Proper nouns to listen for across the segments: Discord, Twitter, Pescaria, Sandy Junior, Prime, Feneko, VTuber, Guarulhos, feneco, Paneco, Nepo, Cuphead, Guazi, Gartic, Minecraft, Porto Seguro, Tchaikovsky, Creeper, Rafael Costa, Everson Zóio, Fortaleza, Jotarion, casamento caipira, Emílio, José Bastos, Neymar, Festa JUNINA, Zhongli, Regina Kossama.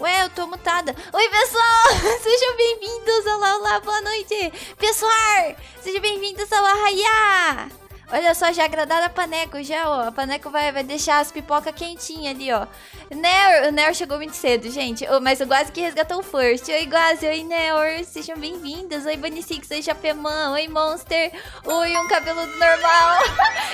Ué, eu tô mutada. Oi, pessoal! Sejam bem-vindos! Olá, olá, boa noite! Pessoal, sejam bem-vindos ao Arraiá! Olha só, já agradaram a Paneco, já, ó. A Paneco vai deixar as pipocas quentinhas ali, ó. Neor, o Neor chegou muito cedo, gente. Oh, mas o Guazi que resgatou o first. Oi, Guazi. Oi, Neor. Sejam bem-vindos. Oi, Banisix. Oi, Japemã. Oi, Monster. Oi, um cabeludo normal.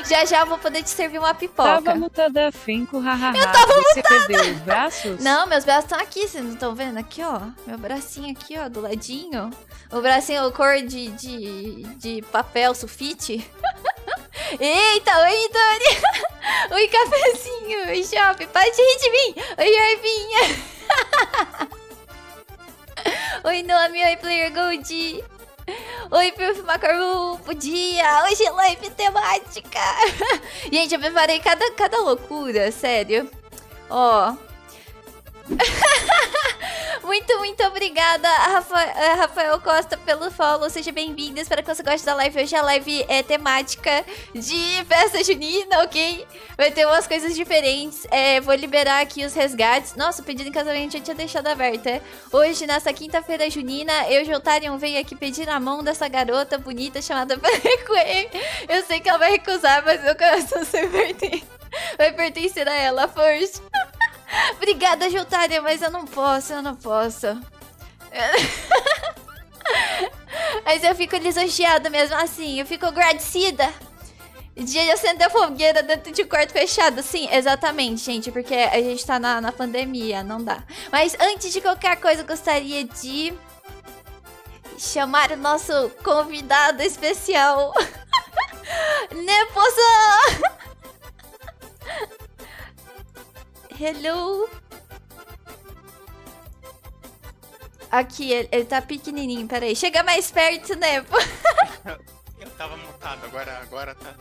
Já, já eu vou poder te servir uma pipoca. Tava mutada, Feneko, hahaha. Eu tava mutada. Você perdeu os braços? Não, meus braços estão aqui. Vocês não estão vendo? Aqui, ó. Meu bracinho aqui, ó, do ladinho. O bracinho cor de papel sulfite. Eita, oi, Doni. Oi, cafezinho. Oi, Shopping. Pode rir de mim. Oi, Arvinha. Oi, Nome. Oi, Player Gold. Oi, Prof. Macaru. Bom dia. Hoje é live temática. Gente, eu preparei cada loucura, sério. Ó. Muito, muito obrigada, Rafael Costa, pelo follow. Seja bem-vinda. Espero que você goste da live. Hoje a live é temática de festa junina, ok? Vai ter umas coisas diferentes. É, vou liberar aqui os resgates. Nossa, o pedido em casamento eu tinha deixado aberto, é? Hoje, nessa quinta-feira junina, eu, Jotarion, veio aqui pedir na mão dessa garota bonita chamada Paneco. Eu sei que ela vai recusar, mas meu coração vai pertencer a ela, força. Obrigada, Jotarion, mas eu não posso. Mas eu fico lisonjeada mesmo assim, eu fico agradecida. Dia de acender a fogueira dentro de um quarto fechado. Sim, exatamente, gente, porque a gente tá na pandemia, não dá. Mas antes de qualquer coisa, eu gostaria de chamar o nosso convidado especial. Nepo-san! Hello! Aqui, ele tá pequenininho, peraí. Chega mais perto, né? Eu tava mutado, agora tá.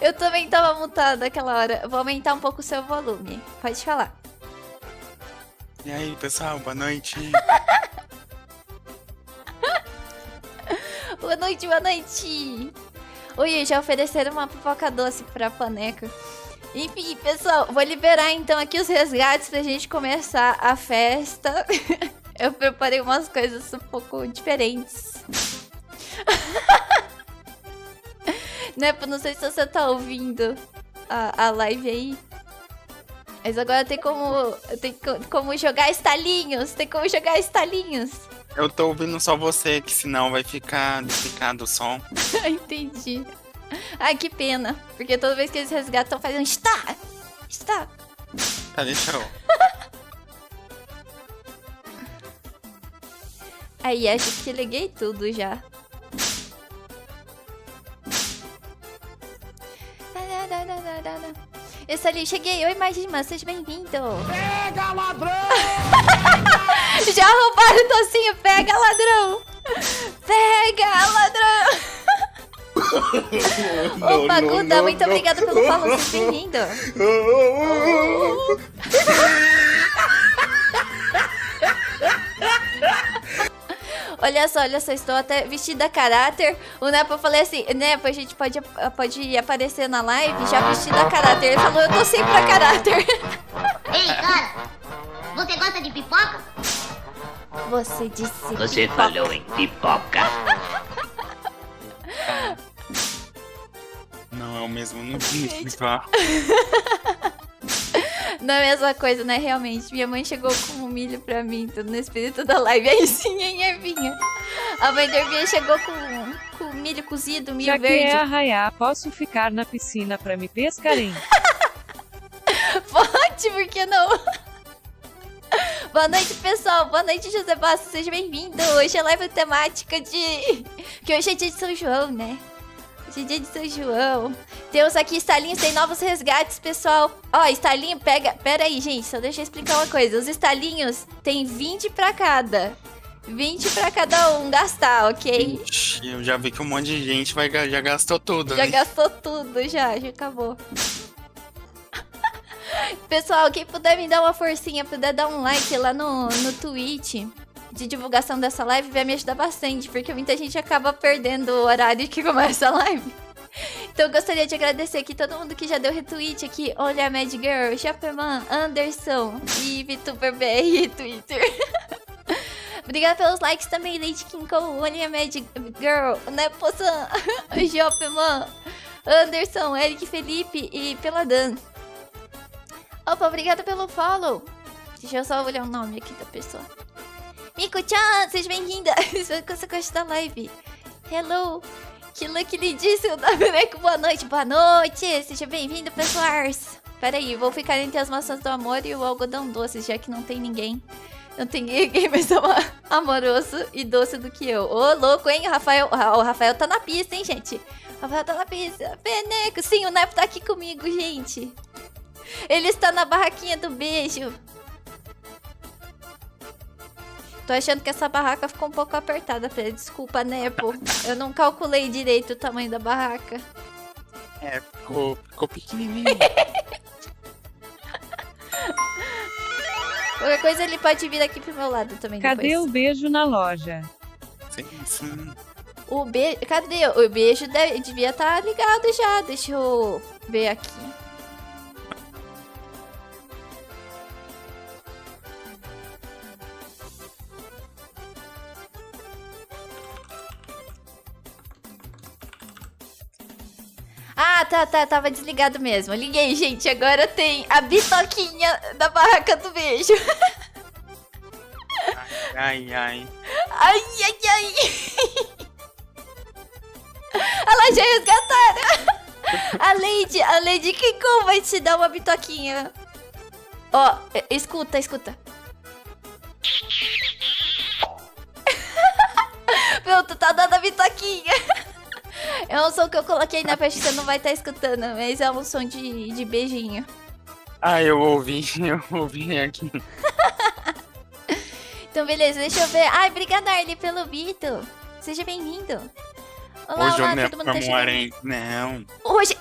Eu também tava mutado naquela hora. Vou aumentar um pouco o seu volume. Pode falar. E aí, pessoal, boa noite. Boa noite, boa noite. Ui, já ofereceram uma pipoca doce pra Paneco. Enfim, pessoal, vou liberar então aqui os resgates pra gente começar a festa. Eu preparei umas coisas um pouco diferentes. Nepo, não sei se você tá ouvindo a live aí. Mas agora tem como jogar estalinhos. Eu tô ouvindo só você, que senão vai ficar duplicado o som. Entendi. Ai, que pena. Porque toda vez que eles resgatam, fazem um está. Tá, deixa eu. Aí, acho que liguei tudo já. Esse ali, cheguei. Oi, Majima, seja bem-vindo. Pega, ladrão! Já roubaram o docinho. Pega, ladrão! Pega, ladrão! Ô, Maguda, muito obrigada pelo follow, seja bem-vindo. Olha só, estou até vestida a caráter. O Nepo, eu falei assim, Nepo, a gente pode aparecer na live já vestida a caráter. Ele falou, eu tô sempre a caráter. Ei, cara, você gosta de pipoca? Você disse pipoca. Você falou em pipoca. Não é o mesmo, não tem que falar. Não é a mesma coisa, né? Realmente, minha mãe chegou com um milho pra mim, tudo no espírito da live. Aí sim, hein, Ervinha? A mãe da Ervinha chegou com milho cozido, milho já verde. Já que é arraiar, posso ficar na piscina pra me pescarem? Pode, por que não? Boa noite, pessoal. Boa noite, José Bastos. Seja bem-vindo. Hoje é live temática de... que hoje é dia de São João, né? Hoje é dia de São João. Temos aqui estalinhos, tem novos resgates, pessoal. Ó, estalinho pega... Pera aí, gente, só deixa eu explicar uma coisa. Os estalinhos tem 20 pra cada. 20 pra cada um gastar, ok? Ixi, eu já vi que um monte de gente já gastou tudo, né? Já gastou tudo, já acabou. Pessoal, quem puder me dar uma forcinha, puder dar um like lá no Twitch de divulgação dessa live, vai me ajudar bastante, porque muita gente acaba perdendo o horário que começa a live. Então eu gostaria de agradecer aqui todo mundo que já deu retweet aqui. Olha a Mad Girl, Chopperman, Anderson e VTuberbr Twitter. Obrigada pelos likes também, Lady Kinko, olha a Mad Girl, Nepo-san, Chopperman, Anderson, Eric Felipe e Peladan. Opa, obrigada pelo follow. Deixa eu só olhar o nome aqui da pessoa. Miko-chan, seja bem-vinda. Espero que você goste da live. Hello. Que look lindíssimo da Paneco. Boa noite. Boa noite. Seja bem-vindo, pessoas. Pera aí, vou ficar entre as maçãs do amor e o algodão doce, já que não tem ninguém. Não tem ninguém mais amoroso e doce do que eu. Ô, louco, hein, Rafael? O Rafael tá na pista, hein, gente? O Rafael tá na pista. Paneco. Sim, o Nepo tá aqui comigo, gente. Ele está na barraquinha do beijo. Tô achando que essa barraca ficou um pouco apertada, Pedro. Desculpa, Nepo. Eu não calculei direito o tamanho da barraca. É, ficou pequenininho. Qualquer coisa ele pode vir aqui pro meu lado também. Cadê depois o beijo na loja? Sim. O beijo... Cadê? O beijo devia estar ligado já. Deixa eu ver aqui. Ah, tá, tava desligado mesmo. Liguei, gente, agora tem a bitoquinha da barraca do beijo. Ai, ai, ai. Ai, ai, ai. Ela já resgataram. A Lady Kinko vai te dar uma bitoquinha. Ó, escuta. Pronto, tá dando a bitoquinha. É um som que eu coloquei na festa que você não vai estar escutando, mas é um som de beijinho. Ah, eu ouvi aqui. Então, beleza, deixa eu ver. Ai, obrigada, Arlie, pelo Bito. Seja bem-vindo. Olá, hoje olá, todo mundo tá chegando. Não. Hoje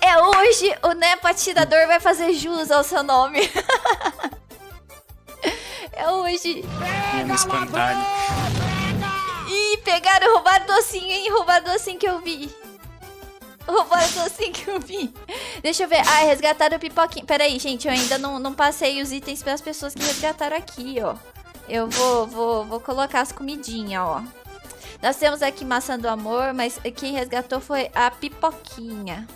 o Nepo Atirador vai fazer jus ao seu nome. É hoje. Pega, espantalho. Ih, pegaram, roubaram docinho, hein? Roubaram o docinho que eu vi. Deixa eu ver. Ah, resgataram o pipoquinho. Pera aí, gente. Eu ainda não passei os itens para as pessoas que resgataram aqui, ó. Eu vou colocar as comidinhas, ó. Nós temos aqui maçã do amor, mas quem resgatou foi a pipoquinha.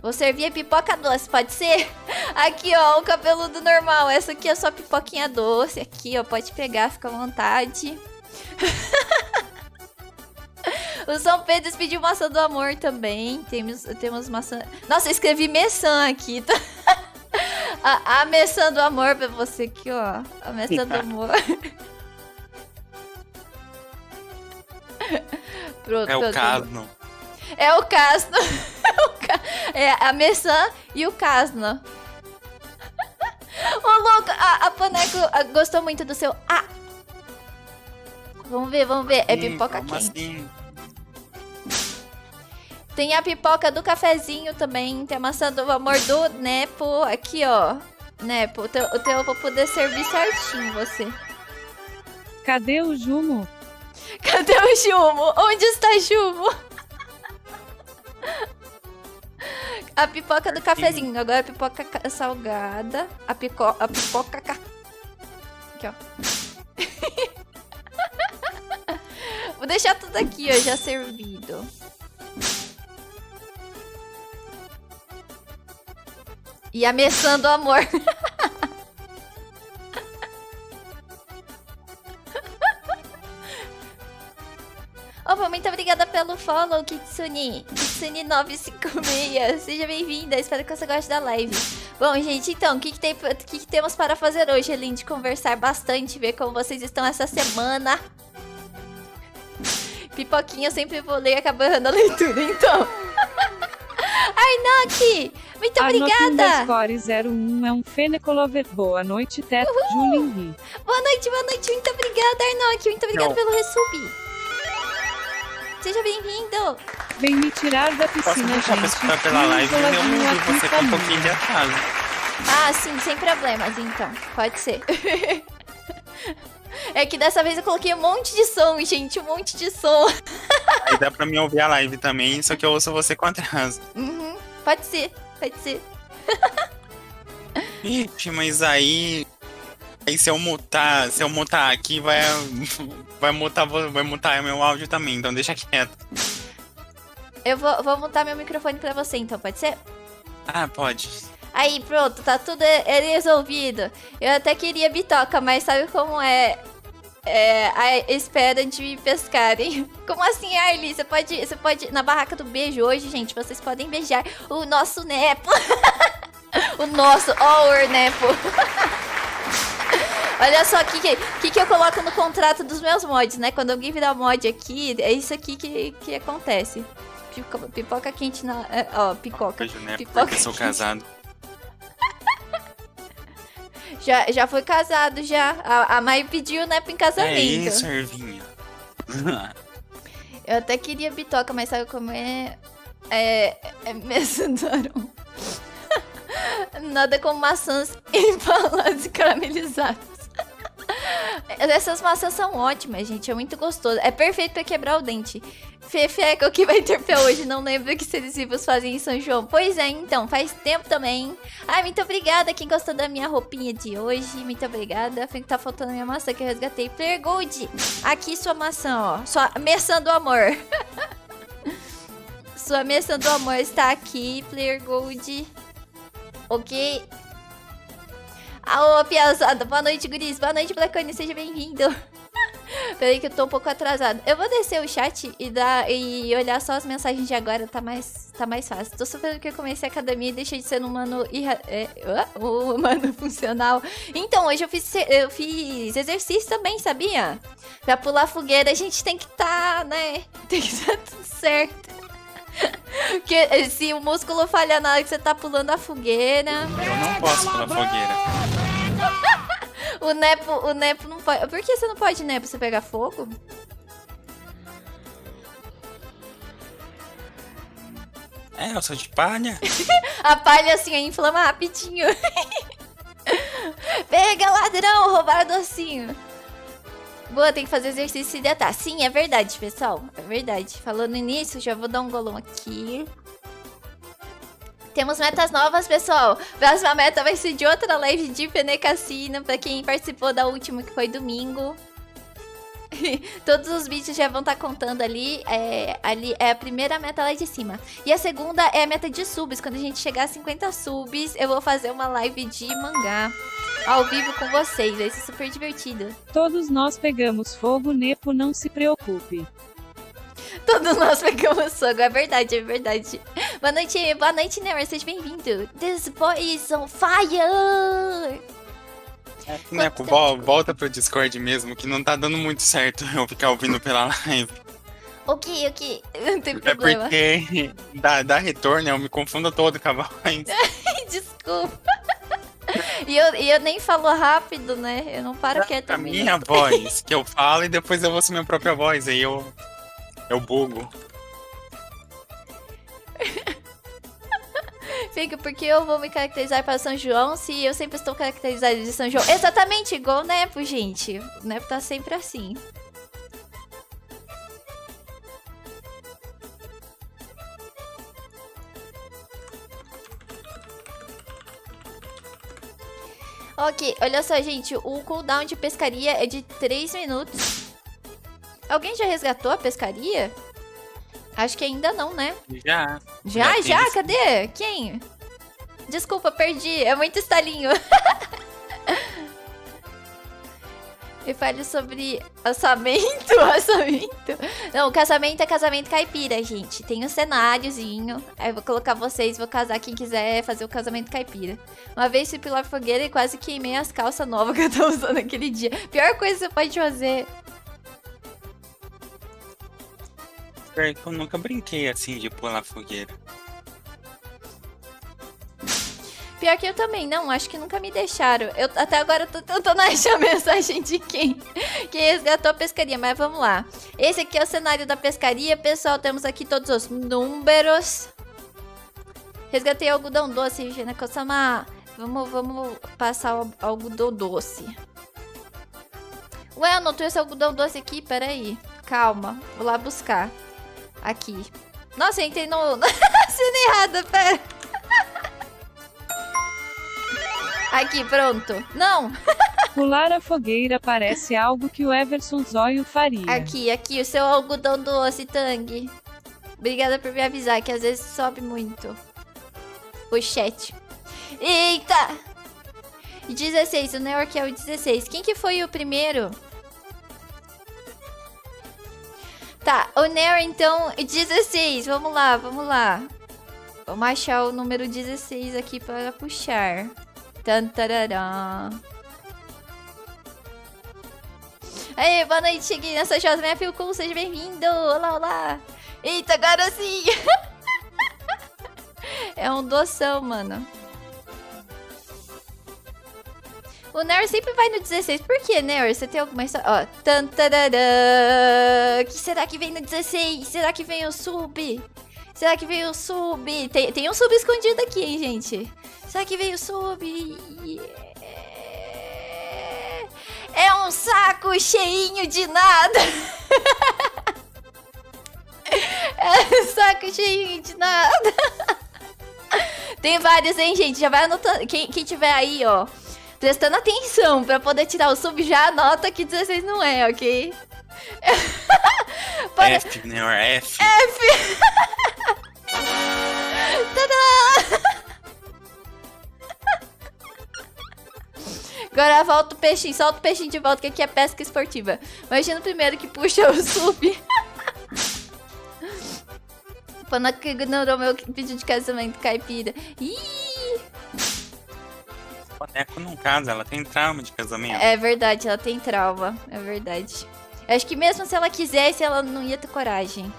Vou servir a pipoca doce, pode ser? Aqui, ó, o cabeludo normal. Essa aqui é só pipoquinha doce. Aqui, ó, pode pegar, fica à vontade. O São Pedro pediu maçã do amor também. Temos maçã... Nossa, eu escrevi meçã aqui. Tá? A meçã do amor pra você aqui, ó. A meçã do amor. Pronto, é o casno. É o casno. É a meçã e o casno. Ô, louco, a Paneco gostou muito do seu... Ah! Vamos ver. É pipoca quente. Assim? Tem a pipoca do cafezinho também. Tem a maçã do amor do Nepo. Aqui, ó. Nepo, o teu eu vou poder servir certinho, você. Cadê o Jumo? Onde está Jumo? A pipoca do cafezinho. Agora a pipoca salgada. A pipoca... Aqui, ó. Vou deixar tudo aqui, ó. Já servido. E a meçã do amor. Opa, muito obrigada pelo follow, Kitsune. Kitsune 956. Seja bem-vinda. Espero que você goste da live. Bom, gente, então, o que temos para fazer hoje, além de conversar bastante, ver como vocês estão essa semana? Pipoquinha, eu sempre vou ler acabando a leitura, então. Arnock! Muito obrigada! Score 01 é um Feneko Lover. Boa noite, Teto Julinho. Boa noite. Muito obrigada, Arnock. Muito obrigada pelo resub. Seja bem-vindo. Vem me tirar da piscina, gente. Pela live, você com um pouquinho de atraso. Ah, sim, sem problemas, então. Pode ser. É que dessa vez eu coloquei um monte de som, gente. Um monte de som. Aí dá pra me ouvir a live também, só que eu ouço você com atraso. Uhum, pode ser, pode ser. Ixi, mas aí... Aí se eu mutar aqui, vai mutar meu áudio também, então deixa quieto. Eu vou mutar meu microfone pra você, então, pode ser? Ah, pode. Aí, pronto, tá tudo resolvido. Eu até queria bitoca, mas sabe como é... É, a espera de me pescarem. Como assim, Arlie? Você pode na barraca do beijo hoje, gente, vocês podem beijar o nosso Nepo. O nosso our Nepo. Olha só o que eu coloco no contrato dos meus mods, né? Quando alguém virar mod aqui, é isso aqui que acontece. Pipoca quente na... Ó, pipoca. Pipoca quente. Eu sou casado. Já foi casado, já. A Mai pediu, né, em casamento. É isso, Ervinha. Eu até queria bitoca, mas sabe como é? É mesandaram. Nada como maçãs empaladas e caramelizadas. Essas maçãs são ótimas, gente. É muito gostoso. É perfeito pra quebrar o dente. Fefeco que vai ter pra hoje, não lembro que os adesivos fazem em São João. Pois é, então, faz tempo também. Ai, muito obrigada quem gostou da minha roupinha de hoje. Muito obrigada. Tá faltando minha maçã que eu resgatei. Pergunte. Aqui sua maçã, ó. Sua maçã do amor. Sua maçã do amor está aqui, Player Gold. Ok. Alô, piazada. Boa noite, guris. Boa noite, Blacone. Seja bem-vindo. Peraí que eu tô um pouco atrasado. Eu vou descer o chat e olhar só as mensagens de agora. Tá mais fácil. Tô sofrendo que eu comecei a academia e deixei de ser um humano humano funcional. Então, hoje eu fiz exercício também, sabia? Pra pular fogueira, a gente tem que tá, né? Tem que tá tudo certo. Porque se o músculo falhar na hora que você tá pulando a fogueira... Eu não posso pular fogueira. O Nepo não pode... Por que você não pode, Nepo? Você pegar fogo? É, eu sou de palha. A palha, assim, inflama rapidinho. Pega, ladrão! Roubar docinho. Boa, tem que fazer exercício e se hidratar. Sim, é verdade, pessoal. É verdade. Falando nisso, já vou dar um golão aqui. Temos metas novas, pessoal. Próxima meta vai ser de outra live de Fenecacina, pra quem participou da última, que foi domingo. Todos os vídeos já vão estar contando ali. Ali é a primeira meta lá de cima. E a segunda é a meta de subs. Quando a gente chegar a 50 subs, eu vou fazer uma live de mangá ao vivo com vocês. Vai ser super divertido. Todos nós pegamos fogo, Nepo, não se preocupe. Todos nós pegamos fogo, é verdade, é verdade. Boa noite, Neymar, seja bem-vindo. This boy is on fire! Nepo, volta pro Discord mesmo, que não tá dando muito certo eu ficar ouvindo pela live. Ok, não tem problema. É porque dá retorno, eu me confundo todo com a voz. Desculpa. E eu nem falo rápido, né? Eu não paro quieto. A minha voz, que eu falo e depois eu ouço minha própria voz, aí eu... É o bogo. Fica, porque eu vou me caracterizar para São João se eu sempre estou caracterizada de São João? Exatamente, igual o Nepo, gente. O Nepo tá sempre assim. Ok, olha só, gente. O cooldown de pescaria é de 3 minutos. Alguém já resgatou a pescaria? Acho que ainda não, né? Já. Já? Cadê? Quem? Desculpa, perdi. É muito estalinho. Eu falo sobre orçamento. Não, o casamento é casamento caipira, gente. Tem um cenáriozinho. Aí eu vou colocar vocês, vou casar quem quiser fazer o casamento caipira. Uma vez fui pular fogueira e quase queimei as calças novas que eu tava usando aquele dia. Pior coisa que você pode fazer... Eu nunca brinquei assim de pular fogueira. Pior que eu também, não. Acho que nunca me deixaram. Eu até agora eu tô tentando achar a mensagem de quem resgatou a pescaria. Mas vamos lá. Esse aqui é o cenário da pescaria. Pessoal, temos aqui todos os números. Resgatei algodão doce, Regina Kossama. Vamos passar o algodão doce. Ué, eu não trouxe algodão doce aqui. Peraí. Calma. Vou lá buscar. aqui. Nossa, eu entrei no... cena errada, pera. Aqui, pronto. Não. Pular a fogueira parece algo que o Everson Zóio faria. Aqui, aqui, o seu algodão do Ocitang. Obrigada por me avisar, que às vezes sobe muito o chat. Eita! 16, o Neork é o 16. Quem que foi o primeiro? Tá, o Nero então, 16. Vamos lá, vamos lá. Vamos achar o número 16 aqui para puxar. Tantarará. Aê, boa noite, cheguei nessa Josa, minha Filcon, seja bem-vindo. Olá, olá. Eita, agora sim. É um doção, mano. O Nair sempre vai no 16. Por que, Nair? Você tem alguma história? Ó. O que será que vem no 16? Será que vem o sub? Será que vem o sub? Tem um sub escondido aqui, hein, gente? Será que vem o sub? É um saco cheinho de nada. É um saco cheinho de nada. Tem vários, hein, gente? Já vai anotando. Quem tiver aí, ó, prestando atenção pra poder tirar o sub, já anota que 16 não é, ok? Para... F, né? F. F. Agora volta o peixinho, solta o peixinho de volta, que aqui é pesca esportiva. Imagina o primeiro que puxa o sub. Paneco que ignorou meu pedido de casamento caipira. Ih! Paneco não casa, ela tem trauma de casamento. É verdade, ela tem trauma, é verdade. Acho que mesmo se ela quisesse, ela não ia ter coragem.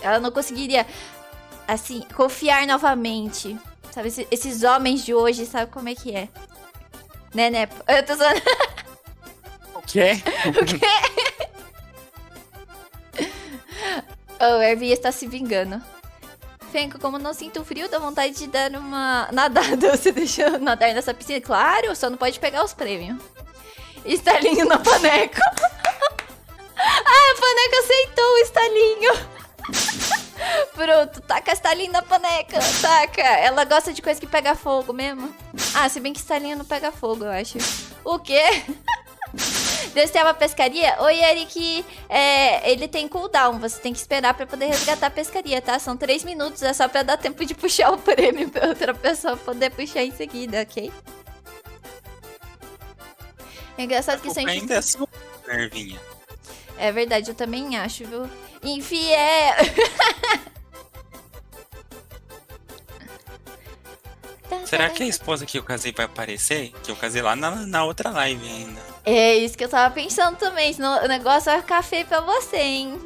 Ela não conseguiria, assim, confiar novamente. Sabe, esses homens de hoje, sabe como é que é? Né, Nepo? Eu tô zoando. O quê? O quê? Oh, o Ervinha está se vingando. Feneko, como não sinto frio, dá vontade de dar uma nadada. Você deixou nadar nessa piscina? Claro, só não pode pegar os prêmios. Estalinho na Paneco. Ah, a Paneco aceitou o estalinho. Pronto, taca estalinho na Paneco. Taca. Ela gosta de coisa que pega fogo mesmo. Ah, se bem que estalinho não pega fogo, eu acho. O quê? Desceu a pescaria? Oi, Eric. É, ele tem cooldown. Você tem que esperar pra poder resgatar a pescaria, tá? São 3 minutos. É só pra dar tempo de puxar o prêmio pra outra pessoa poder puxar em seguida, ok? É engraçado que sempre... ainda é sua nervinha. É verdade, eu também acho, viu? Infiel! Será que a esposa que eu casei vai aparecer? Que eu casei lá na outra live ainda. É isso que eu tava pensando também, senão o negócio vai ficar feio pra você, hein?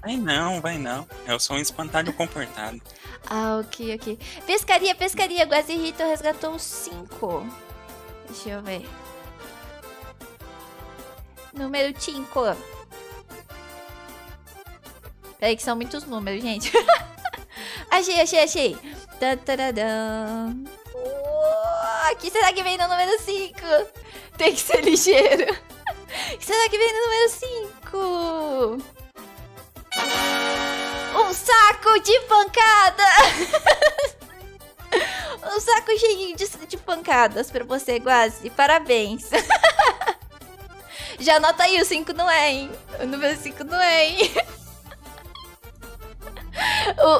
Vai não, vai não. Eu sou um espantalho comportado. Ah, ok, ok. Pescaria, pescaria. Guazi Rito resgatou 5. Deixa eu ver. Número 5. Peraí que são muitos números, gente. Achei, achei, achei. Tataradam. O que será que vem no número 5? Tem que ser ligeiro. O que será que vem no número 5? Um saco de pancada. Um saco cheio de pancadas pra você, Guazi. Parabéns. Já anota aí, o 5 não é, hein? O número 5 não é, hein?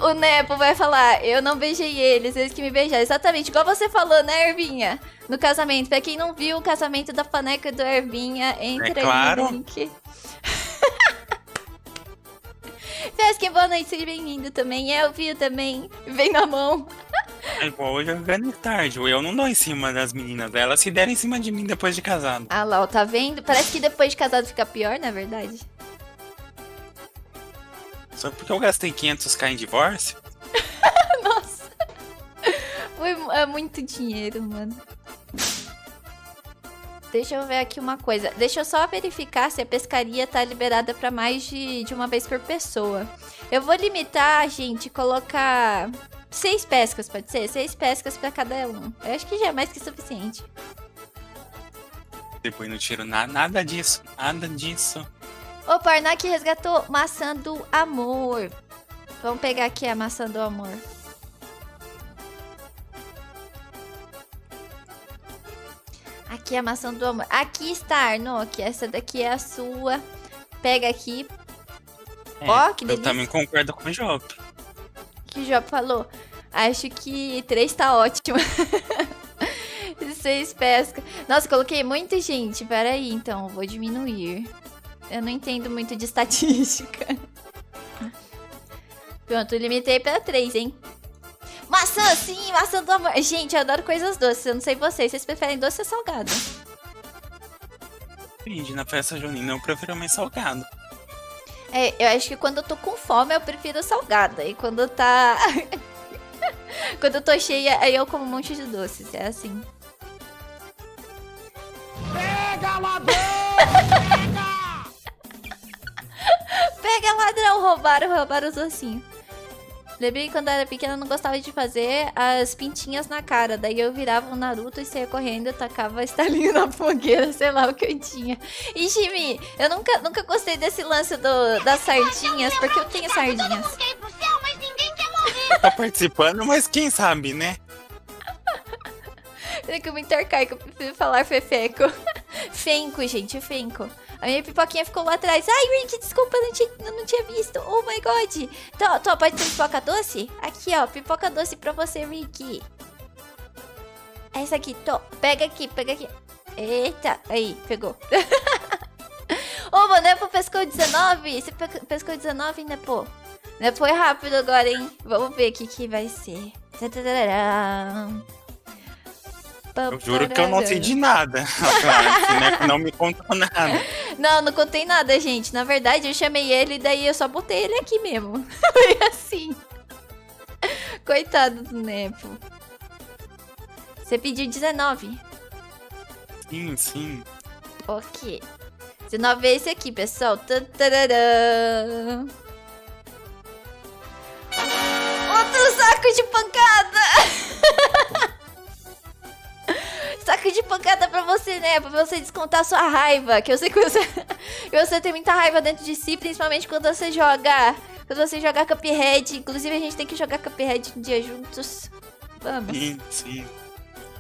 O Nepo vai falar, eu não beijei eles, eles que me beijaram. Exatamente, igual você falou, né, Ervinha? No casamento. Pra quem não viu o casamento da Paneco e do Ervinha, entra claro. Aí no link. Pesca, boa noite, seja bem-vindo também. Eu vi também, vem na mão. É igual hoje, é tarde. Eu não dou em cima das meninas dela, se deram em cima de mim depois de casado. Ah lá, ó, tá vendo? Parece que depois de casado fica pior, na verdade. Só porque eu gastei 500k em divórcio? Nossa. Foi, é muito dinheiro, mano. Deixa eu ver aqui uma coisa. Deixa eu só verificar se a pescaria tá liberada pra mais de uma vez por pessoa. Eu vou limitar, gente, colocar 6 pescas, pode ser? 6 pescas pra cada um. Eu acho que já é mais que suficiente. Depois não tiro nada disso. Nada disso. O Parnak resgatou maçã do amor. Vamos pegar aqui a maçã do amor. Aqui a maçã do amor. Aqui está, Arnok. Essa daqui é a sua. Pega aqui. Ó, que delícia. Eu também concordo com o Job. O que o Job falou? Acho que 3 tá ótimo. 6 pesca. Nossa, coloquei muito, gente. Pera aí, então. Vou diminuir. Eu não entendo muito de estatística. Pronto, limitei pra 3, hein? Maçã, sim! Maçã do amor! Gente, eu adoro coisas doces. Eu não sei vocês. Vocês preferem doce ou salgado? Depende. Na festa junina eu prefiro mais salgado. É, eu acho que quando eu tô com fome eu prefiro salgada. E quando tá... quando eu tô cheia, aí eu como um monte de doces. É assim. Pega, ladrão! Pega! Pega, ladrão! Roubaram os docinhos. Lembrei que quando eu era pequena eu não gostava de fazer as pintinhas na cara. Daí eu virava um Naruto e saia correndo e tacava estalinho na fogueira, sei lá o que eu tinha. E, Jimmy, eu nunca gostei desse lance das sardinhas, porque eu tenho sardinhas. Todo mundo quer ir pro céu, mas ninguém quer morrer. Tá participando, mas quem sabe, né? É muito arcaico, eu prefiro falar Fefeco. Feneko, gente, o Feneko. A minha pipoquinha ficou lá atrás. Ai, Rick, desculpa, eu não tinha visto. Oh my god. Então, pode ter pipoca doce? Aqui, ó, pipoca doce pra você, Rick. Essa aqui, tô. Pega aqui, pega aqui. Eita, aí, pegou. Ô, mano, Nepo pescou 19. Você pescou 19, Nepo? Nepo é rápido agora, hein? Vamos ver o que vai ser. Tadadadam. Eu juro que eu não sei de nada. Claro, não me contou nada. Não contei nada, gente. Na verdade, eu chamei ele e daí eu só botei ele aqui mesmo. Foi assim. Coitado do Nepo. Você pediu 19? Sim, sim. Ok. 19 é esse aqui, pessoal. Tadadadã. Outro saco de pancada! Saco de pancada pra você, né? Pra você descontar sua raiva. Que eu sei que você tem muita raiva dentro de si, principalmente quando você joga. Quando você jogar Cuphead. Inclusive, a gente tem que jogar Cuphead um dia juntos. Vamos. Sim.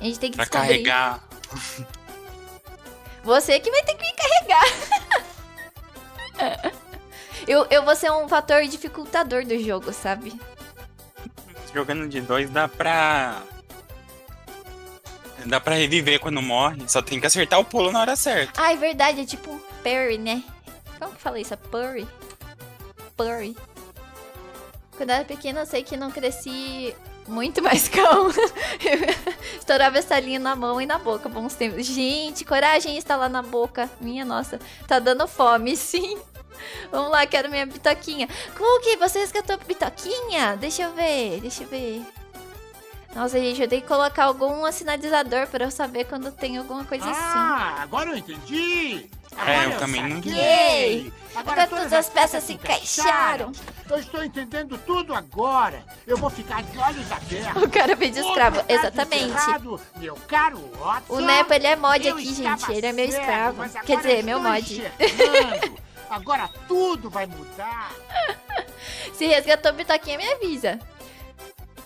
A gente tem que descobrir. Carregar. Você que vai ter que me carregar. Eu vou ser um fator dificultador do jogo, sabe? Jogando de 2 dá pra... Dá pra reviver quando morre, só tem que acertar o pulo na hora certa. Ah, é verdade, é tipo um parry, né? Como que fala isso? É parry? Parry. Quando eu era pequena, eu sei que não cresci muito mais calma. Estourava essa linha na mão e na boca, bons tempos. Gente, coragem está lá na boca. Minha nossa, tá dando fome, sim. Vamos lá, quero minha bitoquinha. Cook, você resgatou a bitoquinha? Deixa eu ver. Nossa, gente, eu tenho que colocar algum sinalizador pra eu saber quando tem alguma coisa assim. Ah, agora eu entendi! Agora eu também não entendi. Agora todas as peças se encaixaram. Eu estou entendendo tudo agora. Eu vou ficar de olhos abertos. O cara pediu escravo, exatamente. Encerrado, meu caro Watson. O Nepo, ele é mod aqui, gente. Ele é meu escravo. Quer dizer, meu mod. Agora tudo vai mudar. Se resgatou o bitoquinha, me avisa.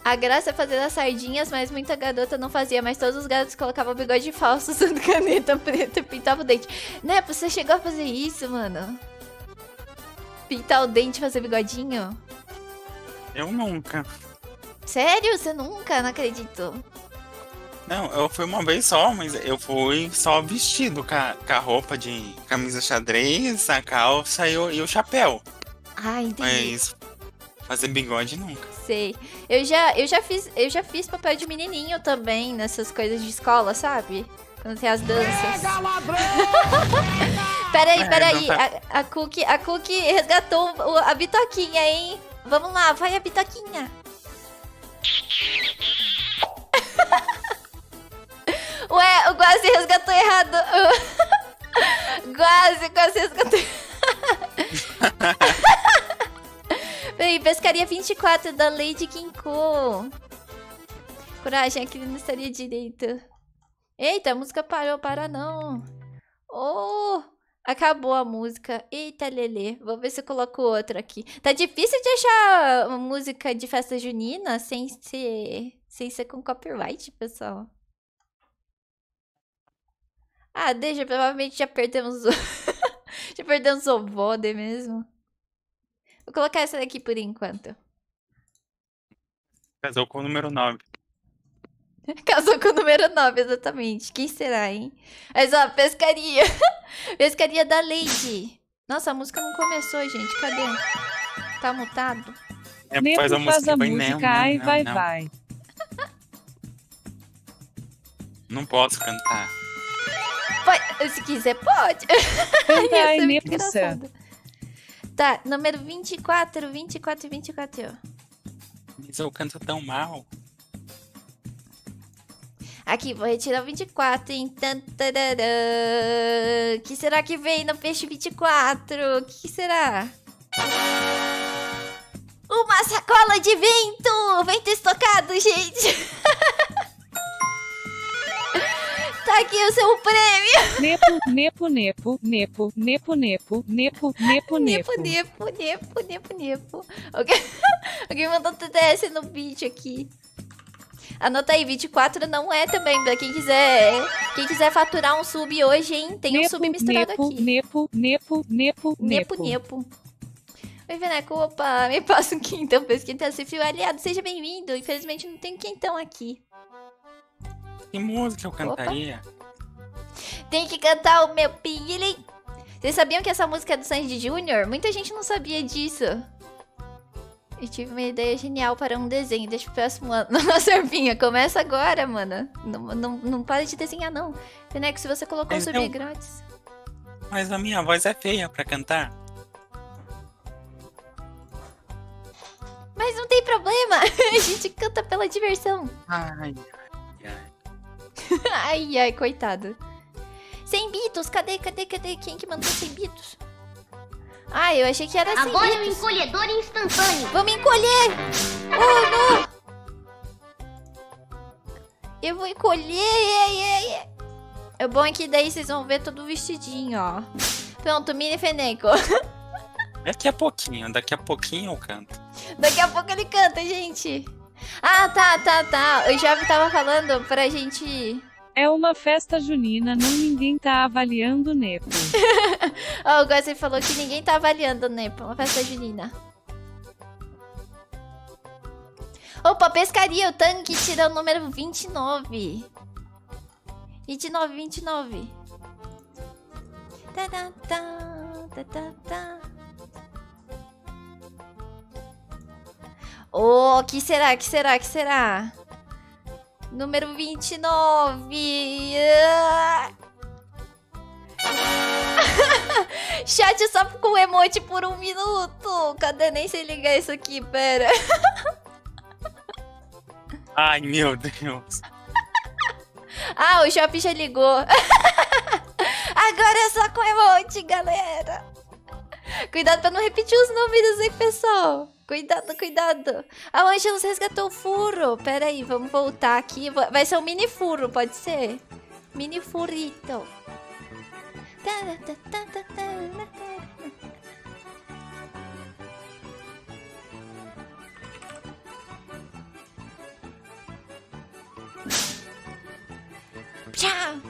A graça é fazer as sardinhas, mas muita garota não fazia. Mas todos os garotos colocavam bigode falso, usando caneta preta e pintavam o dente. Nepo, você chegou a fazer isso, mano? Pintar o dente e fazer bigodinho? Eu nunca. Sério? Você nunca? Não acredito. Não, eu fui uma vez só, mas eu fui só vestido com a roupa de camisa xadrez, a calça e o chapéu. Ah, entendi. Mas fazer bigode nunca. Sei. Eu já fiz papel de menininho também nessas coisas de escola, sabe? Quando tem as danças. Peraí. A Cookie resgatou a bitoquinha, hein? Vamos lá, vai a bitoquinha. Ué, o Guazi resgatou errado. Guazi resgatou errado. Peraí, pescaria 24 da Lady Kinko. Coragem, aquele não estaria direito. Eita, a música parou, para não. Oh, Acabou a música. Eita, Lelê. Vou ver se eu coloco outra aqui. Tá difícil de achar uma música de festa junina sem ser com copyright, pessoal. Ah, deixa. Provavelmente já perdemos o... já perdemos o VOD mesmo. Vou colocar essa daqui por enquanto. Casou com o número 9. Casou com o número 9, exatamente. Quem será, hein? Mas, ó, pescaria. Pescaria da Lady. Nossa, a música não começou, gente. Cadê? Tá mutado? É, Nepo faz a música. Ai, vai. Não posso cantar. Pode, se quiser, pode. Ai, Nepo. Tá, número 24, 24 e 24. Mas eu canto tão mal. Aqui, vou retirar o 24, hein? O que será que vem no peixe 24? O que será? Uma sacola de vento! Vento estocado, gente! Tá aqui o seu prêmio! Nepo. Alguém mandou TTS no vídeo aqui. Anota aí, 24 não é também, pra quem quiser. Quem quiser faturar um sub hoje, hein? Tem um sub misturado aqui. Nepo. Oi, Feneko, opa, me passa um quintão, pois quem tá se fio aliado, seja bem-vindo. Infelizmente não tem quintão aqui. Que música eu cantaria? Opa. Tem que cantar o meu pinguilim. Vocês sabiam que essa música é do Sandy Junior? Muita gente não sabia disso. Eu tive uma ideia genial para um desenho. Deixa pro próximo ano. Nossa, Arpinha, começa agora, mana. Não para de desenhar, não. Feneko, se você colocou um subir grátis. Mas a minha voz é feia pra cantar. Mas não tem problema. A gente canta pela diversão. Ai, coitado. 100 bitos, cadê? Quem que mandou 100 bitos? Ah, eu achei que era assim. Agora é o encolhedor instantâneo. Vamos encolher! Oh, não! Eu vou encolher! É bom que daí vocês vão ver todo vestidinho, ó. Pronto, mini Feneko. Daqui a pouquinho eu canto. Daqui a pouco ele canta, gente. Ah, tá. Eu já tava falando pra gente... É uma festa junina, ninguém tá avaliando o Nepo. Ó, o Guazi falou que ninguém tá avaliando o Nepo. Uma festa junina. Opa, pescaria, o tanque tirou o número 29. 29. Tá. Oh, que será? Número 29. Chat só com emoji por 1 minuto. Cadê? Nem sei ligar isso aqui, pera. Ai, meu Deus. Ah, o shopping já ligou. Agora é só com emoji, galera. Cuidado pra não repetir os números, hein, pessoal. Cuidado. A Ângela resgatou o furo. Pera aí, vamos voltar aqui. Vai ser um mini furo, pode ser? Mini furito. Tchau.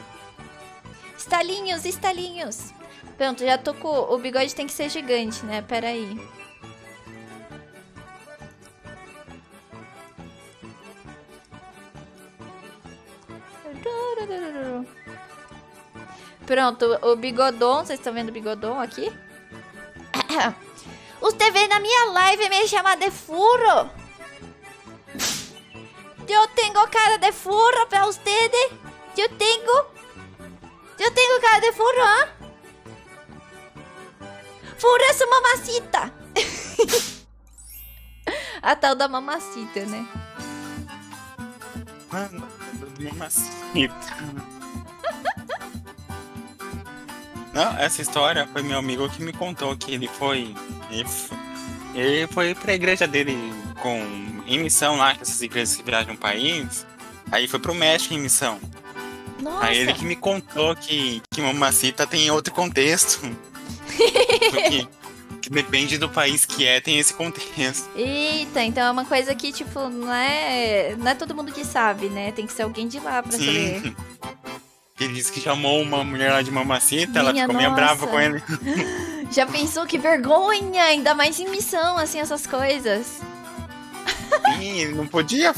Estalinhos. Pronto, já tô com... O bigode tem que ser gigante, né? Pera aí. Pronto, o bigodon. Vocês estão vendo o bigodon aqui? Os TV na minha live me chamam de furo. Eu tenho cara de furo pra vocês. Eu tenho cara de furo, hein? Furo essa mamacita. A tal da mamacita, né? Mamacita. Não, essa história foi meu amigo que me contou que ele foi pra igreja dele em missão lá, que essas igrejas que viajam o país. Aí foi pro México em missão. Nossa. Aí ele que me contou que mamacita tem outro contexto. Que depende do país que é, tem esse contexto. Eita, então é uma coisa que, tipo, não é todo mundo que sabe, né? Tem que ser alguém de lá pra saber. Ele disse que chamou uma mulher lá de mamacita, ela ficou meio brava com ele. Já pensou? Que vergonha! Ainda mais em missão, assim, essas coisas. Sim, não podia.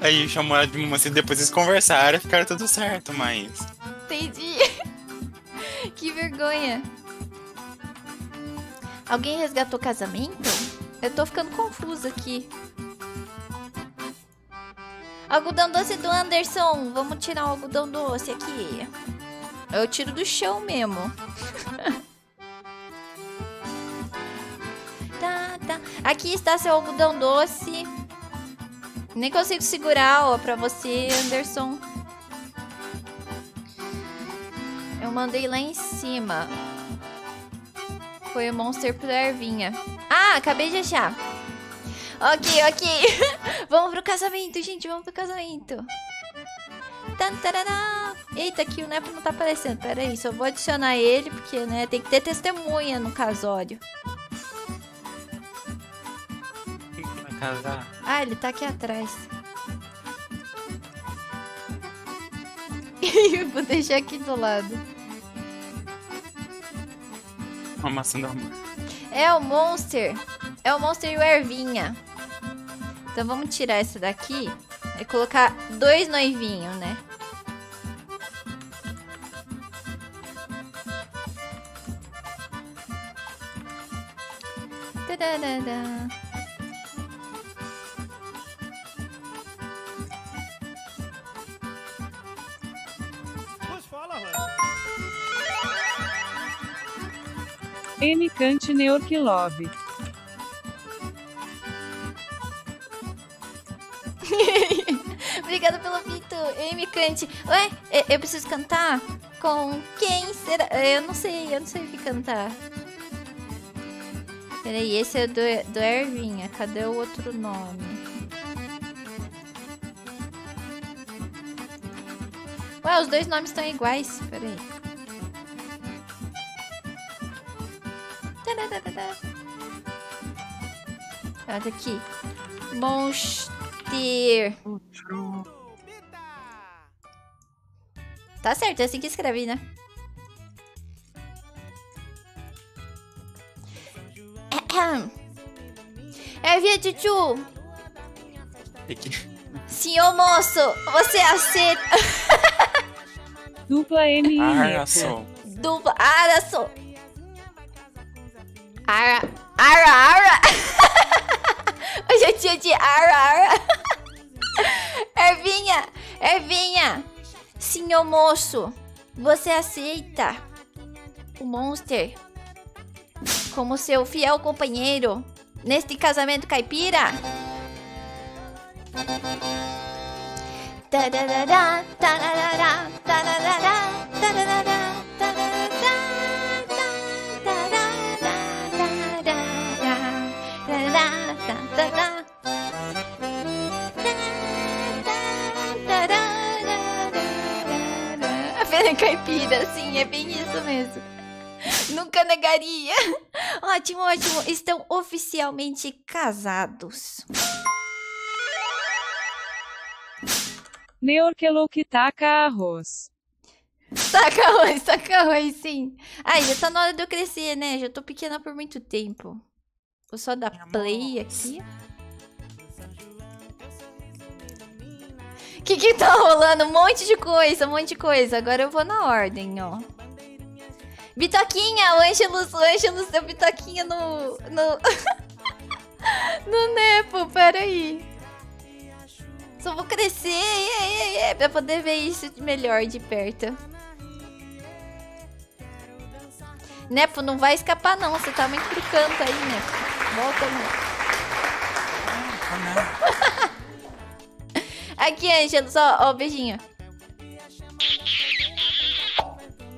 Aí chamou ela de mamacita, depois eles conversaram, ficaram tudo certo, mas... Entendi. Que vergonha. Alguém resgatou casamento? Eu tô ficando confusa aqui. Algodão doce do Anderson. Vamos tirar o algodão doce aqui. Eu tiro do chão mesmo. Tá. Aqui está seu algodão doce. Nem consigo segurar, ó, pra você, Anderson. Eu mandei lá em cima. Foi o Monster Player vinha. Ah, acabei de achar. Ok. Vamos pro casamento, gente. Vamos pro casamento. Tantarará. Eita, aqui o Nepo não tá aparecendo. Pera aí, só vou adicionar ele. Porque, né, tem que ter testemunha no casório. Ah, ele tá aqui atrás. Vou deixar aqui do lado. Uma maçã do amor. É o Monster. É o Monster e o Ervinha. Então vamos tirar essa daqui e colocar dois noivinhos, né? Tadadadá. N. Kant Neorquilove. Obrigada pelo pito. M. Kant. Ué, eu preciso cantar? Com quem será? Eu não sei o que cantar. Peraí, esse é do Ervinha. Cadê o outro nome? Ué, os dois nomes estão iguais. Peraí. Olha aqui. Monster. Tá certo, é assim que escreve, né? Ervinha, tchutchu. Senhor moço, você aceita? Dupla M. Dupla Araçou. Ara. Hoje é dia de ara. Ervinha. Senhor moço, você aceita o Monster como seu fiel companheiro neste casamento caipira? Tararara, tararara, tararara, tararara. A Fena Caipira, sim, é bem isso mesmo. Nunca negaria. Ótimo, estão oficialmente casados. Neorquelo que taca arroz. Taca arroz, sim. Ai, já tá na hora de eu crescer, né? Já tô pequena por muito tempo. Vou só dar play aqui. Que tá rolando? Um monte de coisa. Agora eu vou na ordem, ó. Bitoquinha! O Ângelus deu bitoquinha no Nepo, peraí. Só vou crescer, pra poder ver isso melhor de perto. Nepo, não vai escapar não, você tá muito pro canto aí, Nepo. Volta, Nepo. Aqui, Ângelos, ó, beijinho.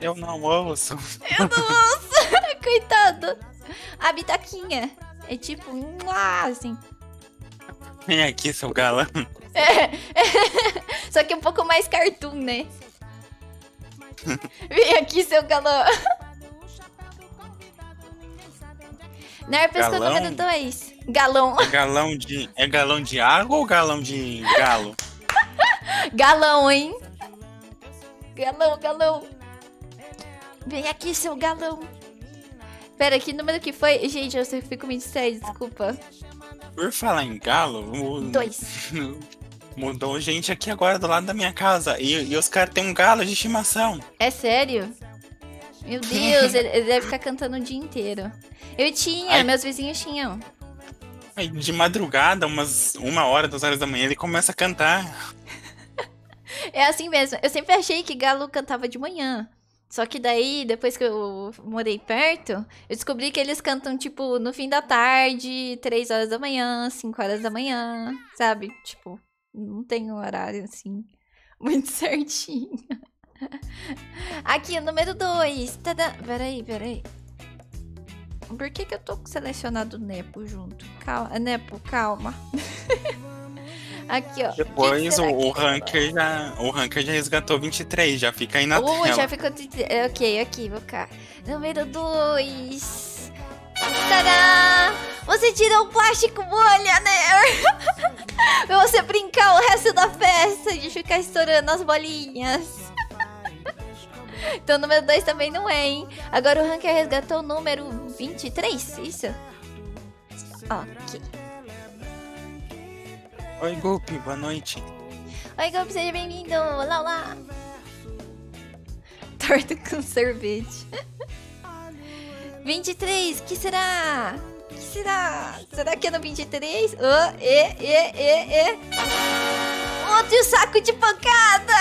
Eu não ouço. Coitado. A bitaquinha é tipo, assim. Vem aqui, seu galã. Só que um pouco mais cartoon, né? Vem aqui, seu galão. Narpes com o número 2. Galão. É galão de água ou galão de galo? Galão, hein? Galão, galão. Vem aqui, seu galão. Pera, que número que foi? Gente, eu sempre fico me distraindo, desculpa. Por falar em galo... 2. Mudou gente aqui agora do lado da minha casa. E os caras têm um galo de estimação. É sério? Meu Deus, ele deve ficar cantando o dia inteiro. Eu tinha, aí, meus vizinhos tinham. Aí de madrugada, uma hora, 2 horas da manhã, ele começa a cantar. É assim mesmo. Eu sempre achei que galo cantava de manhã. Só que daí, depois que eu morei perto, eu descobri que eles cantam, tipo, no fim da tarde, 3 horas da manhã, 5 horas da manhã, sabe? Tipo, não tem um horário, assim, muito certinho. Aqui, o número 2. Peraí. Por que que eu tô selecionado o Nepo junto? Calma, Nepo, calma. Aqui, ó. Depois o ranker já resgatou 23, já fica aí na tela. Já ficou... Ok, aqui, vou cá. Número 2. Tadá! Você tirou o plástico bolha, né? Pra você brincar o resto da festa de ficar estourando as bolinhas. Então o número 2 também não é, hein? Agora o ranker resgatou o número 23, isso? Ok. Oi, Golpe, boa noite. Oi, Golpe, seja bem-vindo. Olá, olá. Torta com sorvete. 23, que será? Que será? Será que é no 23? Oh, Outro saco de pancada.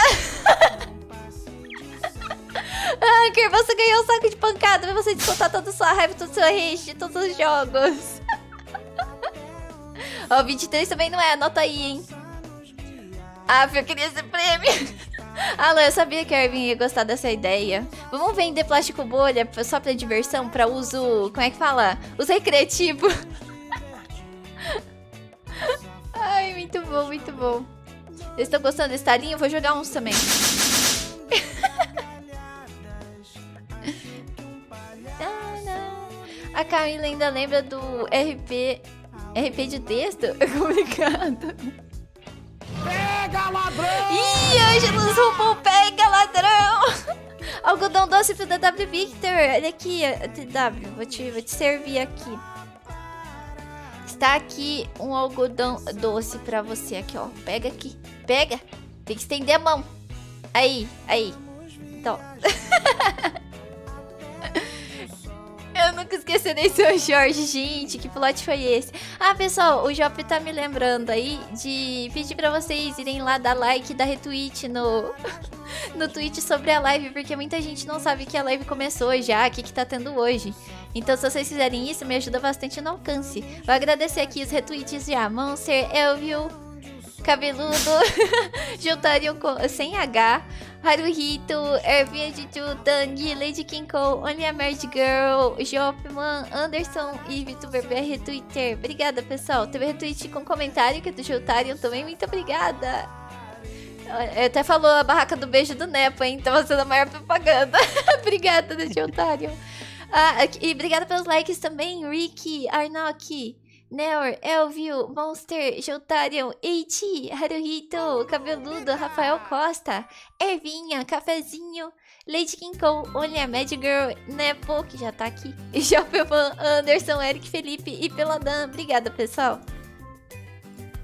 Anker, você ganhou um saco de pancada. Vai você descontar toda a sua raiva, todo o seu hate, todos os jogos. Ó, 23 também não é, anota aí, hein? Ah, eu queria esse prêmio. Alan, eu sabia que o Erwin ia gostar dessa ideia. Vamos vender plástico bolha só pra diversão, pra uso... Como é que fala? Uso recreativo. Ai, muito bom, muito bom. Vocês estão gostando desse talinho? Eu vou jogar uns também. A Camila ainda lembra do RP de texto? É complicado. Pega, ladrão! Ih, hoje nos roubou. Pega, ladrão! Algodão doce pro DW Victor. Olha aqui, DW. Vou te servir aqui. Está aqui um algodão doce pra você. Aqui, ó. Pega aqui. Pega. Tem que estender a mão. Aí. Então. Eu nunca esqueci nem seu Jorge, gente, que plot foi esse? Ah, pessoal, o Jop tá me lembrando aí de pedir pra vocês irem lá dar like e dar retweet no Twitch sobre a live, porque muita gente não sabe que a live começou já, o que tá tendo hoje. Então, se vocês fizerem isso, me ajuda bastante no alcance. Vou agradecer aqui os retweets já, Monster, Elvio, Cabeludo, Jotarion sem H... Haruhito, Ervinha de Tang, Lady King Cole, Only a Merge Girl, Jopman, Anderson e VTuber BR Twitter. Obrigada, pessoal. Teve retweet com comentário que é do Jotarion também. Muito obrigada. Até falou a barraca do beijo do Nepo, hein? Tava sendo a maior propaganda. Obrigada, do Jotarion. E obrigada pelos likes também, Ricky, Arnock, Neor, Elvio, Monster, Jotarion, Eiti, Haruhito, Cabeludo, Rafael Costa, Ervinha, Cafezinho, Lady Kinkou, Olha, Mad Girl, Nepo, que já tá aqui, Jopelman, Anderson, Eric Felipe e Peladão. Obrigada, pessoal.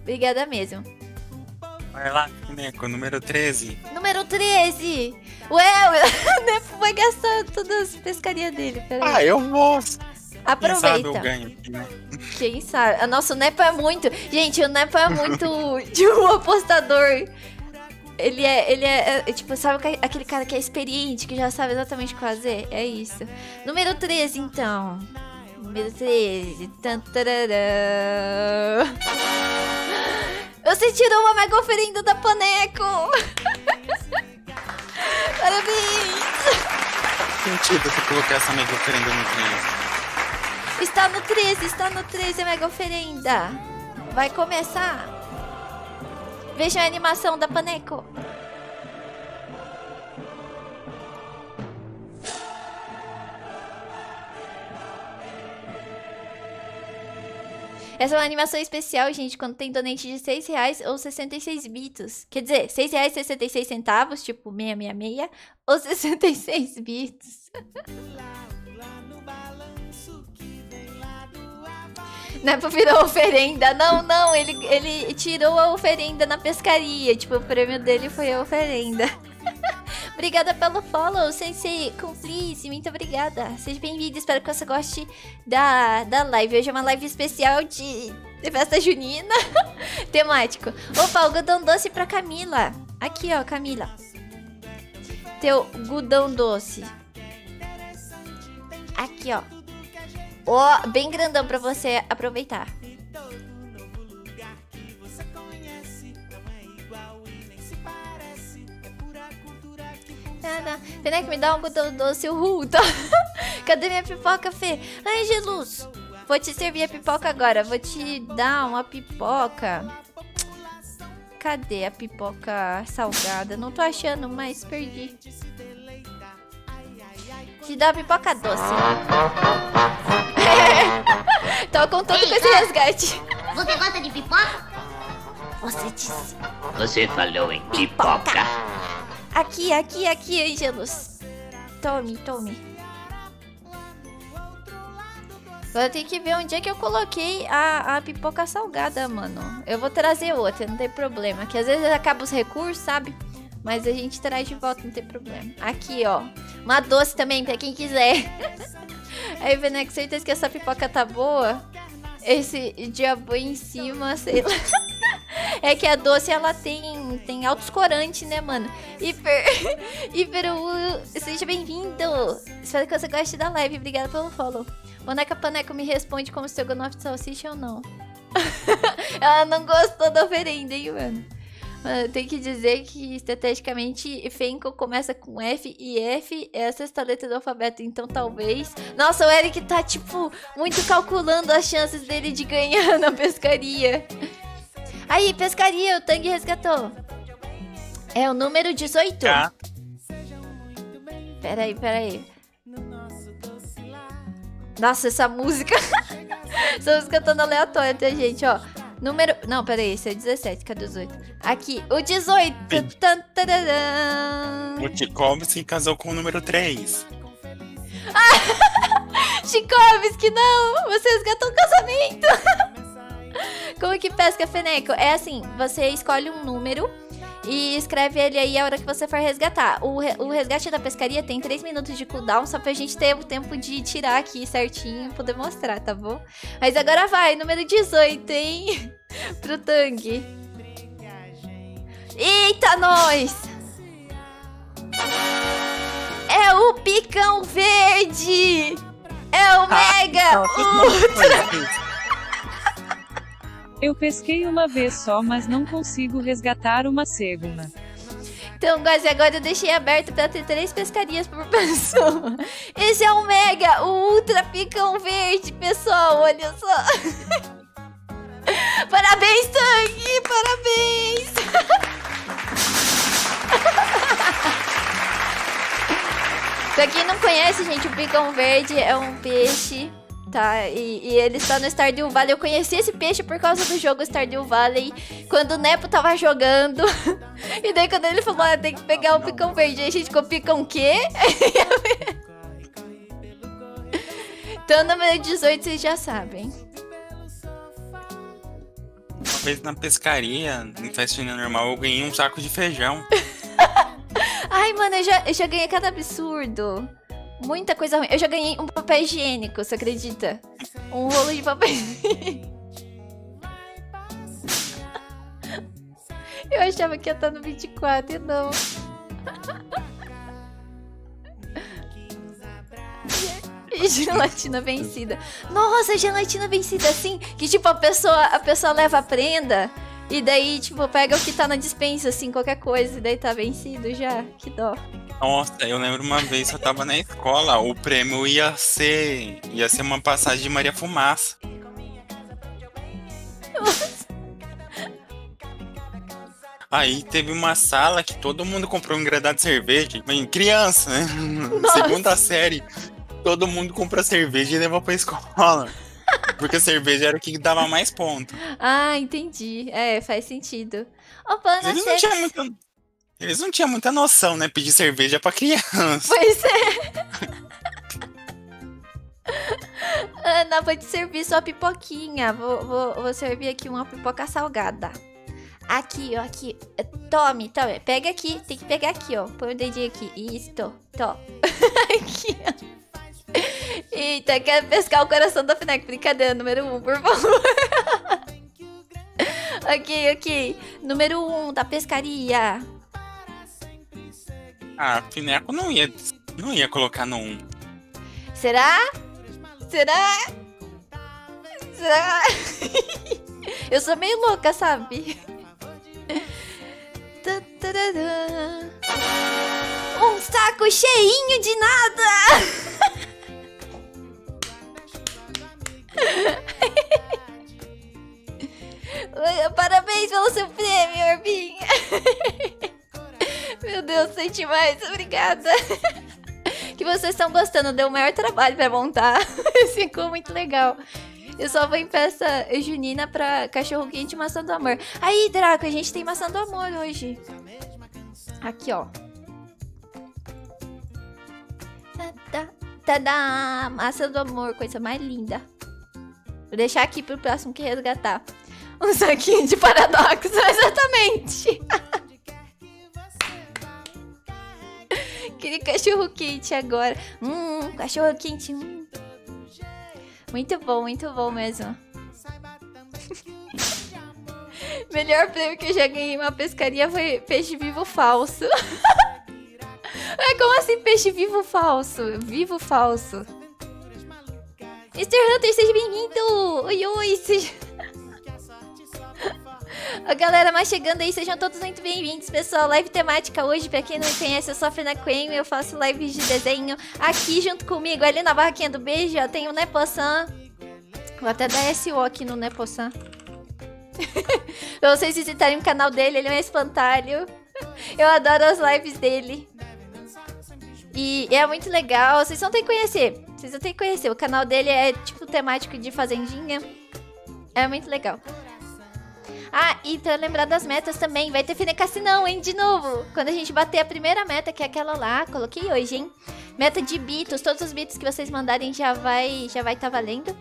Obrigada mesmo. Vai lá, Paneco, número 13. Número 13! Ué, o Nepo vai gastar todas as pescarias dele, peraí. Ah, eu vou... Aproveita. Quem sabe eu ganho, né? Quem sabe? Nossa, o Nepo é muito... Gente, o Nepo é muito de um apostador. Ele é tipo, sabe aquele cara que é experiente, que já sabe exatamente o que fazer? É isso. Número 13, então. Número 13. Tantararã. Você tirou uma mega oferenda da Paneco. Parabéns. Que sentido você colocar essa mega oferenda no 13? Está no 13, a mega oferenda. Vai começar. Vejam a animação da Paneco. Essa é uma animação especial, gente, quando tem donate de 6 reais ou 66 bitos. Quer dizer, 6 reais e 66 centavos, tipo 666, ou 66 bitos. Nepo virou oferenda. Não, não, ele tirou a oferenda na pescaria. Tipo, o prêmio dele foi a oferenda. Obrigada pelo follow, Sensei Cumplice, muito obrigada. Seja bem-vindo, espero que você goste da live. Hoje é uma live especial de festa junina. Temático. Opa, o algodão doce pra Camila. Aqui, ó, Camila. Teu algodão doce. Aqui, ó. Ó, oh, bem grandão pra você aproveitar. Feneko, me dá um algodão doce, uhul. Cadê minha pipoca, Fê? Ai, Jesus, vou te servir a pipoca agora. Vou te dar uma pipoca. Cadê a pipoca salgada? Não tô achando, mas perdi. Te dá a pipoca doce. Tô contando com esse resgate. Você gosta de pipoca? Você disse. Você falou em pipoca. Aqui, aqui, aqui, Angelus. Tome, tome. Agora tem que ver onde é que eu coloquei a pipoca salgada, mano. Eu vou trazer outra, não tem problema. Que às vezes acaba os recursos, sabe? Mas a gente traz de volta, não tem problema. Aqui, ó. Uma doce também, pra quem quiser. Aí, Feneko, certeza que essa pipoca tá boa? Esse diabo em cima, sei lá. É que a doce, ela tem altos corantes, né, mano? Seja bem-vindo! Espero que você goste da live. Obrigada pelo follow. Boneca Paneco, me responde como se eu gosto de salsicha ou não. Ela não gostou da oferenda, hein, mano? Mano, tem que dizer que, estrategicamente, Feneko começa com F e F é a sexta letra do alfabeto, então talvez... Nossa, o Eric tá, tipo, muito calculando as chances dele de ganhar na pescaria. Aí, pescaria, o Tang resgatou. É o número 18. Tá. Peraí, peraí. Nossa, essa música. Essa música tá aleatória, tá, gente, ó. Número... Não, peraí, esse é o 17, cadê o 18? Aqui, o 18. O Tchaikovsky casou com o número 3. Ah, Tchaikovsky, não! Você resgatou o casamento! Como que pesca, Feneko? É assim, você escolhe um número e escreve ele aí a hora que você for resgatar. O resgate da pescaria tem 3 minutos de cooldown, só pra gente ter o tempo de tirar aqui certinho e poder mostrar, tá bom? Mas agora vai, número 18, hein? Pro Tang. Eita, nós! É o Picão Verde! É o Mega Ultra! Eu pesquei uma vez só, mas não consigo resgatar uma segunda. Então, Guazi, agora eu deixei aberto pra ter 3 pescarias por pessoa. Esse é o Mega, o Ultra Picão Verde, pessoal, olha só. Parabéns, Tang, parabéns. Pra quem não conhece, gente, o Picão Verde é um peixe... Tá, e ele está no Stardew Valley. Eu conheci esse peixe por causa do jogo Stardew Valley, quando o Nepo tava jogando. E daí quando ele falou, ah, tem que pegar o Picão Verde, aí a gente ficou, Picão quê? Então número 18 vocês já sabem. Uma vez na pescaria, em festa normal, eu ganhei um saco de feijão. Ai, mano, eu já ganhei cada absurdo. Muita coisa ruim. Eu já ganhei um papel higiênico, você acredita? Um rolo de papel higiênico. Eu achava que ia estar no 24 e não. Gelatina vencida. Nossa, gelatina vencida, assim. Que tipo, a pessoa leva a prenda e daí, tipo, pega o que tá na dispensa, assim, qualquer coisa. E daí tá vencido já. Que dó. Nossa, eu lembro uma vez que eu tava na escola, o prêmio ia ser uma passagem de Maria Fumaça. Nossa. Aí teve uma sala que todo mundo comprou um engradado de cerveja. Bem, criança, né? Nossa. Segunda série. Todo mundo comprou cerveja e levou pra escola. Porque a cerveja era o que dava mais ponto. Ah, entendi. É, faz sentido. Opa, eles não tinham muita noção, né? Pedir cerveja pra criança. Pois é. Ana, vou te servir sua pipoquinha. Vou servir aqui uma pipoca salgada. Aqui, ó, aqui. Tome, tome. Pega aqui. Tem que pegar aqui, ó. Põe o dedinho aqui. Isto. Tó. Aqui, ó. Eita, quer pescar o coração da Feneko? Brincadeira, número 1, por favor. Ok, ok. Número 1 da pescaria. Ah, Feneko não ia colocar no 1. Será? Será? Será? Eu sou meio louca, sabe? 1 saco cheinho de nada. Parabéns pelo seu prêmio, Orbinha. Meu Deus, senti mais, obrigada. Que vocês estão gostando. Deu o maior trabalho pra montar. Ficou muito legal. Eu só vou em festa junina pra cachorro quente e maçã do amor. Aí, Draco, a gente tem maçã do amor hoje. Aqui, ó. Tadá, maçã do amor, coisa mais linda. Vou deixar aqui pro próximo que resgatar. Um saquinho de paradoxo, exatamente. Aquele cachorro quente agora. Cachorro quente. Muito bom mesmo. Melhor prêmio que eu já ganhei em uma pescaria foi peixe vivo falso. É, como assim peixe vivo falso? Vivo falso. Mr. Hunter, seja bem-vindo! Oi, oi! Seja... Oh, galera, mas chegando aí, sejam todos muito bem-vindos, pessoal. Live temática hoje, pra quem não me conhece, eu sou a Feneko, eu faço lives de desenho aqui junto comigo, ali na barraquinha do beijo, ó, tem o Nepo-san. Vou até dar SO aqui no Nepo-san. Pra vocês visitarem o canal dele, ele é um espantalho. Eu adoro as lives dele. E é muito legal, vocês vão ter que conhecer. Vocês vão ter que conhecer, o canal dele é tipo temático de fazendinha. É muito legal. Ah, e pra lembrar das metas também, vai ter Fenecassinão, hein, de novo. Quando a gente bater a primeira meta, que é aquela lá, coloquei hoje, hein. Meta de beats, todos os beats que vocês mandarem já vai tá valendo.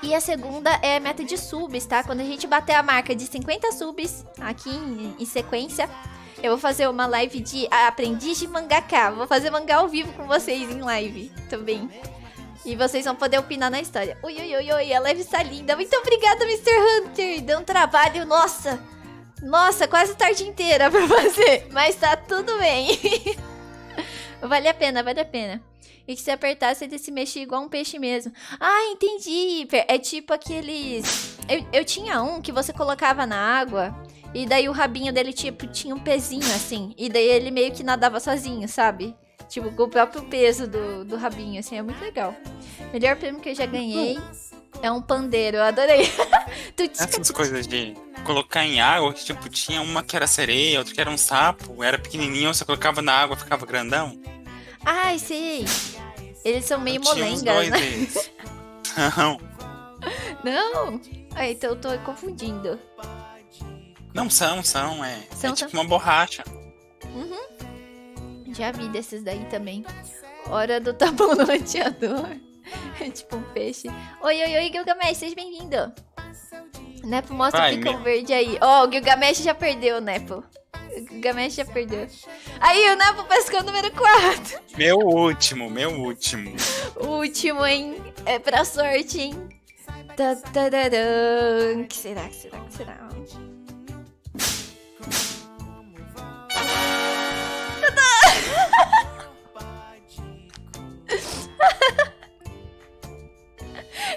E a segunda é a meta de subs, tá? Quando a gente bater a marca de 50 subs, aqui em sequência... Eu vou fazer uma live de aprendiz de mangaka. Vou fazer mangá ao vivo com vocês em live também. E vocês vão poder opinar na história. Ui, ui, ui, ui, a live está linda. Muito obrigada, Mr. Hunter. Deu um trabalho, nossa. Nossa, quase tarde inteira pra fazer. Mas tá tudo bem. Vale a pena, vale a pena. E que se apertar, você se mexe igual um peixe mesmo. Ah, entendi. É tipo aqueles... Eu tinha um que você colocava na água... E daí o rabinho dele, tipo, tinha um pezinho, assim. E daí ele meio que nadava sozinho, sabe? Tipo, com o próprio peso do rabinho, assim. É muito legal. Melhor prêmio que eu já ganhei é um pandeiro. Eu adorei. Essas coisas de colocar em água, que tipo, tinha uma que era sereia, outra que era um sapo. Era pequenininho, você colocava na água, ficava grandão. Ai, sei. Eles são meio molengas, né? Não. Não? Ah, então eu tô confundindo. Não são, é. São, é tipo são. Uma borracha. Uhum. Já vi desses daí também. Hora do tapão no roteador. É tipo um peixe. Oi, oi, oi, Gilgamesh, seja bem-vindo. Nepo, mostra o picão verde aí. Ó, o Gilgamesh já perdeu, Nepo. O Gilgamesh já perdeu. Aí, o Nepo pescou o número 4. Meu último. O último, hein? É pra sorte, hein? Que será, que será, que será?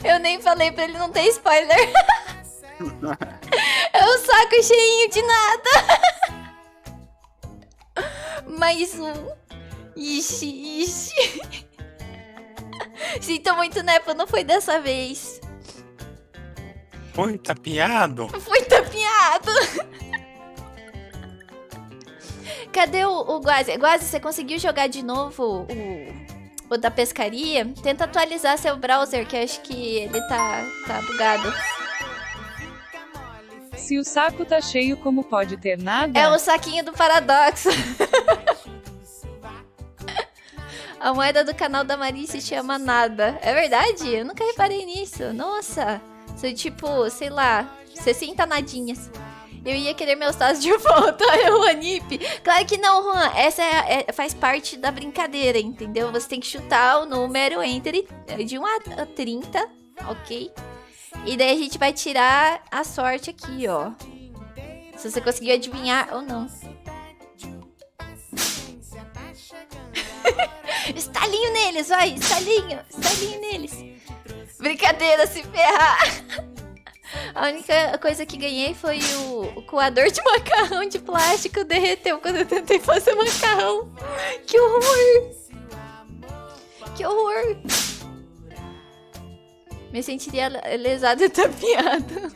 Eu nem falei pra ele não ter spoiler. É um saco cheinho de nada. Mais um. Ixi, ixi. Sinto muito, Nepo, não foi dessa vez. Foi tapeado. Cadê o Guazi? Guazi, você conseguiu jogar de novo o da pescaria? Tenta atualizar seu browser, que eu acho que ele tá bugado. Se o saco tá cheio, como pode ter nada? É o saquinho do paradoxo. A moeda do canal da Mari se chama nada. É verdade? Eu nunca reparei nisso. Nossa. Sou tipo, sei lá, 60 nadinhas. Eu ia querer meus tazos de volta, Juanip. Claro que não, Juan. Essa faz parte da brincadeira, entendeu? Você tem que chutar o número entre de 1 a 30, ok? E daí a gente vai tirar a sorte aqui, ó. Se você conseguiu adivinhar ou não. Estalinho neles, vai. Estalinho neles. Brincadeira, se ferrar. A única coisa que ganhei foi o coador de macarrão de plástico. Derreteu quando eu tentei fazer macarrão. Que horror! Que horror! Me sentiria lesado e tapeado.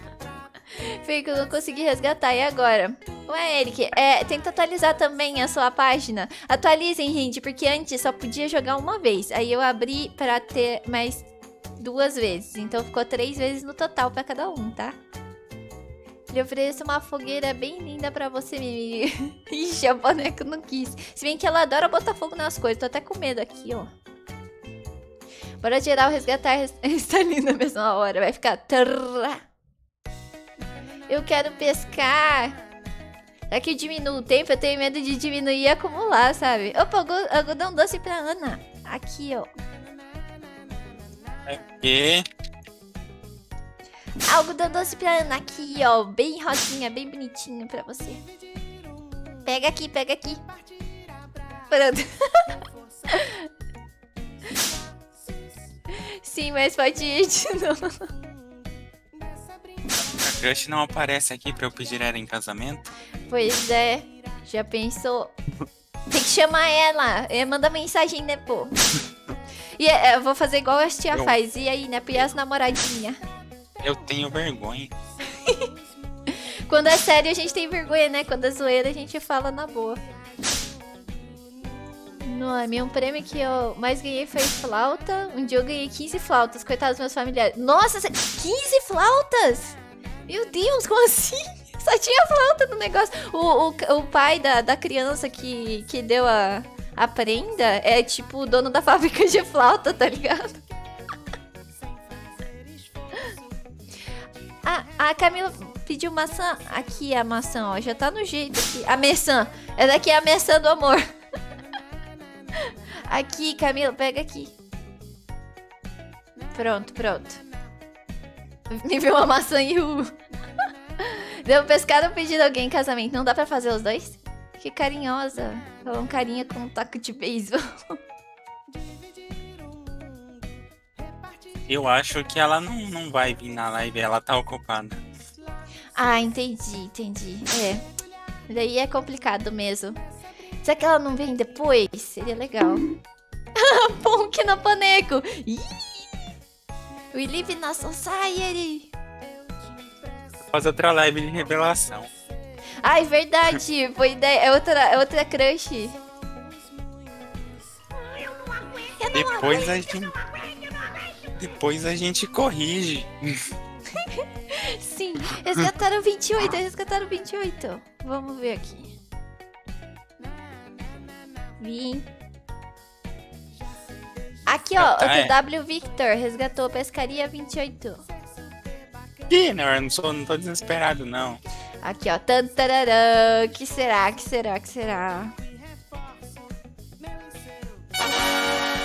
Foi que eu não consegui resgatar. E agora? Ué, Eric, tenta atualizar também a sua página. Atualizem, gente, porque antes só podia jogar uma vez. Aí eu abri pra ter mais... 2 vezes, então ficou 3 vezes no total pra cada um, tá? Lhe ofereço uma fogueira bem linda pra você, Mimi. Ixi, a boneca não quis. Se bem que ela adora botar fogo nas coisas, tô até com medo aqui, ó. Bora geral resgatar está linda na mesma hora, vai ficar... Eu quero pescar. Será que diminui o tempo? Eu tenho medo de diminuir e acumular, sabe? Opa, algodão doce pra Ana. Aqui, ó. Aqui. Algodão doce pra Ana aqui, ó. Bem rosinha, bem bonitinho pra você. Pega aqui, pega aqui. Pronto. Sim, mas pode ir de novo. A crush não aparece aqui pra eu pedir ela em casamento? Pois é, já pensou? Tem que chamar ela. Manda mensagem, né, pô? E eu vou fazer igual a tia faz. E aí, né? E as namoradinhas? Eu tenho vergonha. Quando é sério, a gente tem vergonha, né? Quando é zoeira, a gente fala na boa. Não, meu prêmio que eu mais ganhei foi flauta. Um dia eu ganhei 15 flautas. Coitados dos meus familiares. Nossa, 15 flautas? Meu Deus, como assim? Só tinha flauta no negócio. O pai da criança que deu a... Aprenda é tipo o dono da fábrica de flauta, tá ligado? A Camila pediu maçã. Aqui é a maçã, ó. Já tá no jeito aqui. A maçã. Essa daqui é a maçã do amor. Aqui, Camila. Pega aqui. Pronto, pronto. Me viu uma maçã e o... Deu pescado ou pedido alguém em casamento? Não dá pra fazer os dois? Que carinhosa. Falou um carinha com um taco de beisebol. Eu acho que ela não vai vir na live. Ela tá ocupada. Ah, entendi, entendi. É. Daí é complicado mesmo. Será que ela não vem depois? Seria legal. Punk na Paneco. Ih! We live in a society. Faz outra live de revelação. Ai, verdade, boa ideia. É outra crush. Depois a gente corrige. Sim, resgataram 28, resgataram 28. Vamos ver aqui. Vim. Aqui, ó, o TW Victor resgatou pescaria 28. Ih, não tô desesperado, não. Aqui, ó. Tantararã. Que será? Que será? Que será?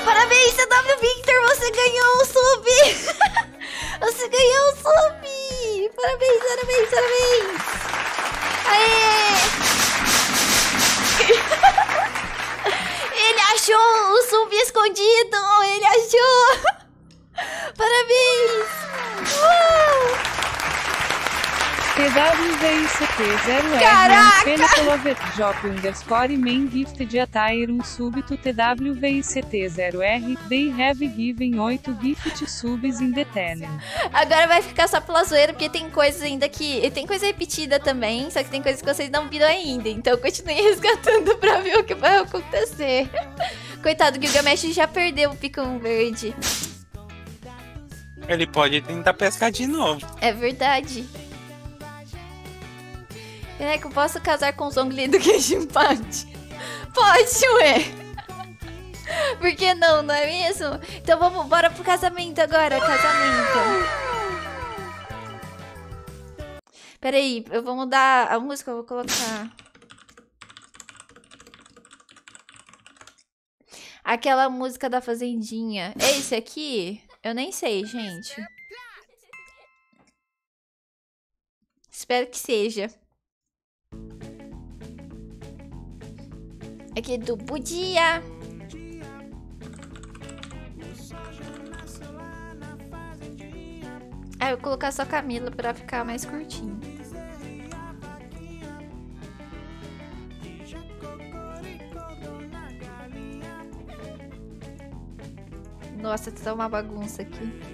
Parabéns, CW Victor! Você ganhou um sub! Você ganhou um sub! Parabéns, parabéns, parabéns! Aê! Ele achou o sub escondido! Ele achou! Parabéns! TWVICT0R. Caraca! Fenocoloverdjop underscore main gifted attire um súbito TWVICT0R. They have given 8 gift subs in the tenant. Agora vai ficar só pela zoeira, porque tem coisas ainda que... Tem coisa repetida também, só que tem coisas que vocês não viram ainda. Então continuem resgatando pra ver o que vai acontecer. Coitado, o Gilgamesh já perdeu o picão verde. Ele pode tentar pescar de novo. É verdade. É que eu posso casar com o Zhongli do queijo empate? Pode, ué. Por que não, não é mesmo? Então vamos, bora pro casamento agora. Casamento. Peraí, eu vou mudar a música, eu vou colocar... Aquela música da fazendinha. É esse aqui? Eu nem sei, gente. Espero que seja. Aqui é do Budia. Ah, eu vou colocar só Camila pra ficar mais curtinho. Nossa, tá uma bagunça aqui.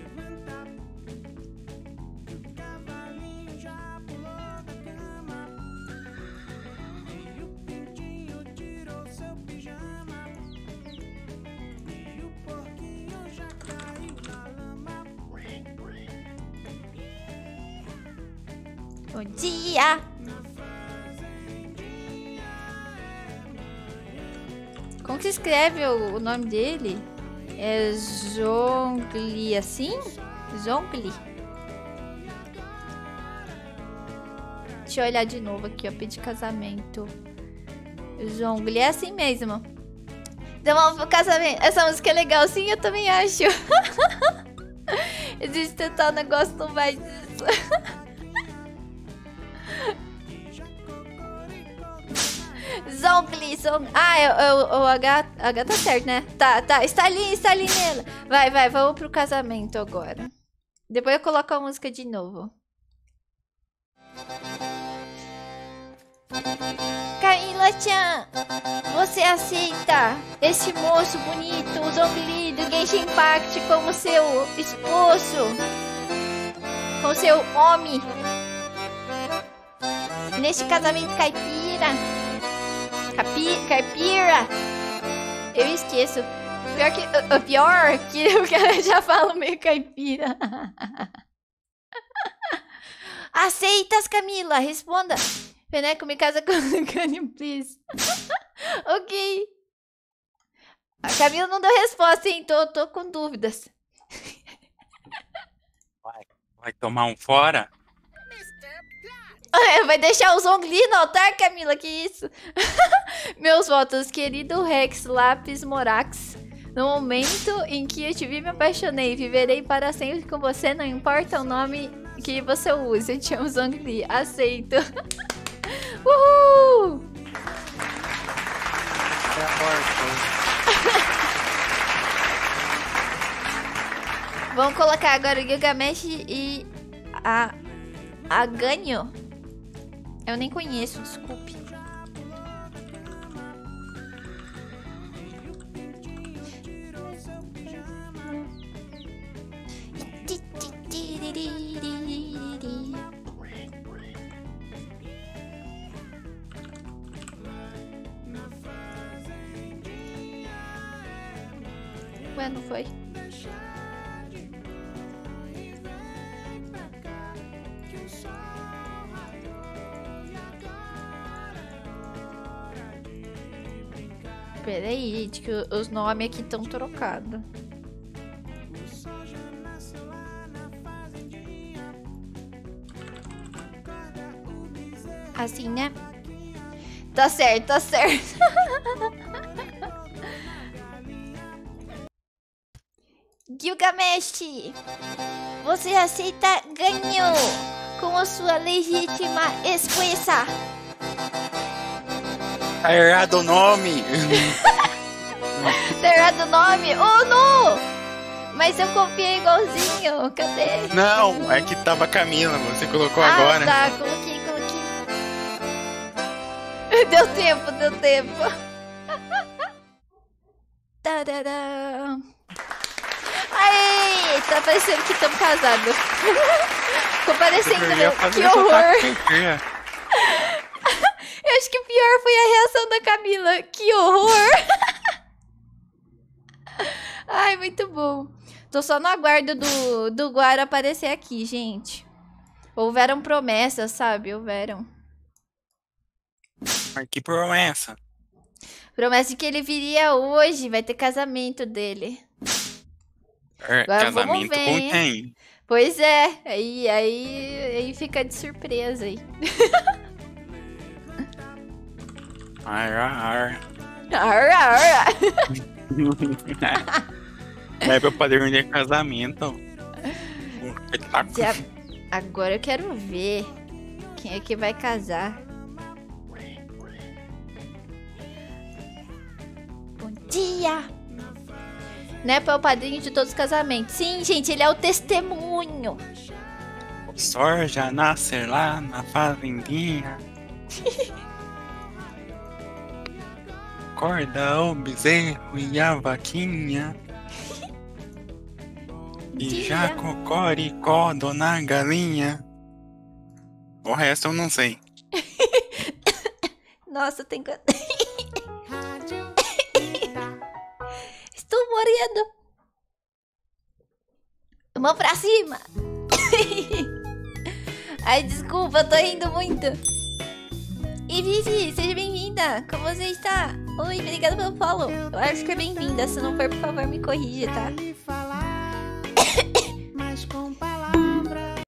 Bom dia! Como que se escreve o nome dele? É Zhongli, assim? Zhongli. Deixa eu olhar de novo aqui, ó. Pedir casamento. Zhongli, é assim mesmo. Então vamos pro casamento. Essa música é legal, sim, eu também acho. Existe tentar um negócio, não vai disso. Zhongli, Zhongli. Ah, o H tá certo, né? Tá, tá. Está ali nela. Vai, vai. Vamos pro casamento agora. Depois eu coloco a música de novo. Camila-chan, você aceita este moço bonito, o Zhongli do Genshin Impact, como seu esposo? Como seu homem? Neste casamento caipira? Caipira! Eu esqueço. Pior que eu já falo meio caipira. Aceitas, Camila? Responda. Feneko, me casa com o Cani, please. Ok. A Camila não deu resposta, hein? Tô com dúvidas. Vai tomar um fora? Vai deixar o Zhongli no altar, Camila? Que isso? Meus votos, querido Rex Lápis Morax. No momento em que eu te vi, me apaixonei. Viverei para sempre com você, não importa o nome que você use. Eu te amo, Zhongli. Aceito. Uhul! Vamos colocar agora o Gilgamesh e a Ganho. Eu nem conheço, desculpe. Ué, não foi? Peraí, que os nomes aqui estão trocados. Assim, né? Tá certo, tá certo. Gilgamesh, você aceita ganhou com a sua legítima esposa. Tá errado o nome. Tá errado o nome? Oh, não! Mas eu copiei igualzinho, cadê? Não, é que tava caminhando, você colocou agora. Ah, tá, coloquei. Deu tempo, deu tempo. Tarará. Aê, tá parecendo que estamos casados. Ficou parecendo mesmo, que horror. Eu acho que o pior foi a reação da Camila. Que horror. Ai, muito bom. Tô só no aguardo do Guara aparecer aqui, gente. Houveram promessas, sabe? Houveram. Mas que promessa? Promessa de que ele viria hoje. Vai ter casamento dele. É, agora casamento com quem? Pois é. Aí fica de surpresa aí. Ar, ar. Ar, ar. É meu padrinho de casamento. Agora eu quero ver quem é que vai casar. Bom dia. Nepo é o padrinho de todos os casamentos. Sim, gente, ele é o testemunho. O sol já nasce lá na fazendinha. Acorda o bezerro e a vaquinha. E já cocoricó, dona galinha. O resto eu não sei. Nossa, tem coisa. Estou morrendo. Mão pra cima. Ai, desculpa, eu tô rindo muito. E Vivi, seja bem-vinda. Como você está? Oi, obrigada pelo follow. Eu acho que é bem-vinda. Se não for, por favor, me corrija, tá?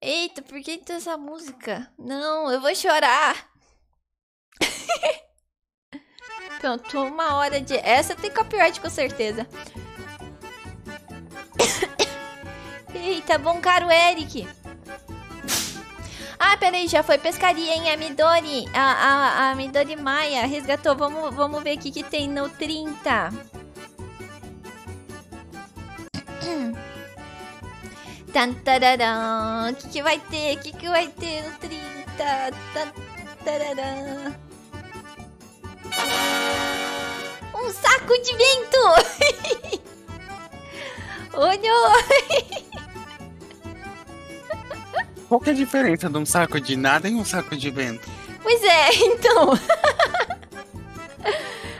Eita, por que tem essa música? Não, eu vou chorar. Pronto, uma hora de... Essa tem copyright, com certeza. Eita, bom caro Eric. Ah, peraí, já foi pescaria, hein? A Midori, a Midori Maia resgatou. Vamos ver o que tem no 30. Tantararã. O que vai ter? O que vai ter no 30? Tantararã. Um saco de vento! Olha! Qual que é a diferença de um saco de nada e um saco de vento? Pois é, então...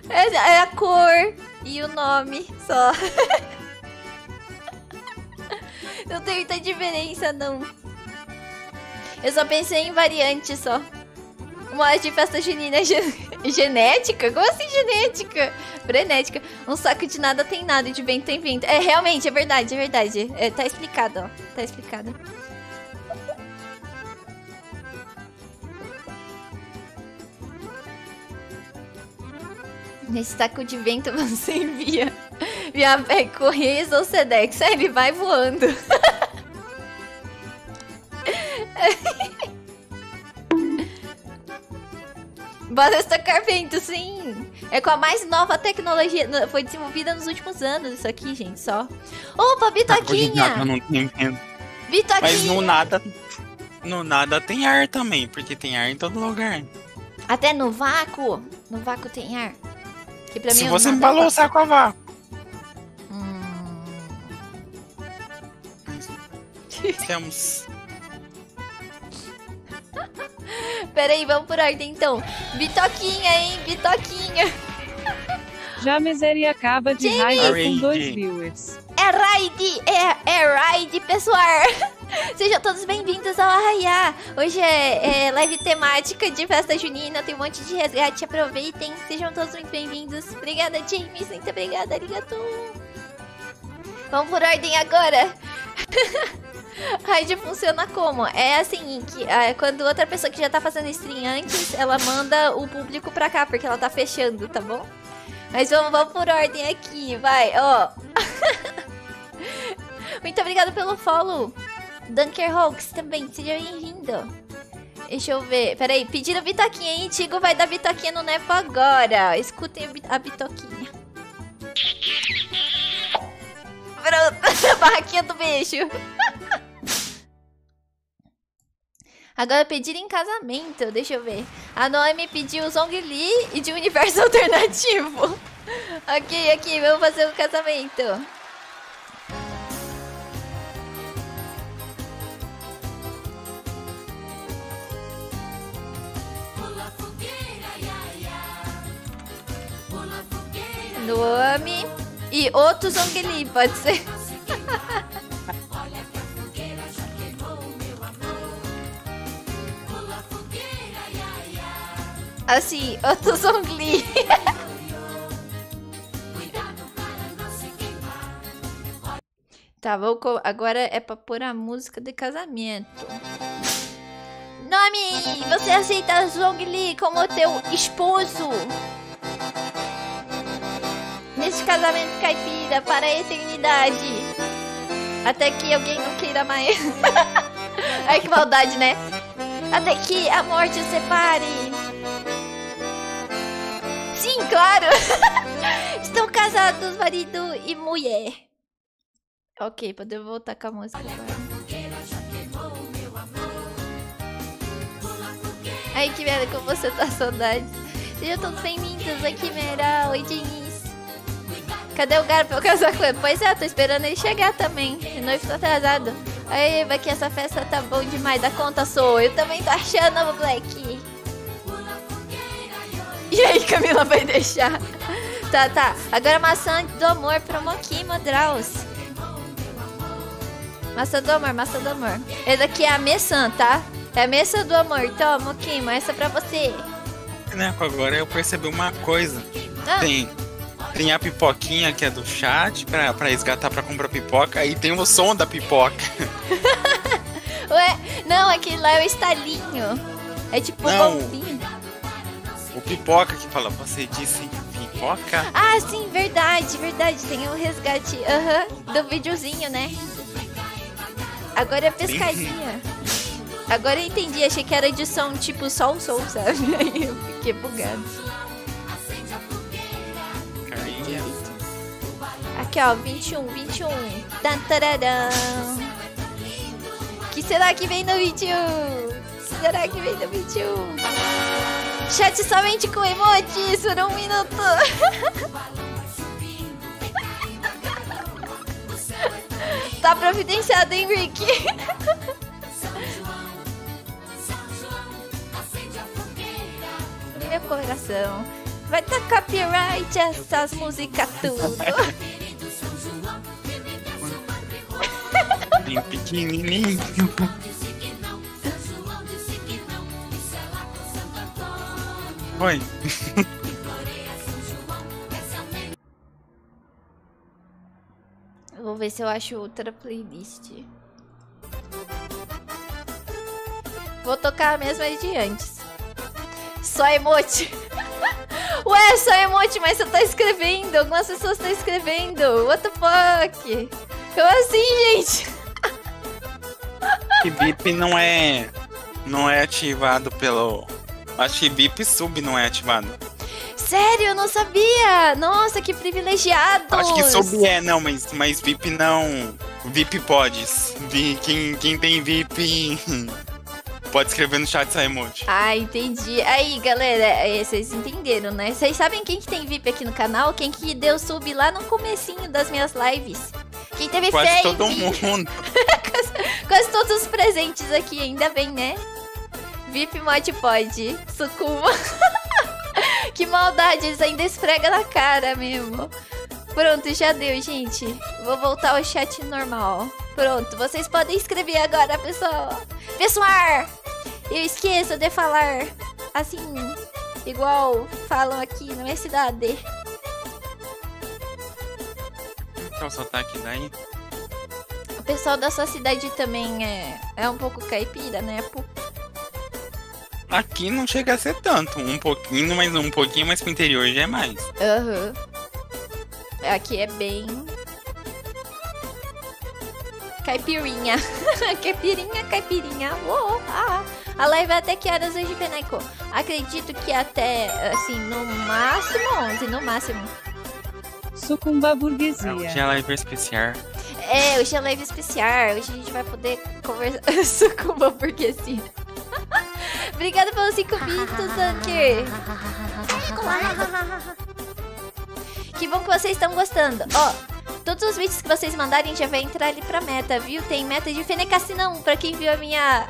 é a cor e o nome, só. Não tem muita diferença, não. Eu só pensei em variante, só. Uma hora de festa junina genética? Como assim genética? Frenética. Um saco de nada tem nada e de vento tem vento. É, realmente, é verdade, é verdade. É, tá explicado, ó. Tá explicado. Nesse saco de vento você envia Correios ou Sedex. Aí ele vai voando. Bora estocar vento, sim. É com a mais nova tecnologia. Foi desenvolvida nos últimos anos isso aqui, gente, só. Opa, Bitoquinha! Eu não tenho medo. Bitoquinha! Mas no nada tem ar também, porque tem ar em todo lugar. Até no vácuo? No vácuo tem ar. Que pra mim, se você embalou o saco a vácuo. Temos. Peraí, vamos por ordem então. Bitoquinha, hein? Bitoquinha. Já miseria acaba de raiva com 2 viewers. É raid! É raid, pessoal! Sejam todos bem-vindos ao Arraiá! Hoje é live temática de festa junina, tem um monte de resgate, aproveitem! Sejam todos muito bem-vindos! Obrigada, James! Muito obrigada, arigato! Vamos por ordem agora! Raid funciona como? É assim, que, quando outra pessoa que já tá fazendo stream antes, ela manda o público pra cá, porque ela tá fechando, tá bom? Mas vamos por ordem aqui, vai, ó. Muito obrigada pelo follow. Dunker Hawks também, seja bem-vindo. Deixa eu ver, peraí, pediram bitoquinha, hein? Tigo vai dar bitoquinha no Nepo agora. Escutem a bitoquinha. Pronto, barraquinha do beijo. Agora pedir em casamento, deixa eu ver. A Noemi pediu Zhongli e de universo alternativo. Ok, ok, vamos fazer o casamento. Noemi e outro Zhongli, pode ser. Assim, outro Zhongli. Tá, vou agora é pra pôr a música de casamento. Noemi, você aceita Zhongli como teu esposo? Neste casamento caipira para a eternidade. Até que alguém não queira mais. Ai, que maldade, né? Até que a morte os separe. Sim, claro! Estão casados, marido e mulher. Ok, podemos voltar com a música agora. Ai, que merda, como você tá saudade. Sejam todos bem-vindos aqui, Mera. Oi, Denise. Cadê o cara pra eu casar com ele? Pois é, tô esperando ele chegar também. De noivo tá atrasado. Ai, vai que essa festa tá bom demais. Da conta sou. Eu também tô achando, Black. E aí, Camila vai deixar? Tá, tá. Agora maçã do amor pro Moki Modraus. Maçã do amor, maçã do amor. Essa aqui é a maçã, tá? É a maçã do amor. Toma, Moquimo, essa é pra você. Neco, agora eu percebi uma coisa. Ah. Tem a pipoquinha que é do chat pra resgatar pra comprar pipoca. E tem o som da pipoca. Ué, não, aquele lá é o estalinho. É tipo um bombinho. O pipoca que fala, você disse pipoca? Ah, sim, verdade, verdade. Tem um resgate do videozinho, né? Agora é pescadinha. Agora eu entendi, achei que era edição tipo só o som, sabe? Aí eu fiquei bugado. Carinha. Aqui, ó, 21, 21. Tantararão. Que será que vem no 21? Será que vem no 21? Chat somente com emotes por um minuto. Tá providenciado, hein, Rick? Meu coração. Vai dar copyright essas músicas tudo. Bem pequenininho. Oi. Vou ver se eu acho outra playlist. Vou tocar a mesma de antes. Só emote. Ué, só emote, mas você tá escrevendo. Algumas pessoas estão escrevendo. What the fuck? Como assim, gente? Que bip não é ativado pelo... Acho que bip sub não é ativado. Sério, eu não sabia! Nossa, que privilegiado! Acho que sub é, não, mas VIP não. VIP pode. Quem tem VIP pode escrever no chat essa emoji. Ah, entendi. Aí, galera, vocês entenderam, né? Vocês sabem quem que tem VIP aqui no canal? Quem que deu sub lá no comecinho das minhas lives? Quem teve quase save? Todo mundo. Quase todos os presentes aqui, ainda bem, né? VIP mod pode, sucuma. Que maldade, eles ainda esfregam na cara mesmo. Pronto, já deu, gente. Vou voltar ao chat normal. Pronto, vocês podem escrever agora, pessoal. Pessoal, eu esqueço de falar assim, igual falam aqui na minha cidade. Qual sotaque daí? O pessoal da sua cidade também é um pouco caipira, né? Aqui não chega a ser tanto. Um pouquinho, mas pro interior já é mais. Aham. Uhum. Aqui é bem... Caipirinha. Caipirinha, caipirinha. Uou, ah. A live é até que horas hoje, Feneko? Acredito que até, assim, no máximo 11, no máximo. Sucumba burguesia. Hoje é live especial. É, hoje é live especial. Hoje a gente vai poder conversar. Eu sou com uma burguesinha. Obrigada pelos 5 bits, Anker. Que bom que vocês estão gostando. Ó, todos os vídeos que vocês mandarem já vai entrar ali pra meta, viu? Tem meta de Fenecacina 1. Pra quem viu a minha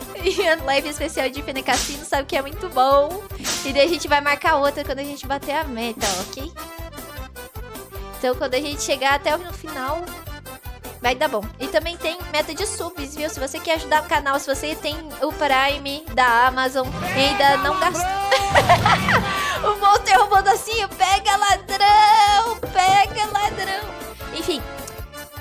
live especial de Fenecacina, sabe que é muito bom. E daí a gente vai marcar outra quando a gente bater a meta, ok? Então quando a gente chegar até o final, vai dar bom. E também tem meta de subs, viu? Se você quer ajudar o canal, se você tem o Prime da Amazon e ainda não gastou... O monstro roubou docinho, pega ladrão! Pega ladrão! Enfim,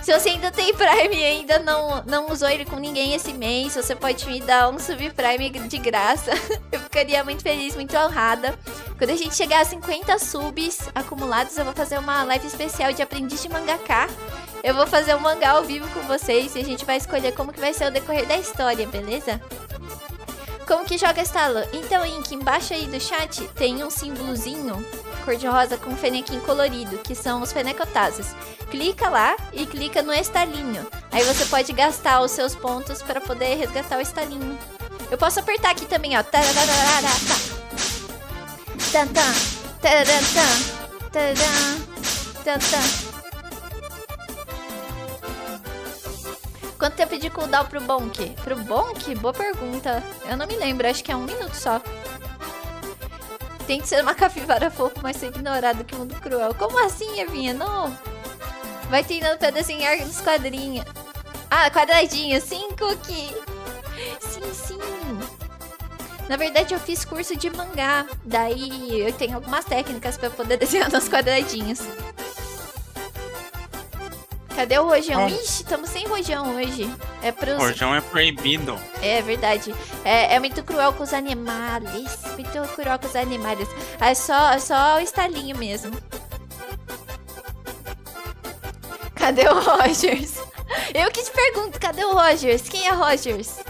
se você ainda tem Prime e ainda não usou ele com ninguém esse mês, você pode me dar um subprime de graça. Eu ficaria muito feliz, muito honrada. Quando a gente chegar a 50 subs acumulados, eu vou fazer uma live especial de aprendiz de mangaká. Eu vou fazer um mangá ao vivo com vocês e a gente vai escolher como que vai ser o decorrer da história, beleza? Como que joga esta lã? Então, Ink, embaixo aí do chat tem um símbolozinho cor-de-rosa com um fenequinho colorido, que são os fenecotazes. Clica lá e clica no estalinho. Aí você pode gastar os seus pontos para poder resgatar o estalinho. Eu posso apertar aqui também, ó. Quanto tempo de cooldown pro Bonk? Pro Bonk? Boa pergunta. Eu não me lembro, acho que é 1 minuto só. Tem que ser uma capivara fofa, mas ser ignorado, que mundo cruel. Como assim, Evinha? Não. Vai treinando pra desenhar nos quadrinhos. Ah, quadradinho. Sim, Cookie. Sim, sim. Na verdade, eu fiz curso de mangá. Daí eu tenho algumas técnicas pra poder desenhar nos quadradinhos. Cadê o rojão? Oh. Ixi, estamos sem rojão hoje. É pros... Rojão é proibido. É verdade. É muito cruel com os animais. Muito cruel com os animais. É só o estalinho mesmo. Cadê o Rogers? Eu que te pergunto, cadê o Rogers? Quem é Rogers?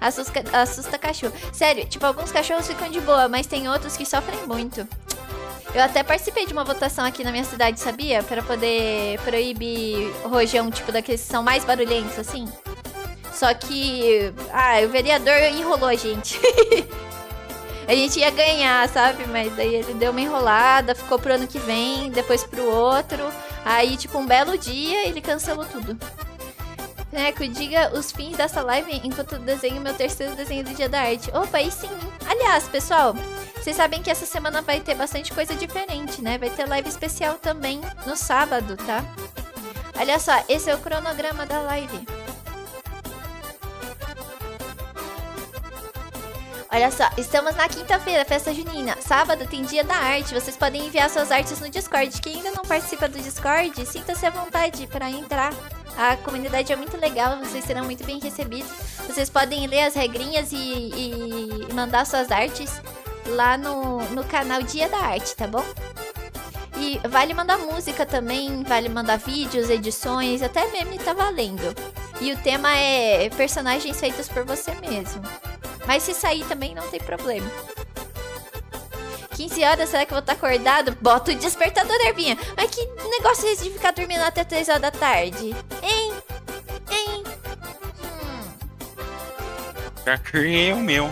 Assusta cachorro. Sério, tipo, alguns cachorros ficam de boa, mas tem outros que sofrem muito. Eu até participei de uma votação aqui na minha cidade, sabia? Pra poder proibir rojão, tipo, daqueles que são mais barulhentos, assim. Só que... Ah, o vereador enrolou a gente. A gente ia ganhar, sabe? Mas daí ele deu uma enrolada, ficou pro ano que vem, depois pro outro. Aí, tipo, um belo dia, ele cancelou tudo. Neco, diga os fins dessa live enquanto eu desenho meu terceiro desenho do Dia da Arte. Opa, aí sim! Aliás, pessoal... Vocês sabem que essa semana vai ter bastante coisa diferente, né? Vai ter live especial também no sábado, tá? Olha só, esse é o cronograma da live. Olha só, estamos na quinta-feira, festa junina. Sábado tem dia da arte, vocês podem enviar suas artes no Discord. Quem ainda não participa do Discord, sinta-se à vontade para entrar. A comunidade é muito legal, vocês serão muito bem recebidos. Vocês podem ler as regrinhas e mandar suas artes lá no canal Dia da Arte, tá bom? E vale mandar música também, vale mandar vídeos, edições, até meme tá valendo. E o tema é personagens feitos por você mesmo. Mas se sair também não tem problema. 15 horas, será que eu vou estar acordado? Bota o despertador, Ervinha! Mas que negócio é esse de ficar dormindo até 3 horas da tarde? Hein? Hein? Já criei o meu.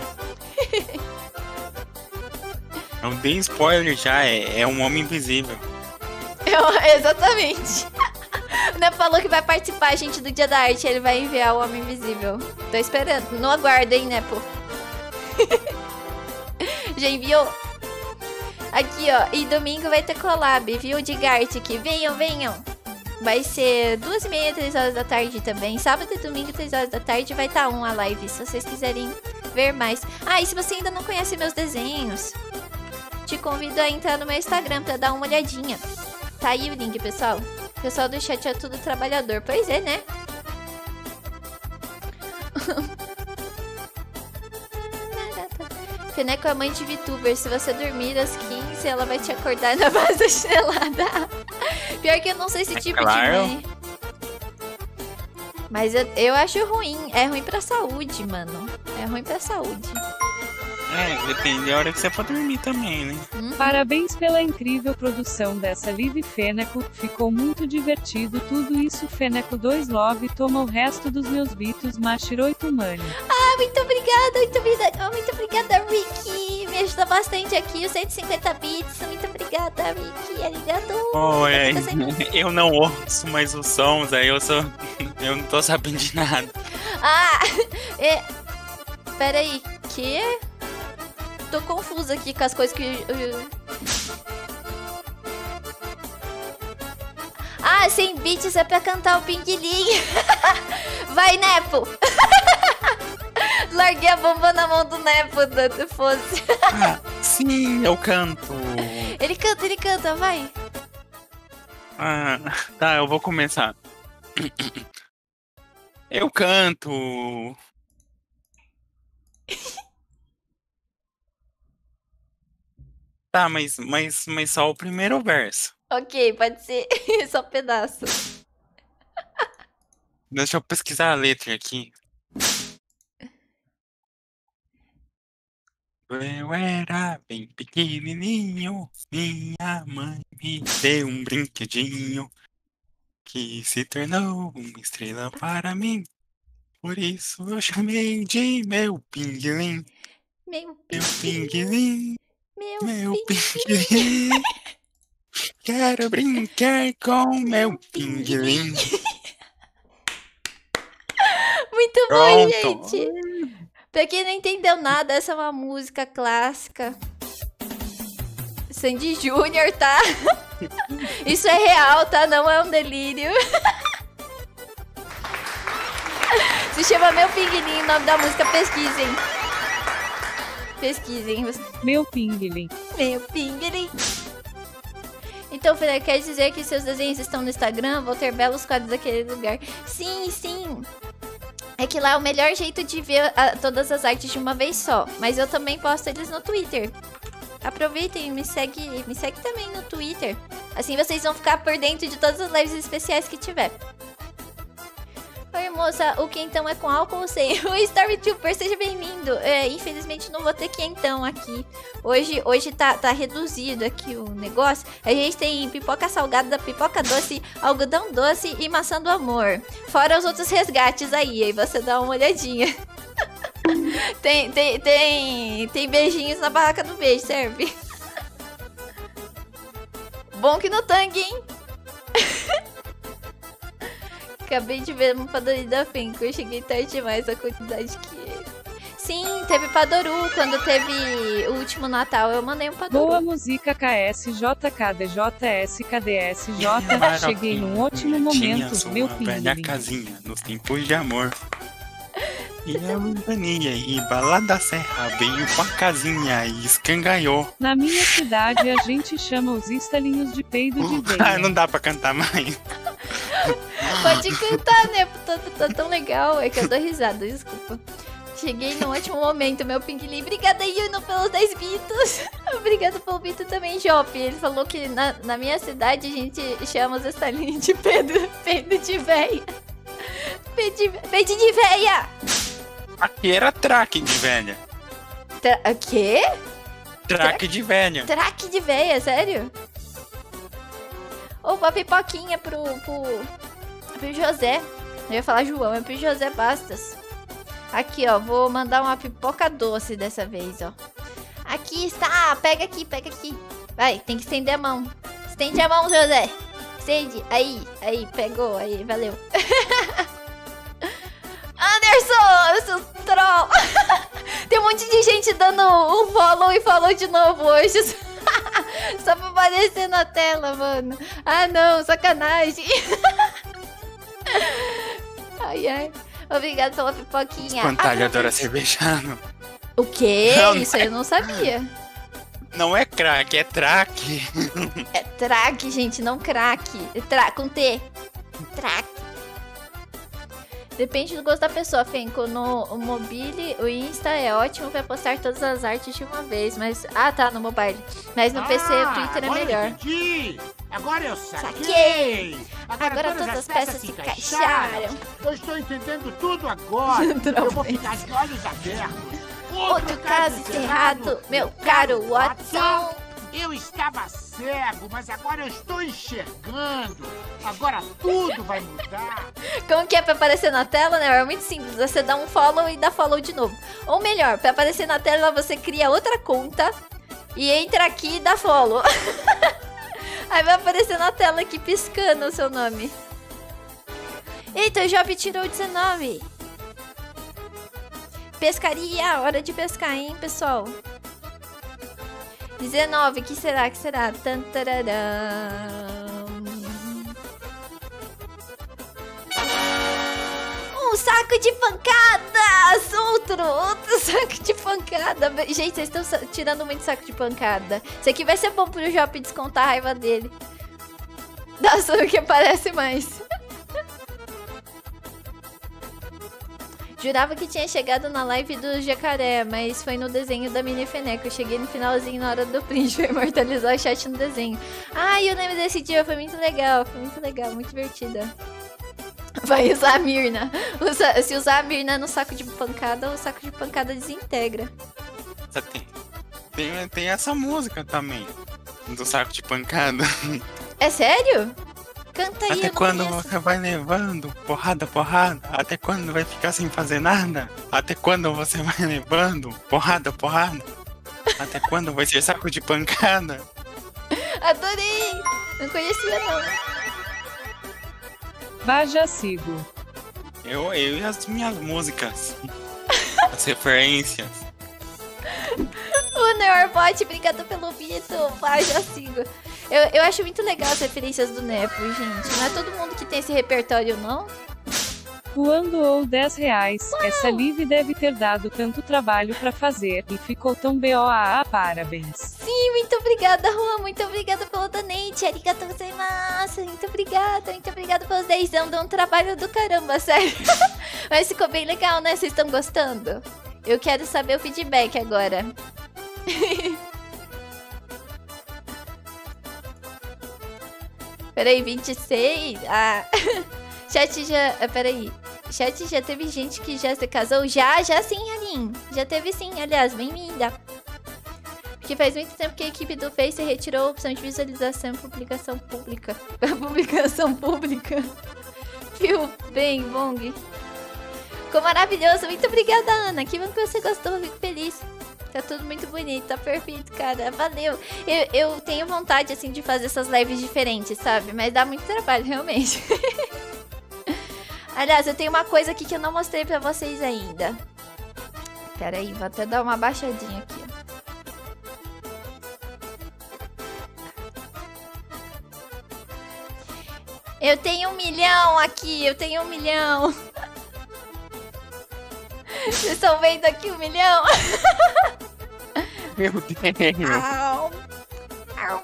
Não dei spoiler já, é um homem invisível. Exatamente. O Nepo falou que vai participar, gente, do Dia da Arte. Ele vai enviar o homem invisível. Tô esperando. Não aguardo, hein, Nepo. Já enviou? Aqui, ó. E domingo vai ter collab, viu? De Gartic. Venham, venham. Vai ser 2h30, 3 horas da tarde também. Sábado e domingo, 3 horas da tarde, vai estar a live. Se vocês quiserem ver mais. Ah, e se você ainda não conhece meus desenhos... Te convido a entrar no meu Instagram pra dar uma olhadinha. Tá aí o link, pessoal. O pessoal do chat é tudo trabalhador. Pois é, né? Feneko é mãe de VTuber. Se você dormir às 15, ela vai te acordar na base da chinelada. Pior que eu não sei esse tipo de mãe. Mas eu acho ruim. É ruim pra saúde, mano. É ruim pra saúde. É, depende da hora que você pode dormir também, né? Parabéns pela incrível produção dessa live, Feneko. Ficou muito divertido tudo isso, Feneko 2 Love. Toma o resto dos meus bitos, Mashiroi Tumani. Ah, muito obrigada, muito obrigada. Muito obrigada, Ricky. Me ajuda bastante aqui, os 150 bits. Muito obrigada, Ricky. Arigato. Oh, é, eu não ouço mais os sons, aí eu sou... Eu não tô sabendo de nada. Ah, é... Peraí, que... Tô confusa aqui com as coisas que... Ah, 100 beats é pra cantar o pinguilinho. Vai, Nepo. Larguei a bomba na mão do Nepo, tanto fosse. Ah, sim, eu canto. Ele canta, vai. Ah, tá, eu vou começar. Eu canto. Tá, mas só o primeiro verso. Ok, pode ser só um pedaço. Deixa eu pesquisar a letra aqui. Eu era bem pequenininho, minha mãe me deu um brinquedinho que se tornou uma estrela para mim. Por isso eu chamei de meu pinguilim. Meu pinguilim. Meu pinguim, quero brincar com meu pinguim. Muito bom, pronto, gente. Pra quem não entendeu nada, essa é uma música clássica. Sandy Junior, tá? Isso é real, tá? Não é um delírio. Se chama Meu Pinguim, o nome da música, pesquisem. Pesquisem. Meu pinguilim. Meu pinguilim. Então, Fernanda, quer dizer que seus desenhos estão no Instagram? Vou ter belos quadros daquele lugar. Sim, sim. É que lá é o melhor jeito de ver todas as artes de uma vez só. Mas eu também posto eles no Twitter. Aproveitem e me segue também no Twitter. Assim vocês vão ficar por dentro de todas as lives especiais que tiver. Oi, moça, o quentão é com álcool ou sem? O Stormtrooper, seja bem-vindo. É, infelizmente não vou ter quentão aqui. Hoje tá reduzido aqui o negócio. A gente tem pipoca salgada, pipoca doce, algodão doce e maçã do amor. Fora os outros resgates aí, aí você dá uma olhadinha. Tem beijinhos na barraca do beijo, serve. Bom que no tangue, hein? Acabei de ver uma padaria da Feneko, eu cheguei tarde demais, a quantidade que... Sim, teve padoru, quando teve o último Natal, eu mandei um padoru. Boa música, KSJKDJSKDSJ, cheguei num ótimo momento, meu filho. Tinha velha casinha, nos tempos de amor. E a urbaninha, e balada da serra, veio com a casinha e escangalhou. Na minha cidade, a gente chama os estalinhos de peido de vez. Ah, não dá pra cantar mais. Pode cantar, né? Tá tão legal. É que eu dou risada, desculpa. Cheguei no ótimo momento, meu pinguim. Obrigada, Yuno, pelos 10 bitos. Obrigada pelo bito também, Jop. Ele falou que na minha cidade a gente chama os estalinhos de peido de véia. Peido de véia! Aqui era traque de velha. O quê? Traque de velha. Traque de velha, sério? Ou uma pipoquinha pro José. Eu ia falar João, é pro José Bastas. Aqui, ó, vou mandar uma pipoca doce dessa vez, ó. Aqui está, pega aqui, pega aqui. Vai, tem que estender a mão. Estende a mão, José. Estende, aí, pegou, aí, valeu. Anderson, seu troll. Tem um monte de gente dando um follow e falou de novo hoje. Só pra aparecer na tela, mano. Ah, não, sacanagem. Ai, ai. Obrigado pela pipoquinha. Espantalho adora ser beijado. O quê? Não, isso aí eu não sabia. Não é crack, é traque. É traque, gente, não craque. É com T. Traque. Depende do gosto da pessoa, Feneko. No mobile, o Insta é ótimo pra postar todas as artes de uma vez, mas... Ah, tá, no mobile. Mas no PC, o Twitter é melhor. Entendi. Agora eu saquei! Agora todas as peças se encaixaram. Eu estou entendendo tudo agora. Eu vou ficar de olhos abertos. Outro caso encerrado, meu caro Watson. Eu estava cego, mas agora eu estou enxergando. Agora tudo vai mudar. Como que é pra aparecer na tela, né? É muito simples, você dá um follow e dá follow de novo. Ou melhor, pra aparecer na tela você cria outra conta e entra aqui e dá follow. Aí vai aparecer na tela aqui piscando o seu nome. Eita, o Job tirou 19. Pescaria, hora de pescar, hein, pessoal? 19, que será, que será? Tantararã. Um saco de pancadas! Outro saco de pancada. Gente, vocês estão tirando muito saco de pancada. Isso aqui vai ser bom pro Jop descontar a raiva dele. Dá só o que aparece mais. Jurava que tinha chegado na live do jacaré, mas foi no desenho da mini Feneko. Eu cheguei no finalzinho na hora do print, foi imortalizar o chat no desenho. Ai, eu lembro desse dia, foi muito legal, muito divertida. Vai usar a Mirna. Se usar a Mirna no saco de pancada, o saco de pancada desintegra. Tem essa música também, do saco de pancada. É sério? Canta aí, até quando você vai levando porrada, porrada? Até quando vai ficar sem fazer nada? Até quando você vai levando porrada, porrada? Até quando vai ser saco de pancada? Adorei! Não conhecia, não. Baja, sigo. Eu e as minhas músicas. As referências. O Neurbot, obrigado pelo bito. Baja, sigo. Eu acho muito legal as referências do Nepo, gente. Não é todo mundo que tem esse repertório, não? Quando ou 10 reais, uau! Essa live deve ter dado tanto trabalho pra fazer, e ficou tão BOAA, parabéns. Sim, muito obrigada, Juan, muito obrigada pelo donate, arigatou gozaimasu, muito obrigada pelos 10 anos, deu um trabalho do caramba, sério. Mas ficou bem legal, né? Vocês estão gostando? Eu quero saber o feedback agora. Peraí, 26? Ah, chat já... Peraí. Chat já teve gente que já se casou? Já sim, Aline. Já teve sim, aliás, bem-vinda. Porque faz muito tempo que a equipe do Face retirou a opção de visualização e publicação pública. Publicação pública. Que bem, Bong. Ficou maravilhoso. Muito obrigada, Ana. Que bom que você gostou. Fico feliz. Tá tudo muito bonito, tá perfeito, cara. Valeu. Eu tenho vontade, assim, de fazer essas lives diferentes, sabe? Mas dá muito trabalho, realmente. Aliás, eu tenho uma coisa aqui que eu não mostrei pra vocês ainda. Pera aí, vou até dar uma baixadinha aqui, ó. Eu tenho 1 milhão aqui, eu tenho 1 milhão. Vocês estão vendo aqui 1 milhão? Meu Deus! Au. Au.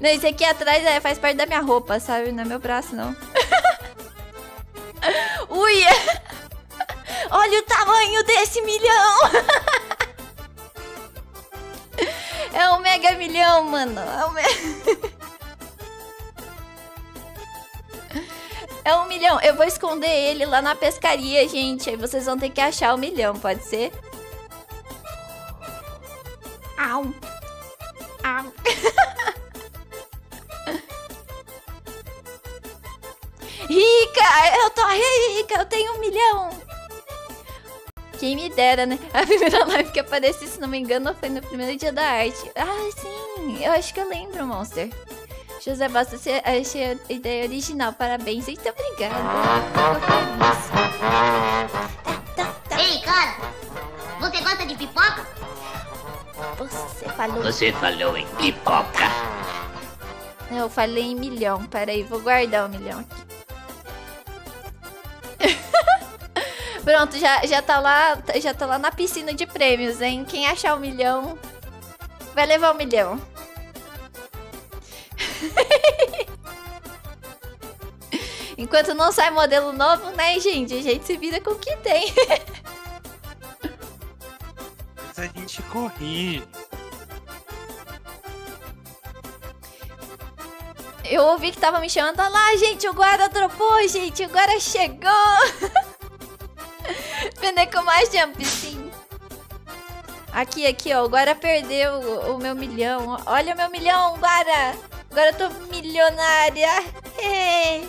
Não, esse aqui atrás é, faz parte da minha roupa, sabe? Não é meu braço, não. Ui! Olha o tamanho desse 1 milhão! É um mega 1 milhão, mano! É um mega... É 1 milhão. Eu vou esconder ele lá na pescaria, gente. Aí vocês vão ter que achar 1 milhão, pode ser? Au. Au. Rica! Eu tô rica! Eu tenho 1 milhão! Quem me dera, né? A primeira live que apareceu, se não me engano, foi no primeiro dia da arte. Ah, sim! Eu acho que eu lembro, Monster. José Bastos, você achei a ideia original, parabéns. Muito obrigada. Ei, cara! Você gosta de pipoca? Você falou em pipoca. Eu falei em 1 milhão. Peraí, vou guardar 1 milhão aqui. Pronto, já tá lá na piscina de prêmios, hein? Quem achar 1 milhão vai levar 1 milhão. Enquanto não sai modelo novo, né, gente? A gente se vira com o que tem. Mas a gente corre. Eu ouvi que tava me chamando. Olha lá, gente, o guarda dropou, gente. O guarda chegou. Feneko mais jump, sim. Aqui, aqui, ó. O guarda perdeu o meu milhão. Olha o meu milhão, guarda. Agora eu tô milionária. Hey.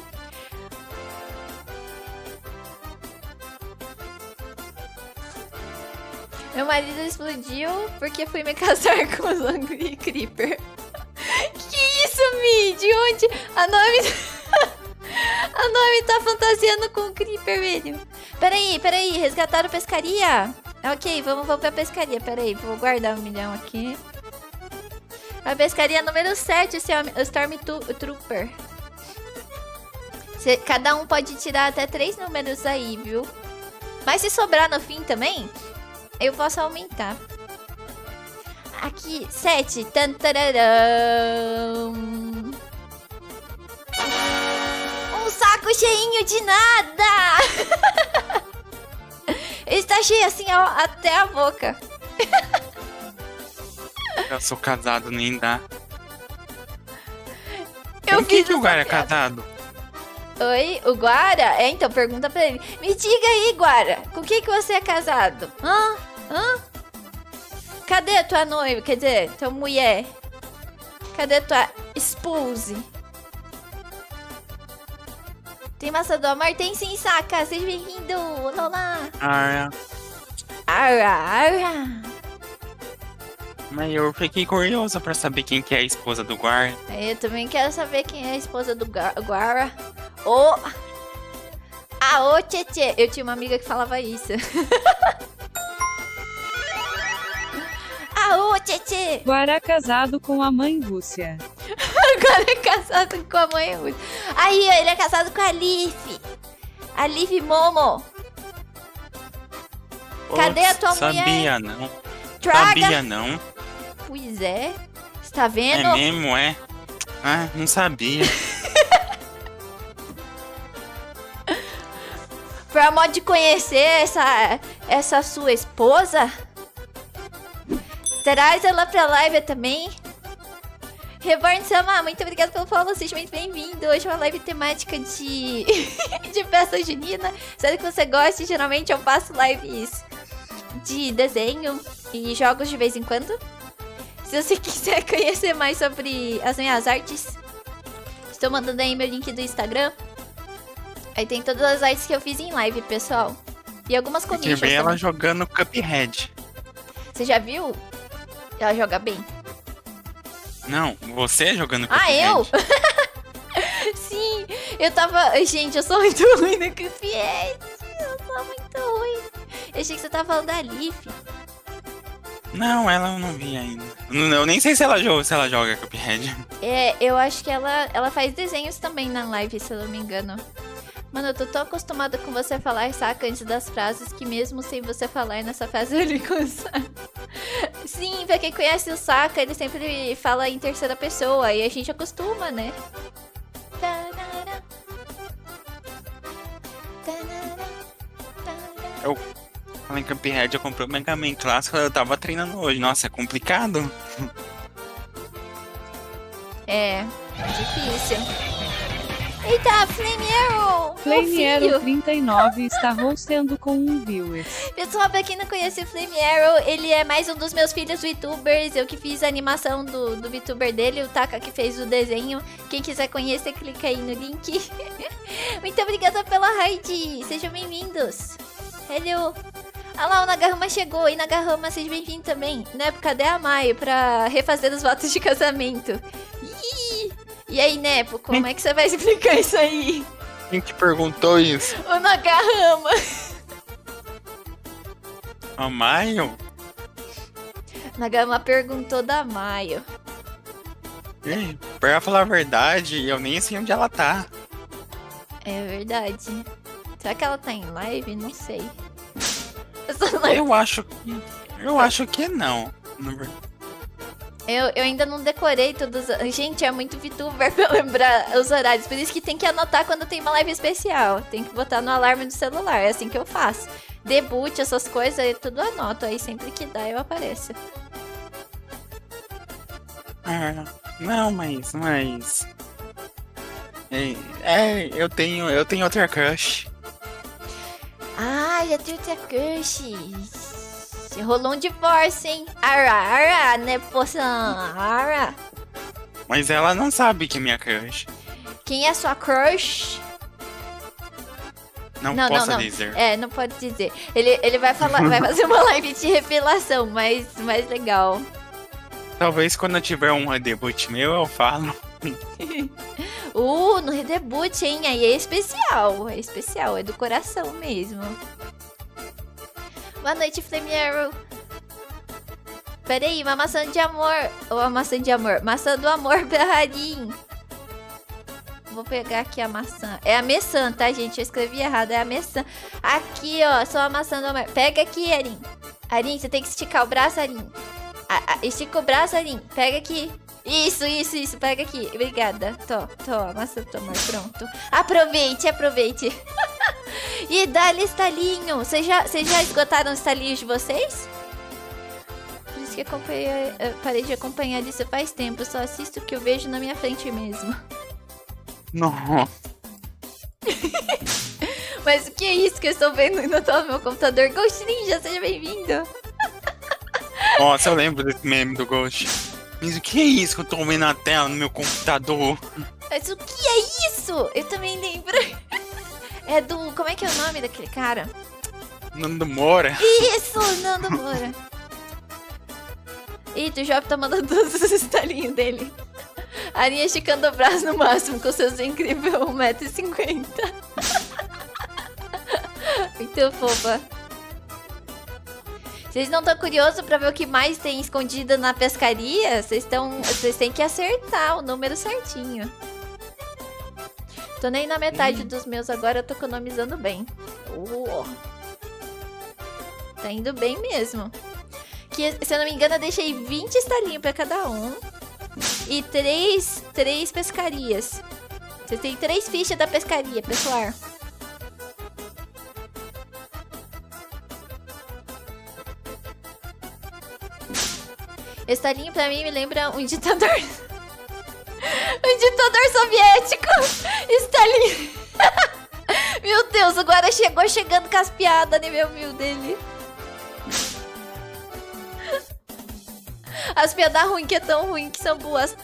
Meu marido explodiu porque fui me casar com o Zhongli e Creeper. Que isso, Mi? De onde? A Nami... A Nami tá fantasiando com o Creeper, velho. Peraí, peraí. Resgataram pescaria? Ok, vamos voltar pra pescaria. Peraí, vou guardar um milhão aqui. A pescaria número 7, esse é o Stormtrooper. Cada um pode tirar até 3 números aí, viu? Mas se sobrar no fim também... Eu posso aumentar. Aqui, 7. Tantararão. Um saco cheinho de nada. Está cheio assim ó, até a boca. Eu sou casado, nem dá. Por que o Guara é casado? Oi, o Guara? É, então pergunta pra ele. Me diga aí, Guara, com que você é casado? Hã? Hã? Cadê a tua noiva? Quer dizer, tua mulher? Cadê a tua esposa? Tem maçã do amor? Tem sim, saca. Seja bem-vindo. Olá, olá. Ara. Ara, ara. Mas eu fiquei curiosa pra saber quem que é a esposa do Guara. Eu também quero saber quem é a esposa do Guara. Ô! Ah, ô, tchê. Eu tinha uma amiga que falava isso. Ah, ô, tchê. Guara casado com a mãe Rússia. Guara é casado com a mãe Rússia. Aí, ele é casado com a Alife. Alife Momo. Cadê a tua mulher? Sabia não. Traga. Sabia não. Pois é, está vendo? É mesmo, é. Ah, não sabia. Pra modo de conhecer essa sua esposa, traz ela pra live também. Reborn-sama, muito obrigado pelo follow, seja muito bem-vindo. Hoje é uma live temática de, de festa junina. Espero que você goste, geralmente eu faço lives de desenho e jogos de vez em quando. Se você quiser conhecer mais sobre as minhas artes, estou mandando aí meu link do Instagram. Aí tem todas as artes que eu fiz em live, pessoal. E algumas commissions. Eu vi ela jogando Cuphead. Você já viu? Ela joga bem. Não, você jogando Cuphead. Ah, eu? Sim, eu tava... Gente, eu sou muito ruim no Cuphead. Eu sou muito ruim. Eu achei que você tava falando da Leaf. Não, ela eu não vi ainda. Eu nem sei se ela joga Cuphead. É, eu acho que ela faz desenhos também na live, se eu não me engano. Mano, eu tô tão acostumada com você falar, saca, antes das frases, que mesmo sem você falar nessa frase eu ligo o saco. Sim, pra quem conhece o saca, ele sempre fala em terceira pessoa, e a gente acostuma, né? Tanara, tanara, tanara. Eu... Falei em Cuphead, eu comprei o Mega Man clássico, eu tava treinando hoje. Nossa, é complicado. É, difícil. Eita, Flame Arrow! Flame Arrow 39 está rosteando com um viewer. Pessoal, pra quem não conhece o Flame Arrow, ele é mais um dos meus filhos VTubers. Eu que fiz a animação do VTuber dele, o Taka que fez o desenho. Quem quiser conhecer, clica aí no link. Muito obrigada pela raid! Sejam bem-vindos! Hello! Ah lá, o Nagarrama chegou. E Nagarrama, seja bem-vindo também. Na época da Maio, pra refazer os votos de casamento. Iiii. E aí, Nepo, como é que você vai explicar isso aí? Quem te perguntou isso? O Nagarrama. A Maio? Nagarrama perguntou da Maio. Pra falar a verdade, eu nem sei onde ela tá. É verdade. Será que ela tá em live? Não sei. Eu acho que não. Eu ainda não decorei todos. Gente, é muito VTuber pra lembrar os horários. Por isso que tem que anotar quando tem uma live especial. Tem que botar no alarme do celular. É assim que eu faço. Debut, essas coisas, eu tudo anoto. Aí sempre que dá, eu apareço. Ah, não, mas... É, eu tenho outra crush. Ah, já tenho outra crush. Rolou um divórcio, hein? Ara, ara, né, poção? Ara. Mas ela não sabe que é minha crush. Quem é sua crush? Não posso dizer. É, não pode dizer. Ele vai falar, vai fazer uma live de revelação, mas mais legal. Talvez quando eu tiver um redebut meu, eu falo. No redebut, hein? Aí é especial, é do coração mesmo. Boa noite, Flame Arrow. Peraí, uma maçã de amor. Ou a maçã de amor? Maçã do amor, Berrarim. Vou pegar aqui a maçã. É a maçã, tá, gente? Eu escrevi errado, é a maçã. Aqui, ó, só a maçã do amor. Pega aqui, Arim. Arim, você tem que esticar o braço, Arim. Estica o braço, Arim. Pega aqui. Isso. Pega aqui. Obrigada. Tô. Maçã do amor, pronto. Aproveite. E dá-lhe estalinho. Vocês já esgotaram os estalinhos de vocês? Por isso que parei de acompanhar isso faz tempo. Só assisto o que eu vejo na minha frente mesmo. Não. Mas o que é isso que eu estou vendo no meu computador? Ghost Ninja, seja bem-vindo. Nossa, eu lembro desse meme do Ghost. Mas o que é isso que eu estou vendo na tela no meu computador? Mas o que é isso? Eu também lembro. É do... Como é que é o nome daquele cara? Nando Moura. Isso, Nando Moura. Eita, o Job tá mandando todos os estalinhos dele. Arinha esticando o braço no máximo com seus incríveis 1,50 m. Muito fofa. Vocês não estão curiosos pra ver o que mais tem escondido na pescaria? Vocês têm que acertar o número certinho. Tô nem na metade dos meus agora, eu tô economizando bem. Tá indo bem mesmo. Que, se eu não me engano, eu deixei 20 estalinhos pra cada um. E três pescarias. Vocês têm 3 fichas da pescaria, pessoal. Estalinho pra mim me lembra um ditador. Um ditador soviético. Estalinho. Meu Deus, agora chegou chegando com as piadas, né, meu amigo dele. As piadas ruins que é tão ruim que são boas.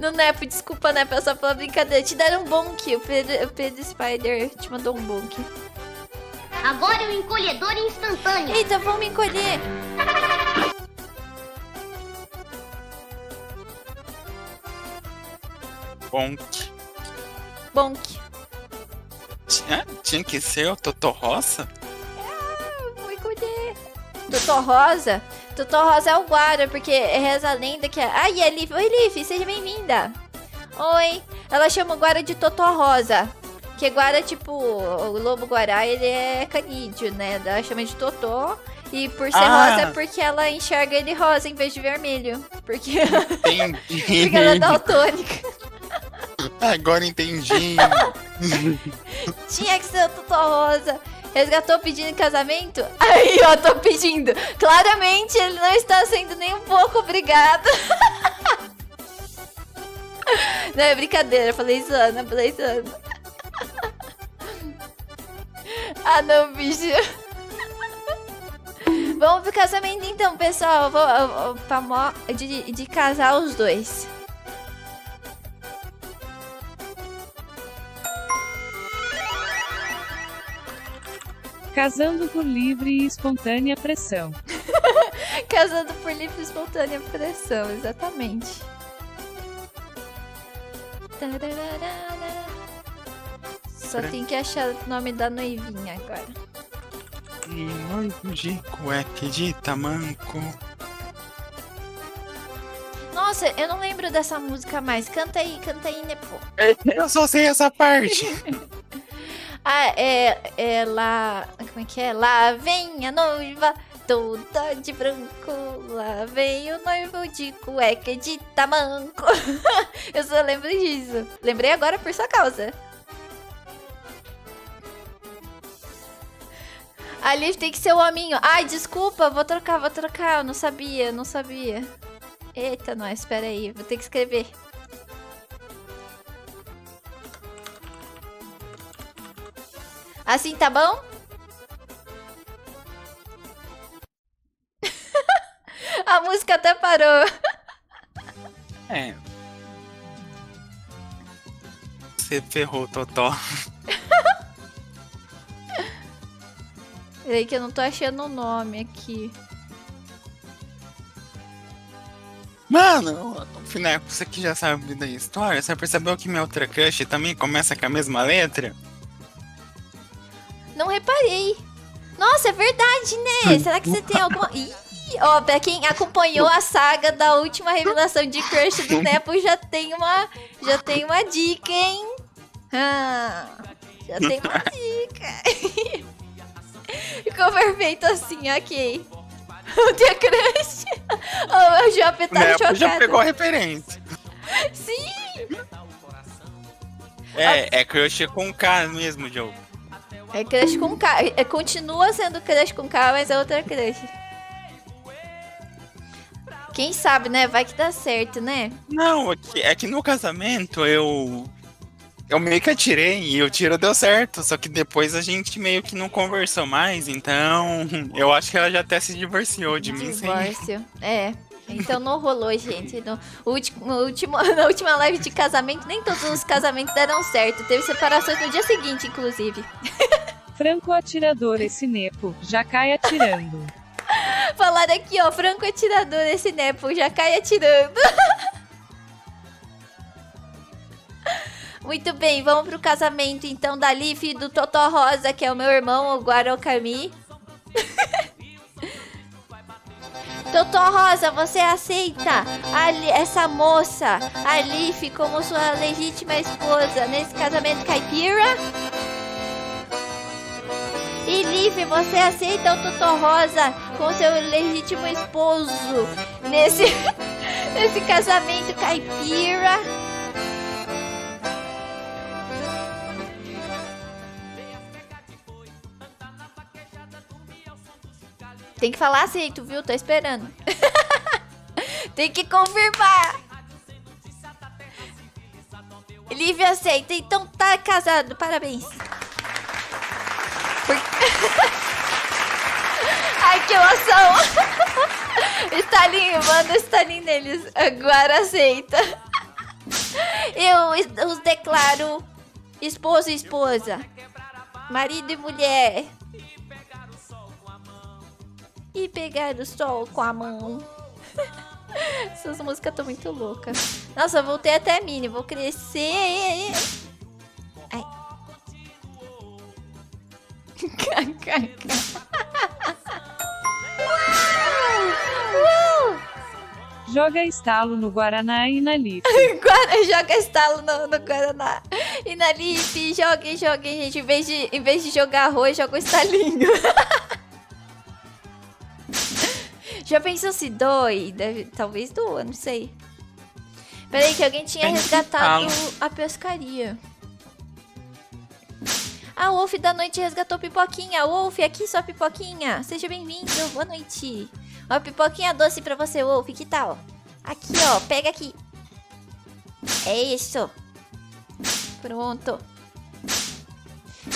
No Nepo, desculpa, Nepo, é só pela brincadeira. Te deram um bonk. O Pedro Spider te mandou um bonk. Agora é o encolhedor instantâneo. Eita, vamos me encolher. Bonk. Tinha que ser o Totó Roça? Totó Rosa é o guarda, porque reza a lenda que... Ai, é Liv. Oi, Liv, seja bem-vinda. Oi. Ela chama o guarda de Totó Rosa, que guarda, tipo, o lobo-guará, ele é canídeo, né? Ela chama de Totó, e por ser rosa é porque ela enxerga ele rosa em vez de vermelho. Porque, porque ela é daltônica. Agora entendi. Tinha que ser o Totó Rosa. Resgatou pedindo casamento? Aí, ó, tô pedindo. Claramente, ele não está sendo nem um pouco obrigado. Não, é brincadeira. Falei zoando. Ah, não, bicho. Vamos pro casamento, então, pessoal. Eu vou de casar os dois. Casando por livre e espontânea pressão. Casando por livre e espontânea pressão, exatamente. Só tem que achar o nome da noivinha agora. Noivo de cueca de tamanco. Nossa, eu não lembro dessa música mais. Canta aí, Nepo. Eu só sei essa parte. Ah, é lá... Como é que é? Lá vem a noiva toda de branco. Lá vem o noivo de cueca de tamanco. Eu só lembro disso. Lembrei agora por sua causa. A Liv tem que ser o hominho. Ai, desculpa, vou trocar. Eu não sabia. Eita, nós, espera aí, vou ter que escrever. Assim tá bom? A música até parou. É. Você ferrou, Totó. Peraí que eu não tô achando o nome aqui. Mano, Feneko, você que já sabe da história, você percebeu que meu outra crush também começa com a mesma letra? Não reparei. Nossa, é verdade, né? Será que você tem alguma... Ih, ó, pra quem acompanhou a saga da última revelação de crush do Nepo, já tem uma dica, hein? Ah, já tem uma dica. Ficou perfeito assim, ok. O The Crush. Oh, o Jop tá chocado. Já pegou a referência. Sim! É crush com K mesmo, Diogo. É crush com K. Continua sendo crush com K, mas é outra crush. Quem sabe, né? Vai que dá certo, né? Não, é que no casamento eu meio que atirei e o tiro deu certo, só que depois a gente meio que não conversou mais, então eu acho que ela já até se divorciou de mim. Divórcio, é. Então não rolou, gente. Na última live de casamento, nem todos os casamentos deram certo. Teve separações no dia seguinte, inclusive. Franco atirador esse Nepo, já cai atirando. Falaram aqui, ó, Franco atirador esse Nepo, já cai atirando. Muito bem, vamos pro casamento então da Liv e do Totó Rosa, que é o meu irmão, o Guarocami. Totó Rosa, você aceita essa moça, a Liv, como sua legítima esposa nesse casamento caipira? E Liv, você aceita o Totó Rosa com seu legítimo esposo nesse casamento caipira? Tem que falar assim, tu viu? Tô esperando. Tem que confirmar. Liv aceita, então tá casado. Parabéns. Ai, que emoção. Stalin, manda o Stalin neles. Agora aceita. Eu os declaro esposo e esposa. Marido e mulher. E pegar o sol com a mão. Essas músicas estão muito loucas. Nossa, eu voltei até mini. Vou crescer. Ai. Uau! Uau! Joga estalo no Guaraná e na Liv. Joga estalo no Guaraná e na Liv. Joguem, gente. Em vez de jogar arroz, joga o estalinho. Já pensou se dói? Talvez doa, não sei. Peraí que alguém tinha resgatado a pescaria. A Wolf da noite resgatou Pipoquinha. Wolf, aqui sua Pipoquinha. Seja bem-vindo, boa noite. Ó, Pipoquinha doce pra você, Wolf, que tal? Aqui, ó, pega aqui. É isso. Pronto.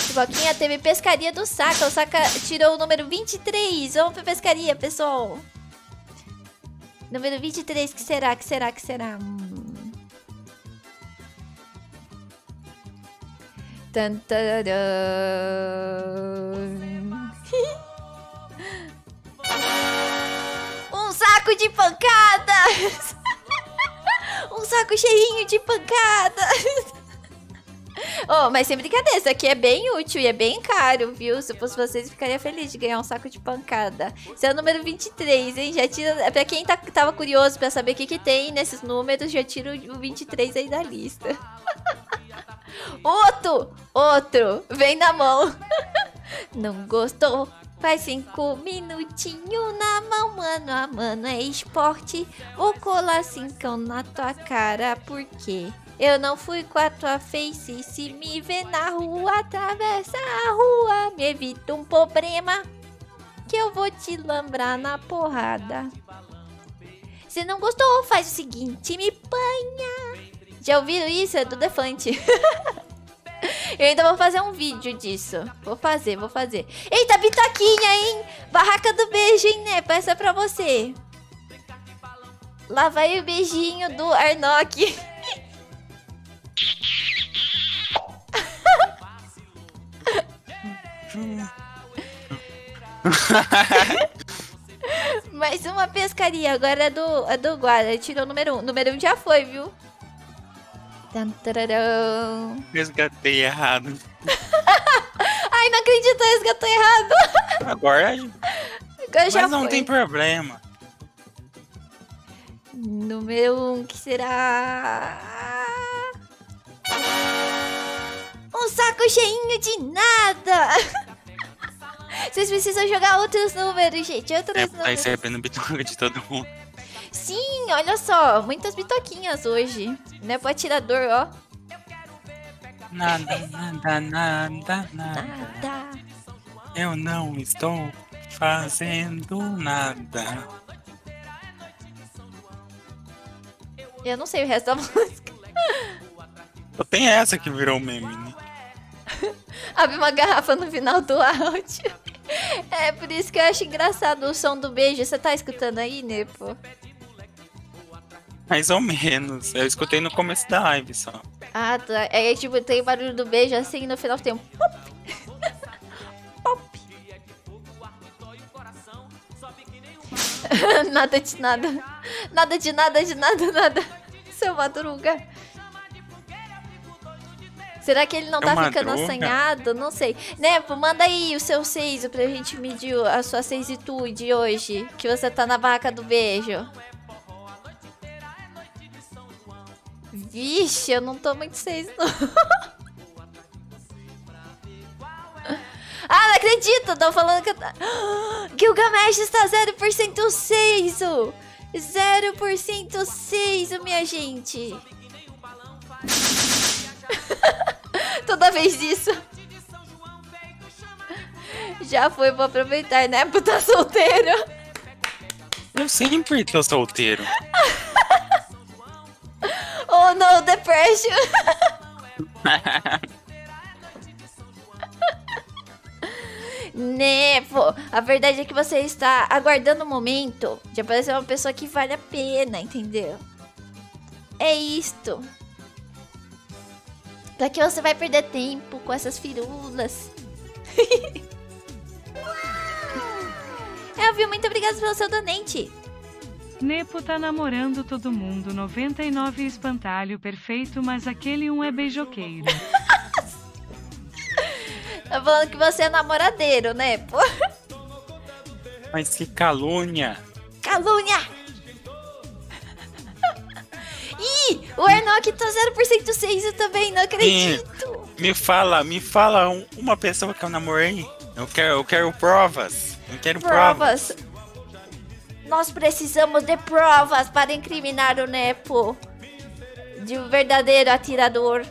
Pipoquinha teve pescaria do Saka. O Saka tirou o número 23. Vamos pra pescaria, pessoal. Número 23, que será? Que será? Que será? Um saco de pancadas! Um saco cheirinho de pancadas! Oh, mas sem brincadeira, isso aqui é bem útil e é bem caro, viu? Se fosse vocês, ficaria feliz de ganhar um saco de pancada. Esse é o número 23, hein? Já tira... Pra quem tava curioso pra saber o que tem nesses números, já tira o 23 aí da lista. Outro! Vem na mão! Não gostou? Faz 5 minutinhos na mão, mano a mano, é esporte. Vou colar 5 na tua cara, por quê? Eu não fui com a tua face, se me vê na rua, atravessa a rua. Me evita um problema, que eu vou te lambrar na porrada. Se não gostou, faz o seguinte, me panha. Já ouviram isso? É do Defante. Eu ainda vou fazer um vídeo disso. Vou fazer. Eita, bitaquinha, hein? Barraca do beijo, hein, né? Essa é pra você. Lá vai o beijinho do Arnok. Mais uma pescaria. Agora é do guarda. Ele tirou o número 1. O número 1 já foi, viu? Resgatei errado. Ai, não acredito, resgatou errado. Agora já. Mas não foi. Tem problema. Número 1, que será? Um saco cheinho de nada. Vocês precisam jogar outros números, gente. Outros números. Tá recebendo bitoca de todo mundo. Sim, olha só. Muitas bitoquinhas hoje. Né, pro atirador, ó. Nada. Eu não estou fazendo nada. Eu não sei o resto da música. Só tem essa que virou meme, né? Abre uma garrafa no final do áudio. É por isso que eu acho engraçado o som do beijo. Você tá escutando aí, Nepo? Mais ou menos. Eu escutei no começo da live só. Ah, tá. É tipo, tem o barulho do beijo assim e no final tem um pop. Pop. Nada de nada. Nada de nada, de nada, nada. Seu Madruga. Será que ele não tá ficando assanhado? Não sei. Nepo, manda aí o seu seiso pra gente medir a sua seisitude hoje. Que você tá na barraca do beijo. Vixe, eu não tô muito seis, não. Ah, não acredito! Tô falando que eu... Gilgamesh está 0% seiso! 0% seiso, minha gente! Toda vez isso. Já foi, vou aproveitar, né? Porque tá solteiro. Eu sempre tô solteiro. Oh no, depression. Nepo, a verdade é que você está aguardando o momento de aparecer uma pessoa que vale a pena, entendeu? É isto. Pra que você vai perder tempo com essas firulas. Elvio, muito obrigado pelo seu donate. Nepo tá namorando todo mundo, 99 espantalho perfeito, mas aquele um é beijoqueiro. Tá falando que você é namoradeiro, Nepo. Mas que calúnia. Calúnia. Ih, o Arnok tá 0% seiso também, não acredito. Me fala uma pessoa que eu namorei. Eu quero provas. Eu quero provas. Nós precisamos de provas para incriminar o Nepo de um verdadeiro atirador.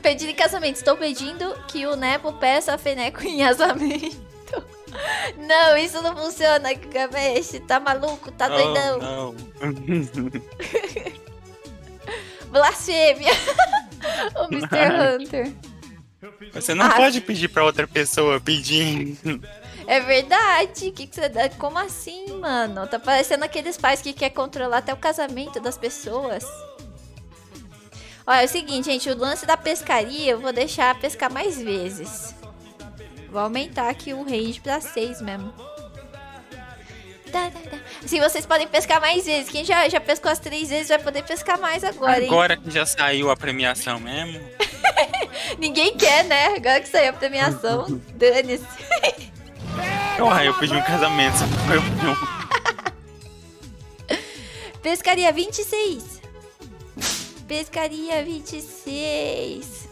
Pedido em casamento. Estou pedindo que o Nepo peça a Feneko em casamento. Não, isso não funciona, Gilgamesh. Tá maluco, tá doidão. Não. Blasfêmia. O Mr. Hunter. Você não pode pedir para outra pessoa pedir... É verdade, como assim, mano? Tá parecendo aqueles pais que querem controlar até o casamento das pessoas. Olha, é o seguinte, gente, o lance da pescaria eu vou deixar pescar mais vezes. Vou aumentar aqui o range pra 6 mesmo. Sim, vocês podem pescar mais vezes. Quem já pescou as 3 vezes vai poder pescar mais agora, hein? Agora que já saiu a premiação mesmo. Ninguém quer, né? Agora que saiu a premiação, dane-se. Porra, eu pedi um casamento, só foi um. Pescaria 26. Pescaria 26.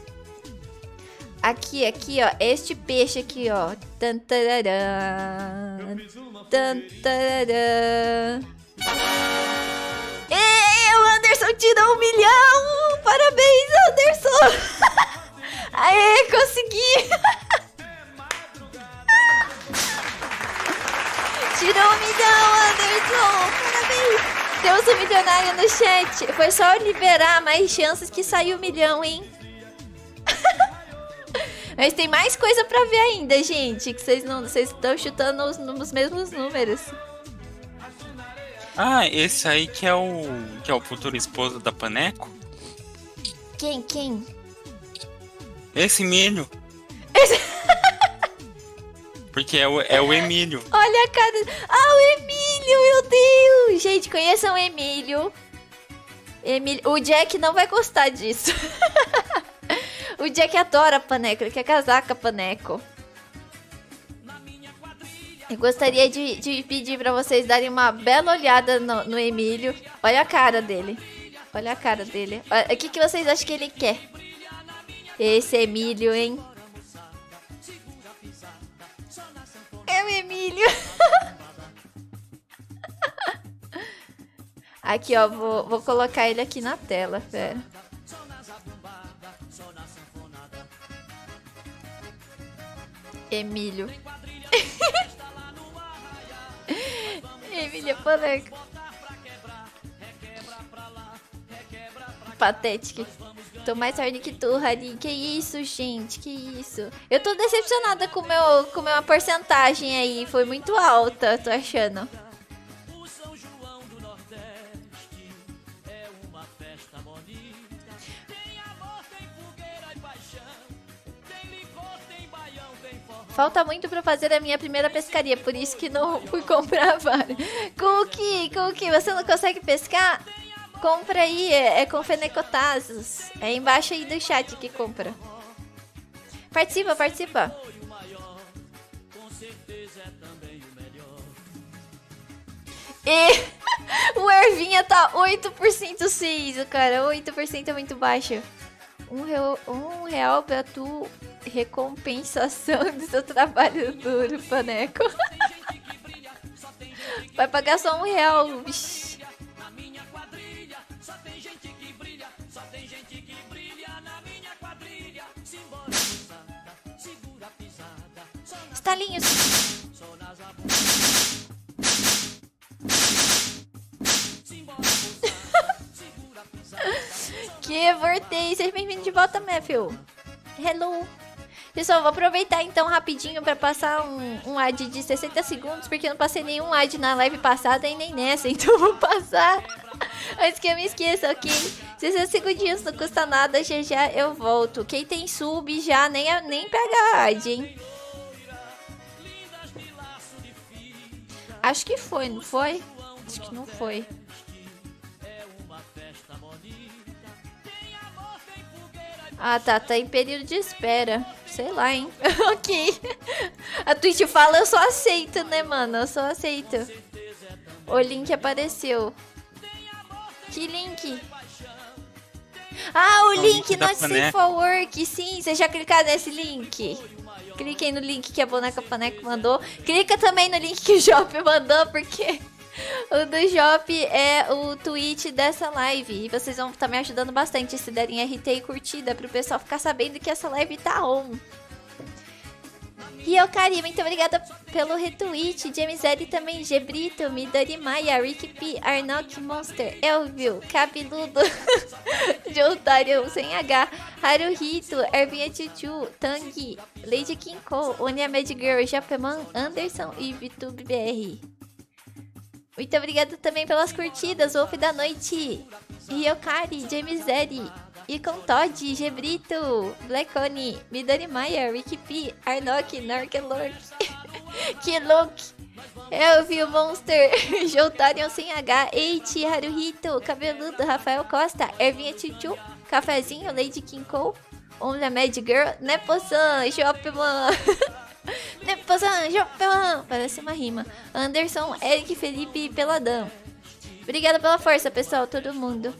Aqui, ó. Este peixe aqui, ó. Tantararã. Ei, o Anderson tirou 1 milhão! Parabéns, Anderson! Aê, consegui! Girou 1 milhão, Anderson! Parabéns! Deus o milionário no chat. Foi só liberar mais chances que saiu 1 milhão, hein? Mas tem mais coisa pra ver ainda, gente. Que vocês não, vocês estão chutando os mesmos números. Ah, esse aí que é o futuro esposo da Paneco? Quem, quem? Esse Emílio. Esse... Porque é o Emílio. Olha a cara... Ah, o Emílio, meu Deus! Gente, conheçam o Emílio. Emílio... O Jack não vai gostar disso. O Jack adora Paneco, ele quer casar com a Paneco. Eu gostaria de pedir pra vocês darem uma bela olhada no Emílio. Olha a cara dele. Olha a cara dele. O que vocês acham que ele quer? Esse Emílio, hein? É o Emílio. Aqui, ó. Vou colocar ele aqui na tela, pera. Emílio. Emílio Paneco. Patética. Tô mais tarde que tu, Harim. Que isso, gente? Que isso? Eu tô decepcionada com a porcentagem aí. Foi muito alta, tô achando. Falta muito pra fazer a minha primeira pescaria, por isso que não fui comprar várias. Com o que? Você não consegue pescar? Compra aí, é com Fenecotazos. É embaixo aí do chat que compra. Participa, participa. E o Ervinha tá 8% cinza, cara. 8% é muito baixo. Um real pra tu... Recompensação do seu trabalho duro, Paneco. Vai pagar só R$1, bicho. Estalinhos. Que voltei. Seja bem-vindo de volta, Matthew. Hello. Pessoal, vou aproveitar então rapidinho pra passar um ad de 60 segundos, porque eu não passei nenhum ad na live passada e nem nessa, então vou passar antes que eu me esqueça, ok? 60 segundinhos não custa nada, já eu volto. Quem tem sub já nem pega ad, hein? Acho que foi, não foi? Acho que não foi. Ah, tá em período de espera. Sei lá, hein? Ok. A Twitch fala, eu só aceito, né, mano? Eu só aceito. O link apareceu. Que link? Ah, o link not safe for work. Sim, você já clicar nesse link. Cliquem no link que a boneca Paneco mandou. Clica também no link que o Jop mandou, porque... O do Jop é o tweet dessa live. E vocês vão estar me ajudando bastante se derem RT e curtida pro pessoal ficar sabendo que essa live tá on. E eu, Karima, muito obrigada pelo retweet. James L também, Gebrito, Midori Maia, Rick P, Arnauk Monster, Elvio, Cabeludo, Jotarion, sem H, Haruhito, Ervinha Chuchu, Tangi, Lady Kinko, Onia Mad Girl, Japeman, Anderson e VTube BR. Muito obrigada também pelas curtidas, Wolf da Noite, Ryokari, James Zeri, Icon Todd, Gebrito, Blackone, Midori Maia, Rick P, Arnok, Narkelork, Kilok, Elvio Monster, Jotarion sem H, Eiti, Haruhito, Cabeludo, Rafael Costa, Ervinha Chuchu, Cafezinho, Lady Kinko, Only Mad Girl, Nepo-san, Shopman. Parece uma rima. Anderson, Eric, Felipe e Peladão. Obrigada pela força, pessoal, todo mundo.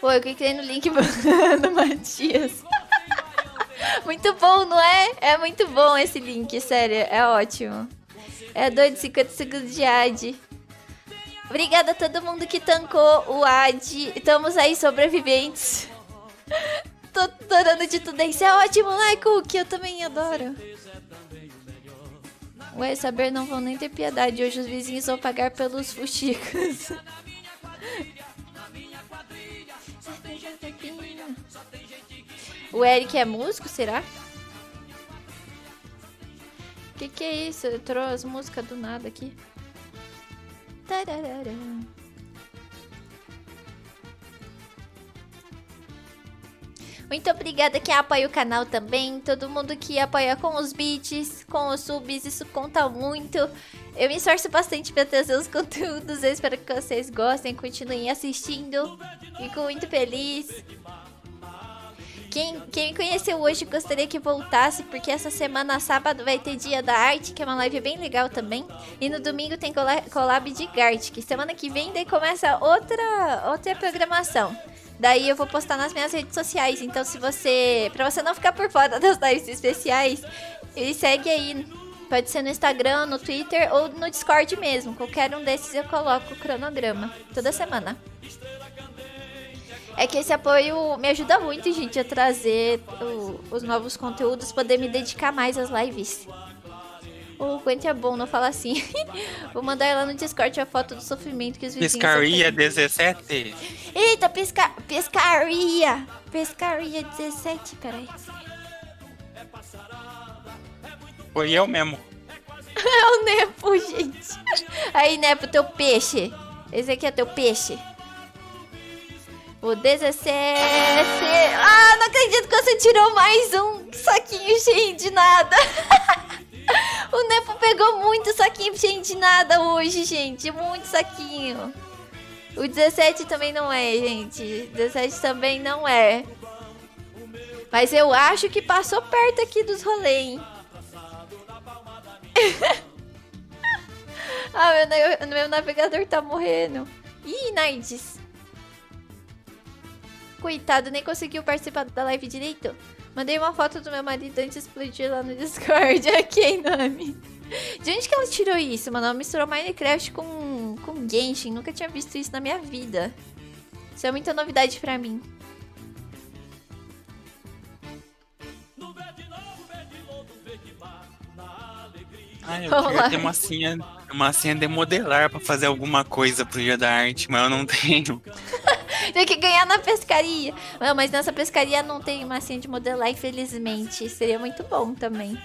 Pô, eu cliquei no link do Matias. Muito bom, não é? É muito bom esse link, sério, é ótimo. É doido, 50 segundos de ad. Obrigada a todo mundo que tancou o ad. Estamos aí, sobreviventes. Tô adorando de tudo isso, é ótimo, né, Cook? Eu também adoro. Vai saber, não vão nem ter piedade. Hoje os vizinhos vão pagar pelos fuxicas. O Eric é músico, será? Que é isso? Eu trouxe as músicas do nada aqui. Tararara. Muito obrigada que apoia o canal também. Todo mundo que apoia com os beats, com os subs, isso conta muito. Eu me esforço bastante para trazer os conteúdos. Eu espero que vocês gostem, continuem assistindo. Fico muito feliz. Quem me conheceu hoje gostaria que voltasse, porque essa semana, sábado, vai ter Dia da Arte, que é uma live bem legal também. E no domingo tem collab de Gartic. Semana que vem daí começa outra programação. Daí eu vou postar nas minhas redes sociais. Então, pra você não ficar por fora das lives especiais, me segue aí. Pode ser no Instagram, no Twitter ou no Discord mesmo. Qualquer um desses eu coloco o cronograma toda semana. É que esse apoio me ajuda muito, gente, a trazer os novos conteúdos, poder me dedicar mais às lives. O Quentin é bom, não fala assim. Vou mandar lá no Discord a foto do sofrimento que os vizinhos... Pescaria 17. Eita, pescaria. Pescaria 17, peraí. Foi eu mesmo. É o Nepo, gente. Aí, Nepo, teu peixe. Esse aqui é teu peixe. O 17... Ah, não acredito que você tirou mais um saquinho cheio de nada. O Nepo pegou muito saquinho cheio de nada hoje, gente. Muito saquinho. O 17 também não é, gente. O 17 também não é. Mas eu acho que passou perto aqui dos rolês, hein? Ah, meu navegador tá morrendo. Ih, Naides. Coitado, nem conseguiu participar da live direito. Mandei uma foto do meu marido antes de explodir lá no Discord. Ok, nome. De onde que ela tirou isso, mano? Ela misturou Minecraft com Genshin. Nunca tinha visto isso na minha vida. Isso é muita novidade pra mim. Ah, eu queria ter uma massinha de modelar pra fazer alguma coisa pro Dia da Arte, mas eu não tenho. Tem que ganhar na pescaria. Não, mas nessa pescaria não tem massinha de modelar, infelizmente. Seria muito bom também.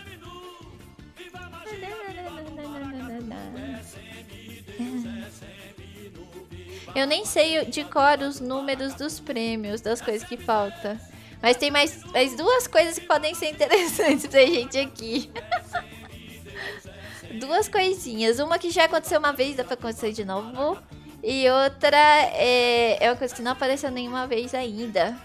Eu nem sei de cor os números dos prêmios, das coisas que faltam. Mas tem mais duas coisas que podem ser interessantes pra gente aqui. Duas coisinhas. Uma que já aconteceu uma vez, dá pra acontecer de novo. E outra é uma coisa que não apareceu nenhuma vez ainda.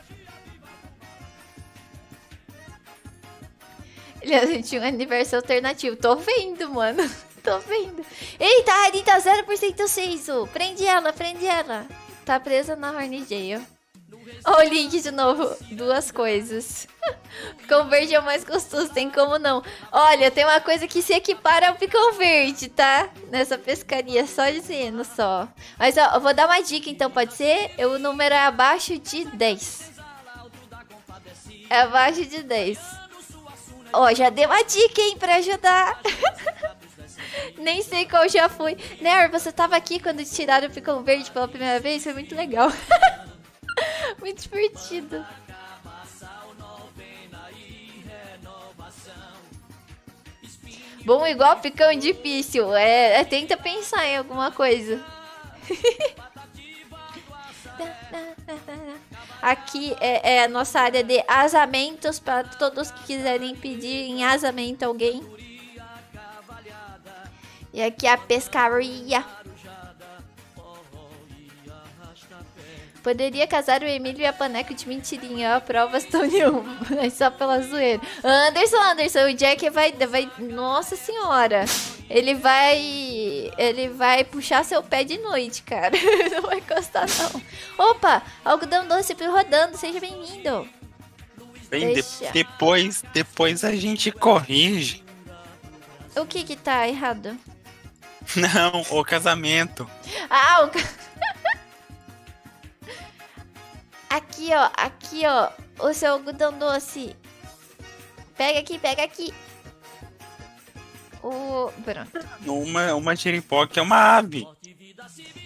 Ele tinha um universo alternativo. Tô vendo, mano. Tô vendo. Eita, a Arin tá 0% aceso. Prende ela, prende ela. Tá presa na Horny Jail. Olha o link de novo. Duas coisas. Picão verde é o mais gostoso, tem como não. Olha, tem uma coisa que se equipara ao picão verde, tá? Nessa pescaria, só dizendo só. Mas ó, eu vou dar uma dica então, pode ser? O número é abaixo de 10. É abaixo de 10. Ó, já dei uma dica, hein, pra ajudar. Nem sei qual já foi. Ner, você tava aqui quando tiraram o picão verde pela primeira vez? Foi muito legal. Muito divertido. Bom, igual picão difícil. Tenta pensar em alguma coisa. Aqui é a nossa área de asamentos para todos que quiserem pedir em asamento alguém. E aqui é a pescaria. Poderia casar o Emílio e a Paneco de mentirinha, ó, provas tão nenhuma, mas só pela zoeira. Anderson, o Jack vai... Nossa senhora, ele vai puxar seu pé de noite, cara. Não vai gostar, não. Opa, algodão doce rodando, seja bem-vindo. Bem, depois a gente corrige. O que tá errado? Não, o casamento. Ah, o casamento. Aqui, ó, o seu algodão doce. Pega aqui. O... Pronto. Uma giripoca é uma ave.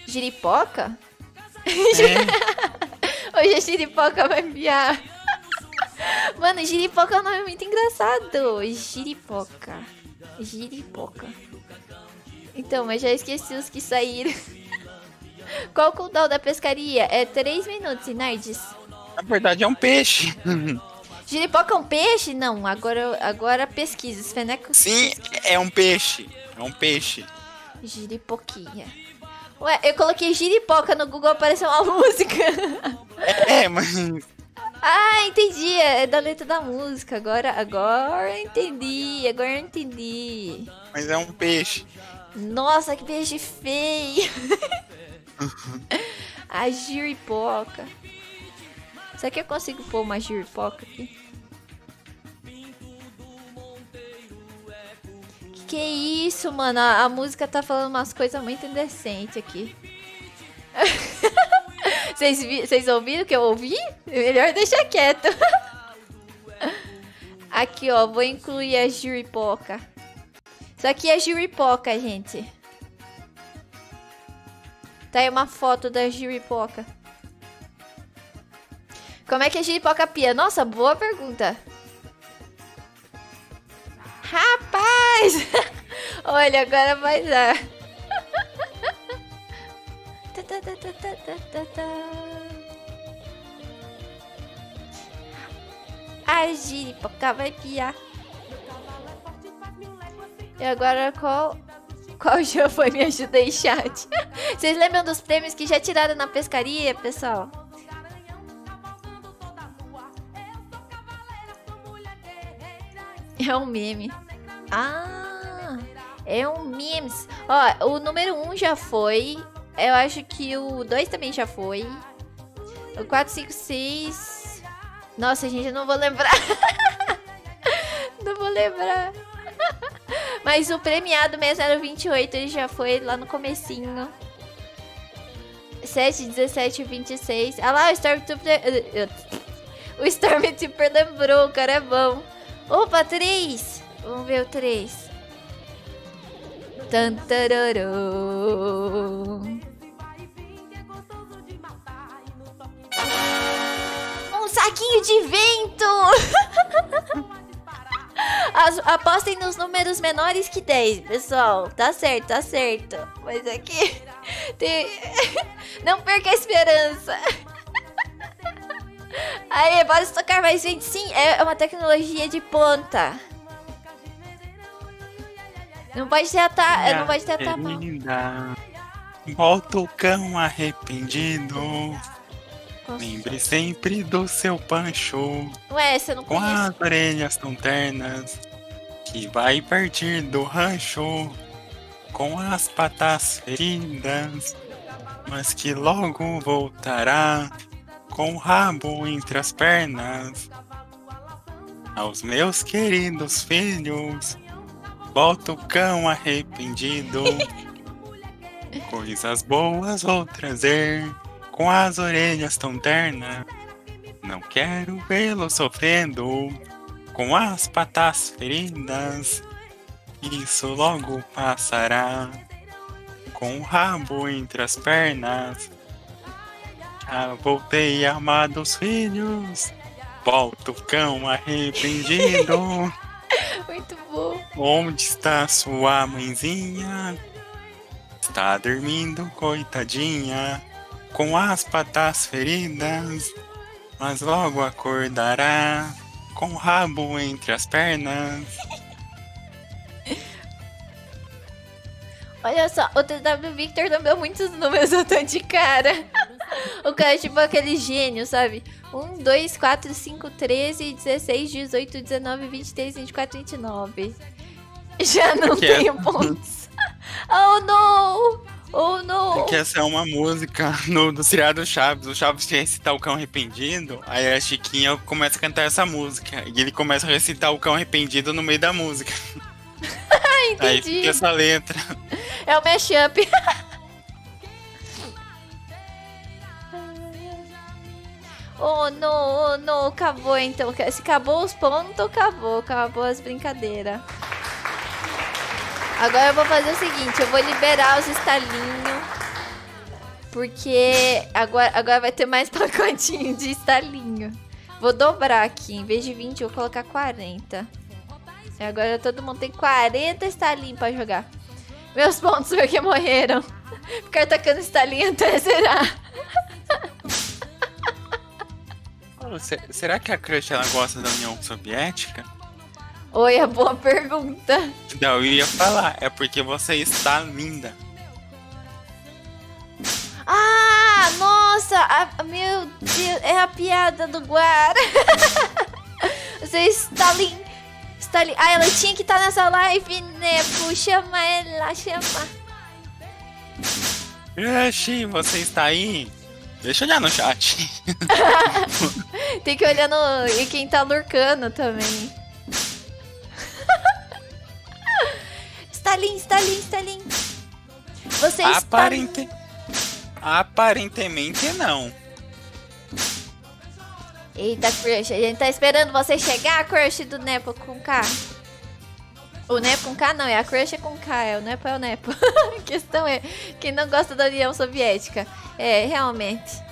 Giripoca? É. Hoje a giripoca vai enviar. Mano, giripoca é um nome muito engraçado. Giripoca. Giripoca. Então, mas já esqueci os que saíram. Qual o cooldown da pescaria? É 3 minutos, Nardes. Na verdade é um peixe. Giripoca é um peixe? Não, agora pesquisa. Feneko... Sim, é um peixe. É um peixe. Giripoquinha. Ué, eu coloquei giripoca no Google, apareceu uma música. É, mas... Ah, entendi. É da letra da música. Agora entendi. Agora entendi. Mas é um peixe. Nossa, que peixe feio. A giripoca. Será que eu consigo pôr uma giripoca aqui? Que é isso, mano? A música tá falando umas coisas muito indecentes aqui. Vocês ouviram o que eu ouvi? Melhor deixar quieto. Aqui, ó. Vou incluir a giripoca. Isso aqui é giripoca, gente. Tá aí uma foto da giripoca. Como é que a giripoca pia? Nossa, boa pergunta. Rapaz! Olha, agora vai dar. A giripoca vai piar. E agora qual já foi? Me ajuda aí, chat. Vocês lembram dos prêmios que já tiraram na pescaria, pessoal? É um meme. Ah, é um meme. Ó, o número 1 já foi. Eu acho que o 2 também já foi. O 4, 5, 6... Nossa, gente, eu não vou lembrar. Não vou lembrar. Mas o premiado 6028, ele já foi lá no comecinho. 7, 17, 26... Ah lá, o Stormtrooper... O Stormtrooper lembrou, o cara é bom. Opa, 3! Vamos ver o 3. Um saquinho de vento! Apostem nos números menores que 10, pessoal. Tá certo, tá certo. Mas aqui... Tem... Não perca a esperança. Aí, bora estocar mais gente. Sim, é uma tecnologia de ponta. Não pode ter ataque. Não pode ter ataque. Volta o cão arrependido. Lembre sempre do seu Pancho. Ué, você não conhece. Com as orelhas tão ternas, que vai partir do rancho. Com as patas feridas, mas que logo voltará. Com o rabo entre as pernas, aos meus queridos filhos, bota o cão arrependido. Coisas boas vou trazer, com as orelhas tão ternas, não quero vê-lo sofrendo, com as patas feridas, isso logo passará. Com o rabo entre as pernas, ah, voltei amados filhos, volta o cão arrependido. Muito bom. Onde está sua mãezinha? Está dormindo, coitadinha, com as patas feridas, mas logo acordará, com o rabo entre as pernas. Olha só, o TW Victor deu muitos números, eu tô de cara. O cara é tipo aquele gênio, sabe? 1, 2, 4, 5, 13, 16, 18, 19, 23, 24, 29. Já não tenho pontos. Oh, não! Oh, não! Porque essa é uma música do seriado Chaves. O Chaves quer recitar o cão arrependido, aí a Chiquinha começa a cantar essa música. E ele começa a recitar o cão arrependido no meio da música. Entendi. Aí fica essa letra. É o mashup. Oh, não, acabou então. Se acabou os pontos, acabou as brincadeiras. Agora eu vou fazer o seguinte, eu vou liberar os estalinhos, porque agora vai ter mais pacotinho de estalinho. Vou dobrar aqui, em vez de 20 eu vou colocar 40. E agora todo mundo tem 40 estalinhos pra jogar. Meus pontos porque morreram. Ficar tacando estalinho até zerar. Será que a crush ela gosta da União Soviética? Oi, é boa pergunta. Não, eu ia falar. É porque você está linda. Ah, nossa! Meu Deus, é a piada do Guara. Você está linda. Ah, ela tinha que estar nessa live, Nepo. Chama ela, chama. Crush, você está aí? Deixa eu olhar no chat. Tem que olhar no... E quem tá lurcando também. Stalin. Você Aparentemente não. Eita, Crush. A gente tá esperando você chegar, Crush do Nepo com K. O Nepo com K não, é a Crush com K. É o Nepo, é o Nepo. A questão é quem não gosta da União Soviética. É, realmente.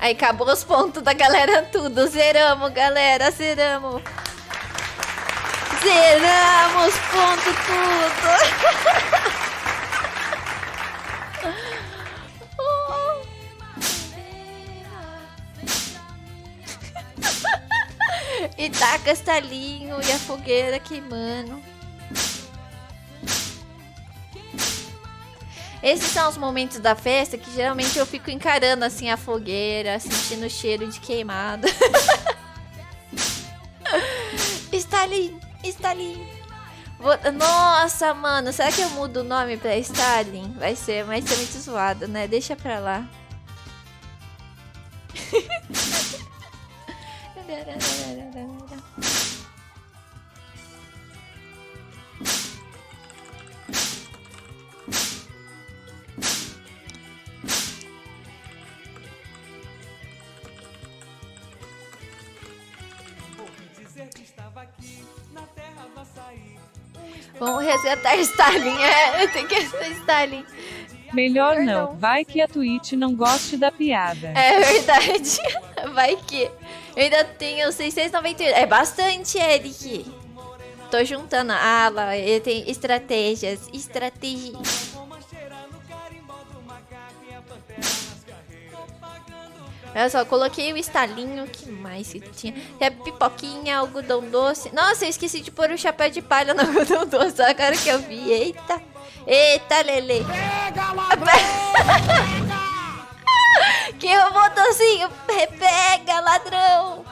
Aí, acabou os pontos da galera tudo. Zeramos, galera, zeramos. Zeramos os pontos tudo. E taca estalinho e a fogueira queimando. Esses são os momentos da festa que geralmente eu fico encarando assim a fogueira, sentindo o cheiro de queimado. Stalin. Nossa, mano, será que eu mudo o nome pra Stalin? Vai ser muito zoado, né? Deixa pra lá. Vamos resetar Stalin, tem que resetar Stalin. Melhor não, vai que a Twitch não goste da piada. É verdade, vai que. Eu ainda tenho 698, é bastante, Eric. Tô juntando a ala, ele tem estratégia. Olha só, coloquei o estalinho, que mais que tinha? É pipoquinha, algodão doce. Nossa, eu esqueci de pôr o chapéu de palha no algodão doce, agora que eu vi. Eita, Lele. Pega, ladrão! Que eu vou docinho. Pega, ladrão!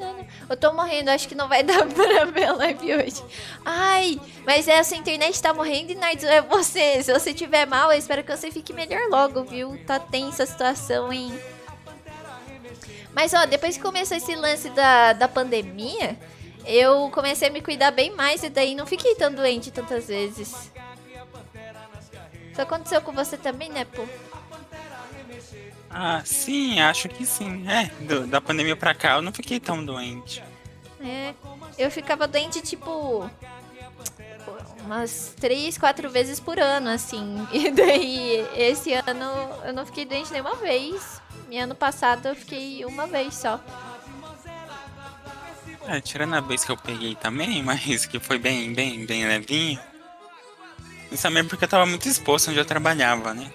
Não. Eu tô morrendo, acho que não vai dar pra ver a live hoje. Ai, mas essa internet tá morrendo e nós é você. Se você tiver mal, eu espero que você fique melhor logo, viu? Tá tensa a situação, hein? Mas ó, depois que começou esse lance da pandemia, eu comecei a me cuidar bem mais e daí não fiquei tão doente tantas vezes. Isso aconteceu com você também, né, pô? Ah, sim, acho que sim. Da pandemia pra cá eu não fiquei tão doente. É, eu ficava doente tipo umas 3, 4 vezes por ano, assim. E daí, esse ano eu não fiquei doente nenhuma vez. E ano passado eu fiquei uma vez só. É, tirando a vez que eu peguei também, mas que foi bem levinho. Isso também porque eu tava muito exposto onde eu trabalhava, né?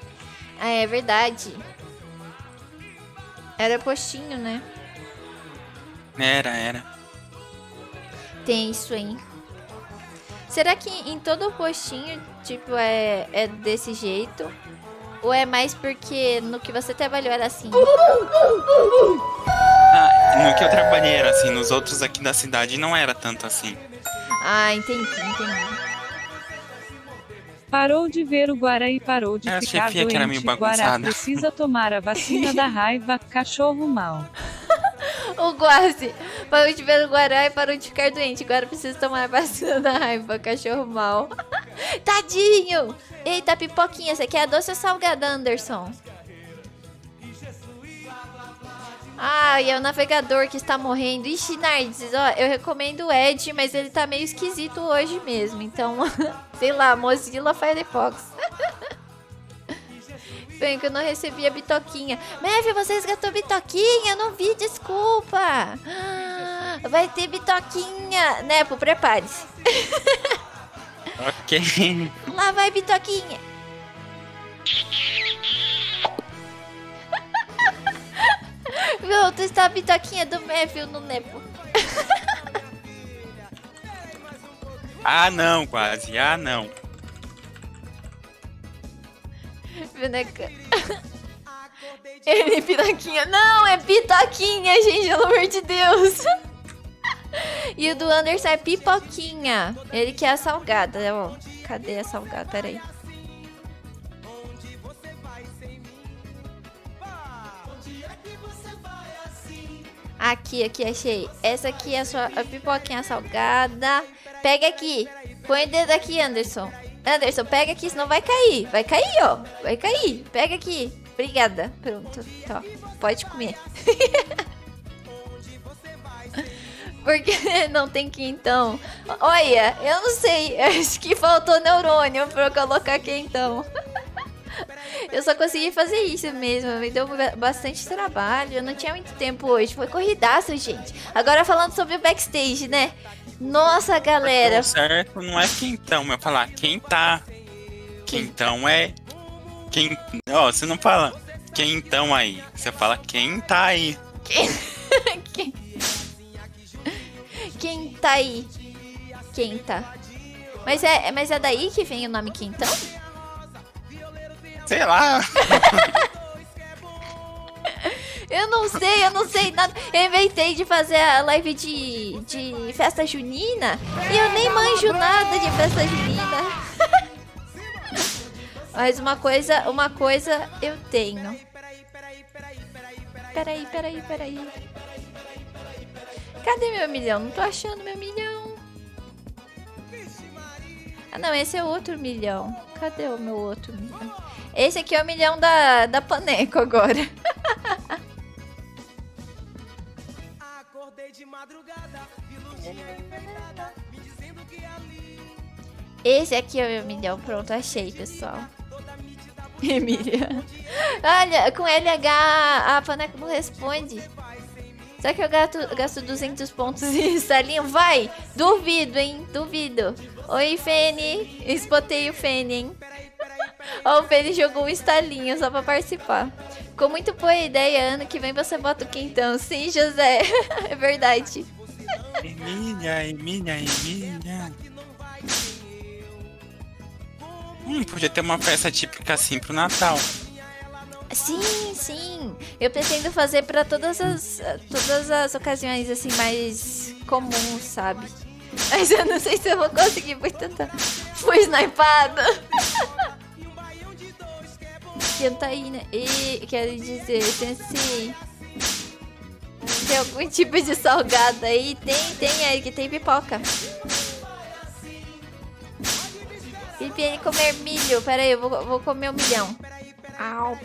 Ah, é verdade. Era postinho, né? Era. Tem isso, hein? Será que em todo postinho, tipo, é desse jeito? Ou é mais porque no que você trabalhou era assim? Ah, no que eu trabalhei era assim, nos outros aqui da cidade não era tanto assim. Ah, entendi. Parou de ver o Guará e parou de ficar doente. Guará precisa tomar a vacina da raiva, cachorro mau. O Guazi parou de ver o Guará e parou de ficar doente. Agora precisa tomar a vacina da raiva, cachorro mal. Tadinho! Eita, pipoquinha, você quer a doce ou salgada, Anderson? Ah, e é o navegador que está morrendo. Ixi, Nardes, ó, eu recomendo o Ed, mas ele tá meio esquisito hoje mesmo. Então, sei lá, Mozilla Firefox. Bem, que eu não recebi a bitoquinha. Mev, você resgatou bitoquinha? Eu não vi, desculpa. Vai ter bitoquinha. Nepo, prepare-se. Ok. Lá vai bitoquinha. Pronto, está a bitoquinha do Méfio no Nepo. Ah, não, quase. Ah, não. Feneca. Ele, bitoquinha. Não, é bitoquinha, gente, pelo amor de Deus. E o do Anderson é pipoquinha. Ele que é a salgada. Ó, cadê a salgada? Pera aí. Aqui, aqui, achei. Essa aqui é a sua pipoquinha salgada. Pega aqui. Põe o dedo aqui, Anderson. Anderson, pega aqui, senão vai cair. Vai cair, ó. Vai cair. Pega aqui. Obrigada. Pronto. Tá. Pode comer. Porque não tem quentão. Olha, eu não sei. Acho que faltou neurônio pra eu colocar quentão. Eu só consegui fazer isso mesmo. Me deu bastante trabalho. Eu não tinha muito tempo hoje. Foi corridaço, gente. Agora falando sobre o backstage, né? Nossa, galera. O certo não é quentão. Eu falar quem tá. Quentão é. Quem. Ó, você não fala quentão aí. Você fala quem tá aí. Quem tá aí. Quem tá. Mas é daí que vem o nome quentão? Sei lá. Eu não sei nada. Eu inventei de fazer a live de festa junina e eu nem manjo nada de festa junina. Mas uma coisa eu tenho. Peraí. Cadê meu milhão? Não tô achando meu milhão. Ah, não, esse é outro milhão. Cadê o meu outro milhão? Esse aqui é o milhão da Paneco agora. Esse aqui é o meu milhão. Pronto, achei, pessoal. Emílio. Olha, com LH a Paneco não responde. Será que eu gasto 200 pontos em salinho? Vai! Duvido, hein? Duvido. Oi, Fene. Espotei o Fene, hein? Ó, o Fene jogou um estalinho só pra participar. Ficou muito boa a ideia. Ano que vem você bota o quentão. Sim, José. É verdade. Emília. Podia ter uma festa típica assim pro Natal. Sim. Eu pretendo fazer pra todas as ocasiões, assim, mais comuns, sabe? Mas eu não sei se eu vou conseguir, fui snipada. Quem tá aí, né? E quero dizer, tem algum tipo de salgado aí? Tem aí, que tem pipoca. Pipi, comer milho. Pera aí, eu vau comer um milhão. Au.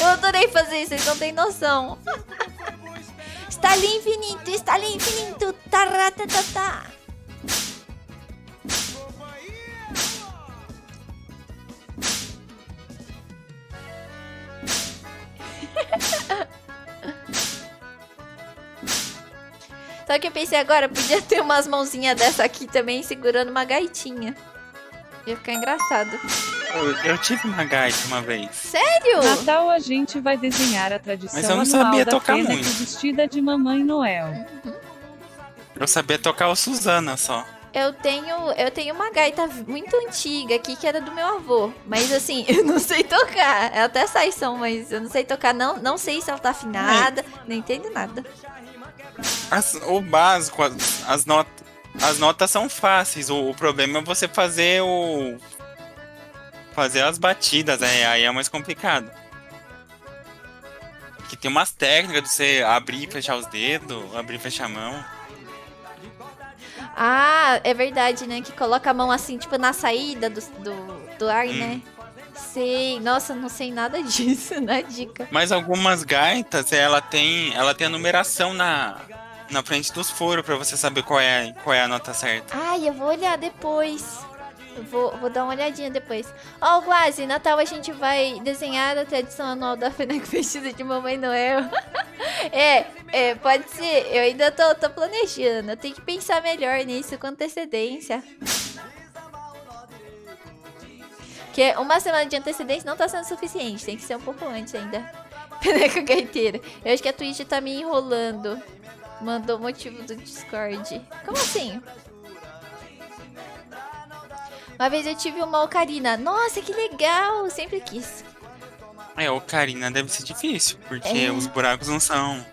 Eu adorei fazer isso, vocês não tem noção. Está ali infinito. Taratatata. Só que eu pensei agora, podia ter umas mãozinhas dessa aqui também, segurando uma gaitinha. Ia ficar engraçado. Eu tive uma gaita uma vez. Sério? Natal a gente vai desenhar a tradição. Mas eu não sabia tocar muito. Vestida de Mamãe Noel. Uhum. Eu sabia tocar o Suzana só. Eu tenho uma gaita muito antiga aqui que era do meu avô. Mas assim, eu não sei tocar. Ela até sai som, mas eu não sei tocar. Não sei se ela tá afinada. Não entendo nada. O básico, as notas. As notas são fáceis, o problema é você fazer fazer as batidas, aí é mais complicado. que tem umas técnicas de você abrir e fechar os dedos, abrir e fechar a mão. Ah, é verdade, né? Que coloca a mão assim, tipo, na saída do ar, né? Sei, nossa, não sei nada disso, né, dica. Mas algumas gaitas, ela tem a numeração na frente dos furos pra você saber qual é a nota certa. Ai, eu vou olhar depois. Vou dar uma olhadinha depois. Ó, Guazi, Natal a gente vai desenhar a tradição anual da Feneko vestida de Mamãe Noel. É, pode ser. Eu ainda tô planejando. Eu tenho que pensar melhor nisso com antecedência. Porque uma semana de antecedência não tá sendo suficiente. Tem que ser um pouco antes ainda. Feneko gaiteira. Eu acho que a Twitch tá me enrolando. Mandou o motivo do Discord. Como assim? Uma vez eu tive uma ocarina. Nossa, que legal! Sempre quis. É, ocarina deve ser difícil, porque os buracos não são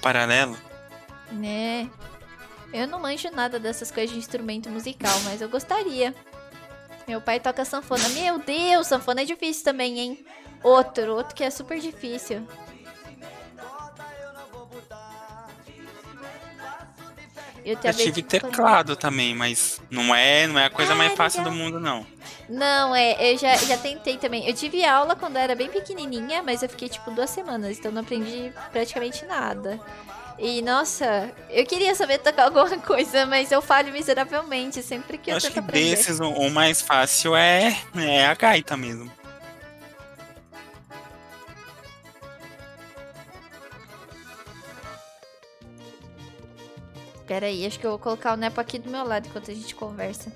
paralelo. Né? Eu não manjo nada dessas coisas de instrumento musical, mas eu gostaria. Meu pai toca sanfona. Meu Deus, sanfona é difícil também, hein? Outro que é super difícil. Eu tive teclado também, mas não é a coisa mais fácil do mundo, não. Não, eu já tentei também. Eu tive aula quando eu era bem pequenininha, mas eu fiquei, tipo, 2 semanas, então não aprendi praticamente nada. E, nossa, eu queria saber tocar alguma coisa, mas eu falho miseravelmente sempre que eu tento aprender. Acho que desses, o mais fácil é a gaita mesmo. Pera aí, acho que eu vou colocar o Nepo aqui do meu lado enquanto a gente conversa.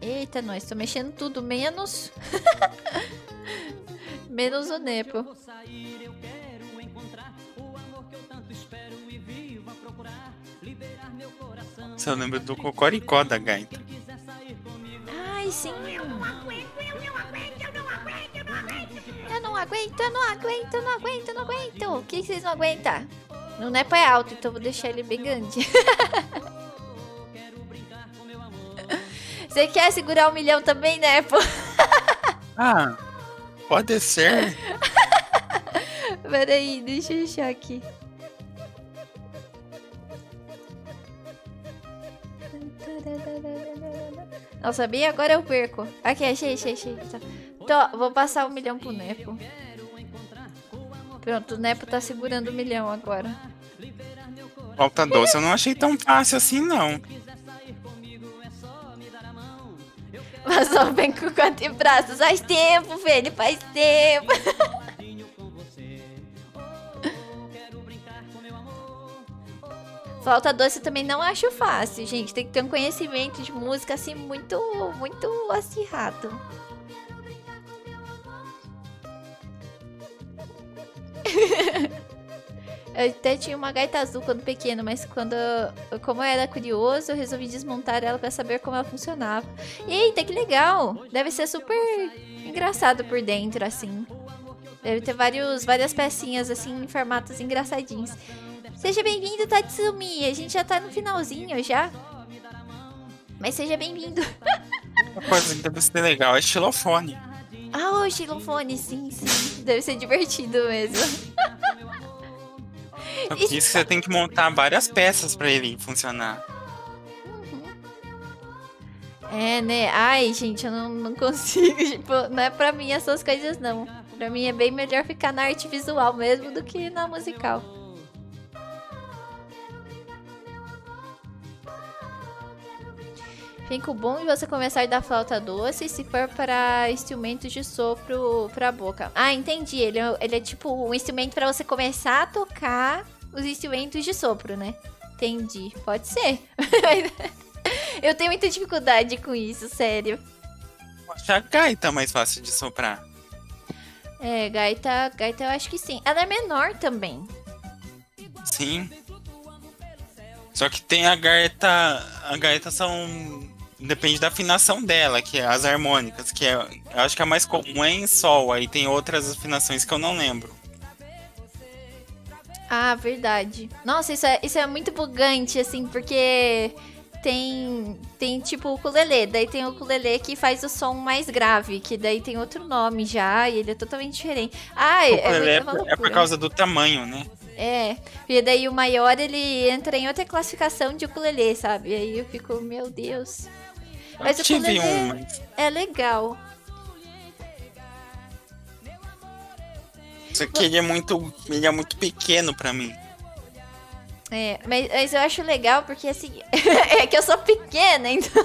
Eita, nós, tô mexendo tudo, menos... menos o Nepo. Você lembra do cocoricó da gaita? Ai, sim. Eu não aguento. O que vocês não aguentam? O Nepo é alto, então vou deixar ele bem grande. Você quer segurar 1 milhão também, Nepo? Ah, pode ser. Peraí, deixa eu achar aqui. Nossa, bem agora eu perco. Aqui, achei. Tá. Vou passar 1 milhão pro Nepo. Pronto, o Nepo tá segurando 1 milhão agora. Falta doce, eu não achei tão fácil assim, não. Mas só vem com 4 braços. Faz tempo, velho, faz tempo. Falta doce eu também não acho fácil, gente. Tem que ter um conhecimento de música, assim, muito, muito acirrado. Eu até tinha uma gaita azul quando pequeno, mas como eu era curioso, eu resolvi desmontar ela pra saber como ela funcionava. Eita, que legal! Deve ser super engraçado por dentro, assim. Deve ter várias pecinhas, assim, em formatos engraçadinhos. Seja bem-vindo, Tatsumi! A gente já tá no finalzinho, já. Mas seja bem-vindo. Uma coisa que deve ser legal é xilofone. Ah, o xilofone, sim. Deve ser divertido mesmo. Só que isso você tem que montar várias peças pra ele funcionar. Uhum. É, né? Ai, gente, eu não consigo. Tipo, não é pra mim essas coisas, não. Pra mim é bem melhor ficar na arte visual mesmo do que na musical. Fica bom e você começar da flauta doce se for para instrumentos de sopro para a boca. Ah, entendi. Ele é tipo um instrumento para você começar a tocar os instrumentos de sopro, né? Entendi. Pode ser. Eu tenho muita dificuldade com isso, sério. Acho que gaita é mais fácil de soprar. É, gaita eu acho que sim. Ela é menor também. Sim. Só que tem a gaita. A gaita são. Depende da afinação dela, que é as harmônicas, que é, eu acho que a mais comum é em sol, aí tem outras afinações que eu não lembro. Ah, verdade. Nossa, isso é muito bugante, assim, porque tem tipo o ukulele, daí tem o ukulele que faz o som mais grave, que daí tem outro nome já, e ele é totalmente diferente. Ah, é por causa do tamanho, né? É, e daí o maior ele entra em outra classificação de ukulele, sabe? E aí eu fico, meu Deus. Mas eu tive uma. É legal. Só que ele é muito pequeno pra mim. É, mas eu acho legal porque assim, é que eu sou pequena, então.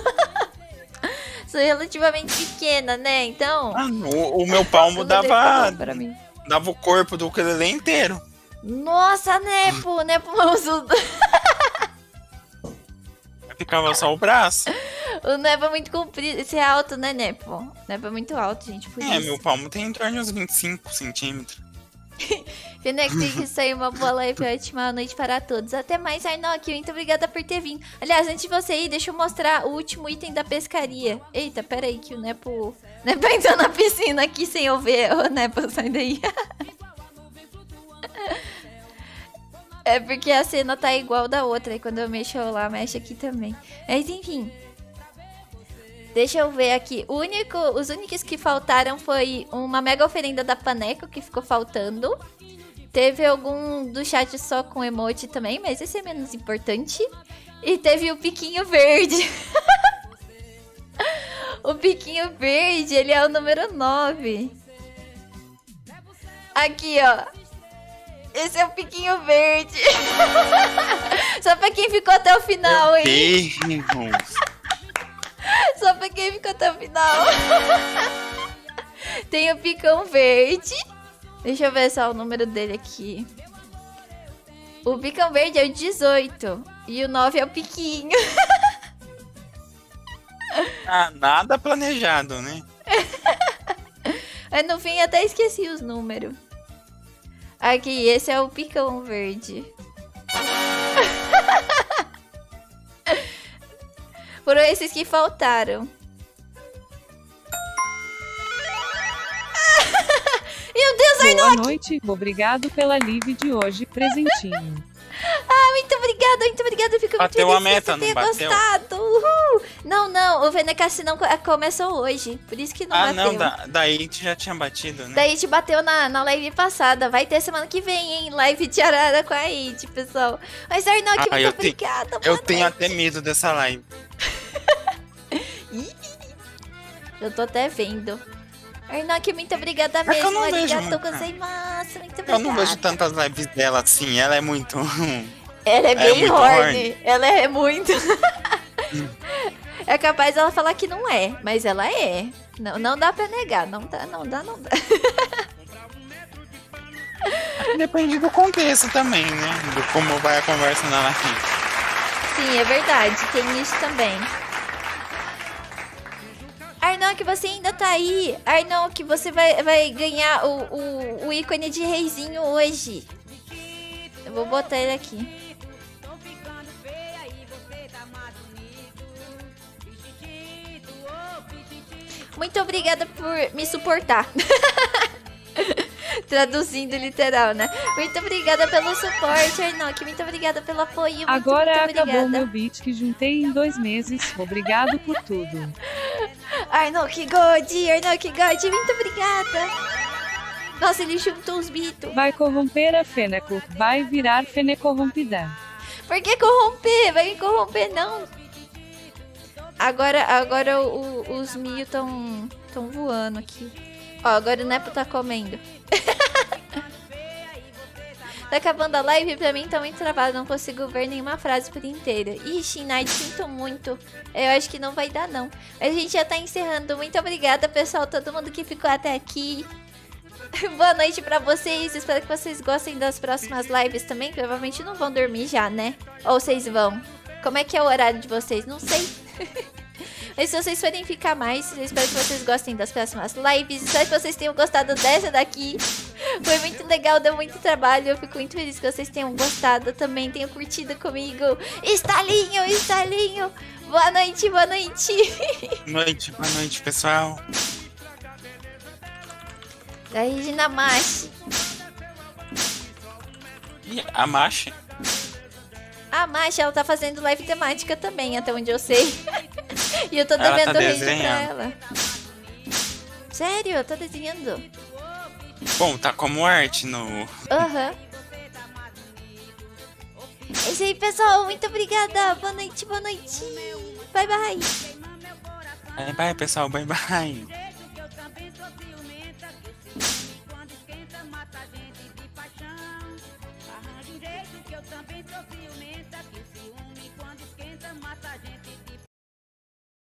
Sou relativamente pequena, né? Então. Ah, o meu palmo dava o corpo do ukulele inteiro. Nossa, Nepo! Nepo mãozudo. Ficava só o braço. O Nepo é muito comprido. Isso é alto, né, Nepo? Nepo é muito alto, gente. Por isso. Meu palmo tem em torno de uns 25 centímetros. Feneko, tem que sair uma boa live. Ótima noite para todos. Até mais, Arnok. Muito obrigada por ter vindo. Aliás, antes de você ir, deixa eu mostrar o último item da pescaria. Eita, pera aí que o Nepo entrou na piscina aqui sem eu ver. Ô, Nepo, sai daí. É porque a cena tá igual da outra. E quando eu mexo lá, mexe aqui também. Mas enfim. Deixa eu ver aqui. Os únicos que faltaram foi uma mega oferenda da Paneco, que ficou faltando. Teve algum do chat só com emote também, mas esse é menos importante. E teve o piquinho verde. O piquinho verde, ele é o número 9. Aqui, ó. Esse é o piquinho verde. Só pra quem ficou até o final, hein? Só pra quem ficou até o final. Tem o picão verde. Deixa eu ver só o número dele aqui. O picão verde é o 18. E o 9 é o piquinho. Ah, nada planejado, né? Mas no fim até esqueci os números. Aqui, esse é o picão verde. Foram esses que faltaram. Meu Deus, Arnok! Boa noite, obrigado pela live de hoje, presentinho. Ah, muito obrigada, eu fico bateu muito feliz que você tenha gostado. Uhul. Não, o Venecast não começou hoje, por isso que não bateu. Ah, não, daí te já tinha batido, né? Daí te bateu na live passada, vai ter semana que vem, hein? Live de Arara com a Aide, pessoal. Mas, Arnok, muito obrigada. Eu tenho até medo dessa live. Eu tô até vendo. Arnok, muito obrigada mesmo. Eu não vejo tantas lives dela assim, ela é muito... Ela é bem horny. Ela é muito... É capaz ela falar que não é, mas ela é. Não, não dá pra negar, não dá. Depende do contexto também, né? Do como vai a conversa na live. Sim, é verdade, tem isso também. Arnok, você ainda tá aí. Arnok, você vai ganhar o ícone de reizinho hoje. Eu vou botar ele aqui. Muito obrigada por me suportar. Traduzindo literal, né? Muito obrigada pelo suporte, Arnok. Muito obrigada pelo apoio. Muito acabou meu beat que juntei em 2 meses. Obrigado por tudo. Arnok God, Arnok God. Muito obrigada. Nossa, ele juntou os bitos. Vai corromper a Feneko. Vai virar Fenecorrompida. Por que corromper? Vai me corromper, não. Agora os mil estão voando aqui. Ó, agora o Nepo tá comendo. Tá acabando a live, pra mim tá muito travado. Não consigo ver nenhuma frase por inteira. Ixi, Night, sinto muito. Eu acho que não vai dar, não. A gente já tá encerrando. Muito obrigada, pessoal. Todo mundo que ficou até aqui. Boa noite pra vocês. Espero que vocês gostem das próximas lives também. Provavelmente não vão dormir já, né? Ou vocês vão? Como é que é o horário de vocês? Não sei. Mas se vocês forem ficar mais, eu espero que vocês gostem das próximas lives. Espero que vocês tenham gostado dessa daqui. Foi muito legal, deu muito trabalho. Eu fico muito feliz que vocês tenham gostado também. Tenham curtido comigo. Estalinho, estalinho. Boa noite, boa noite. Boa noite, pessoal. Da Regina Machi. A Machi? A Masha, ela tá fazendo live temática também, até onde eu sei. E eu tô devendo rede pra ela. Sério, eu tô desenhando. Bom, tá como arte no... Aham. Uhum. É isso aí, pessoal. Muito obrigada. Boa noite, boa noite. Bye, bye. Bye, bye, pessoal. Bye, bye.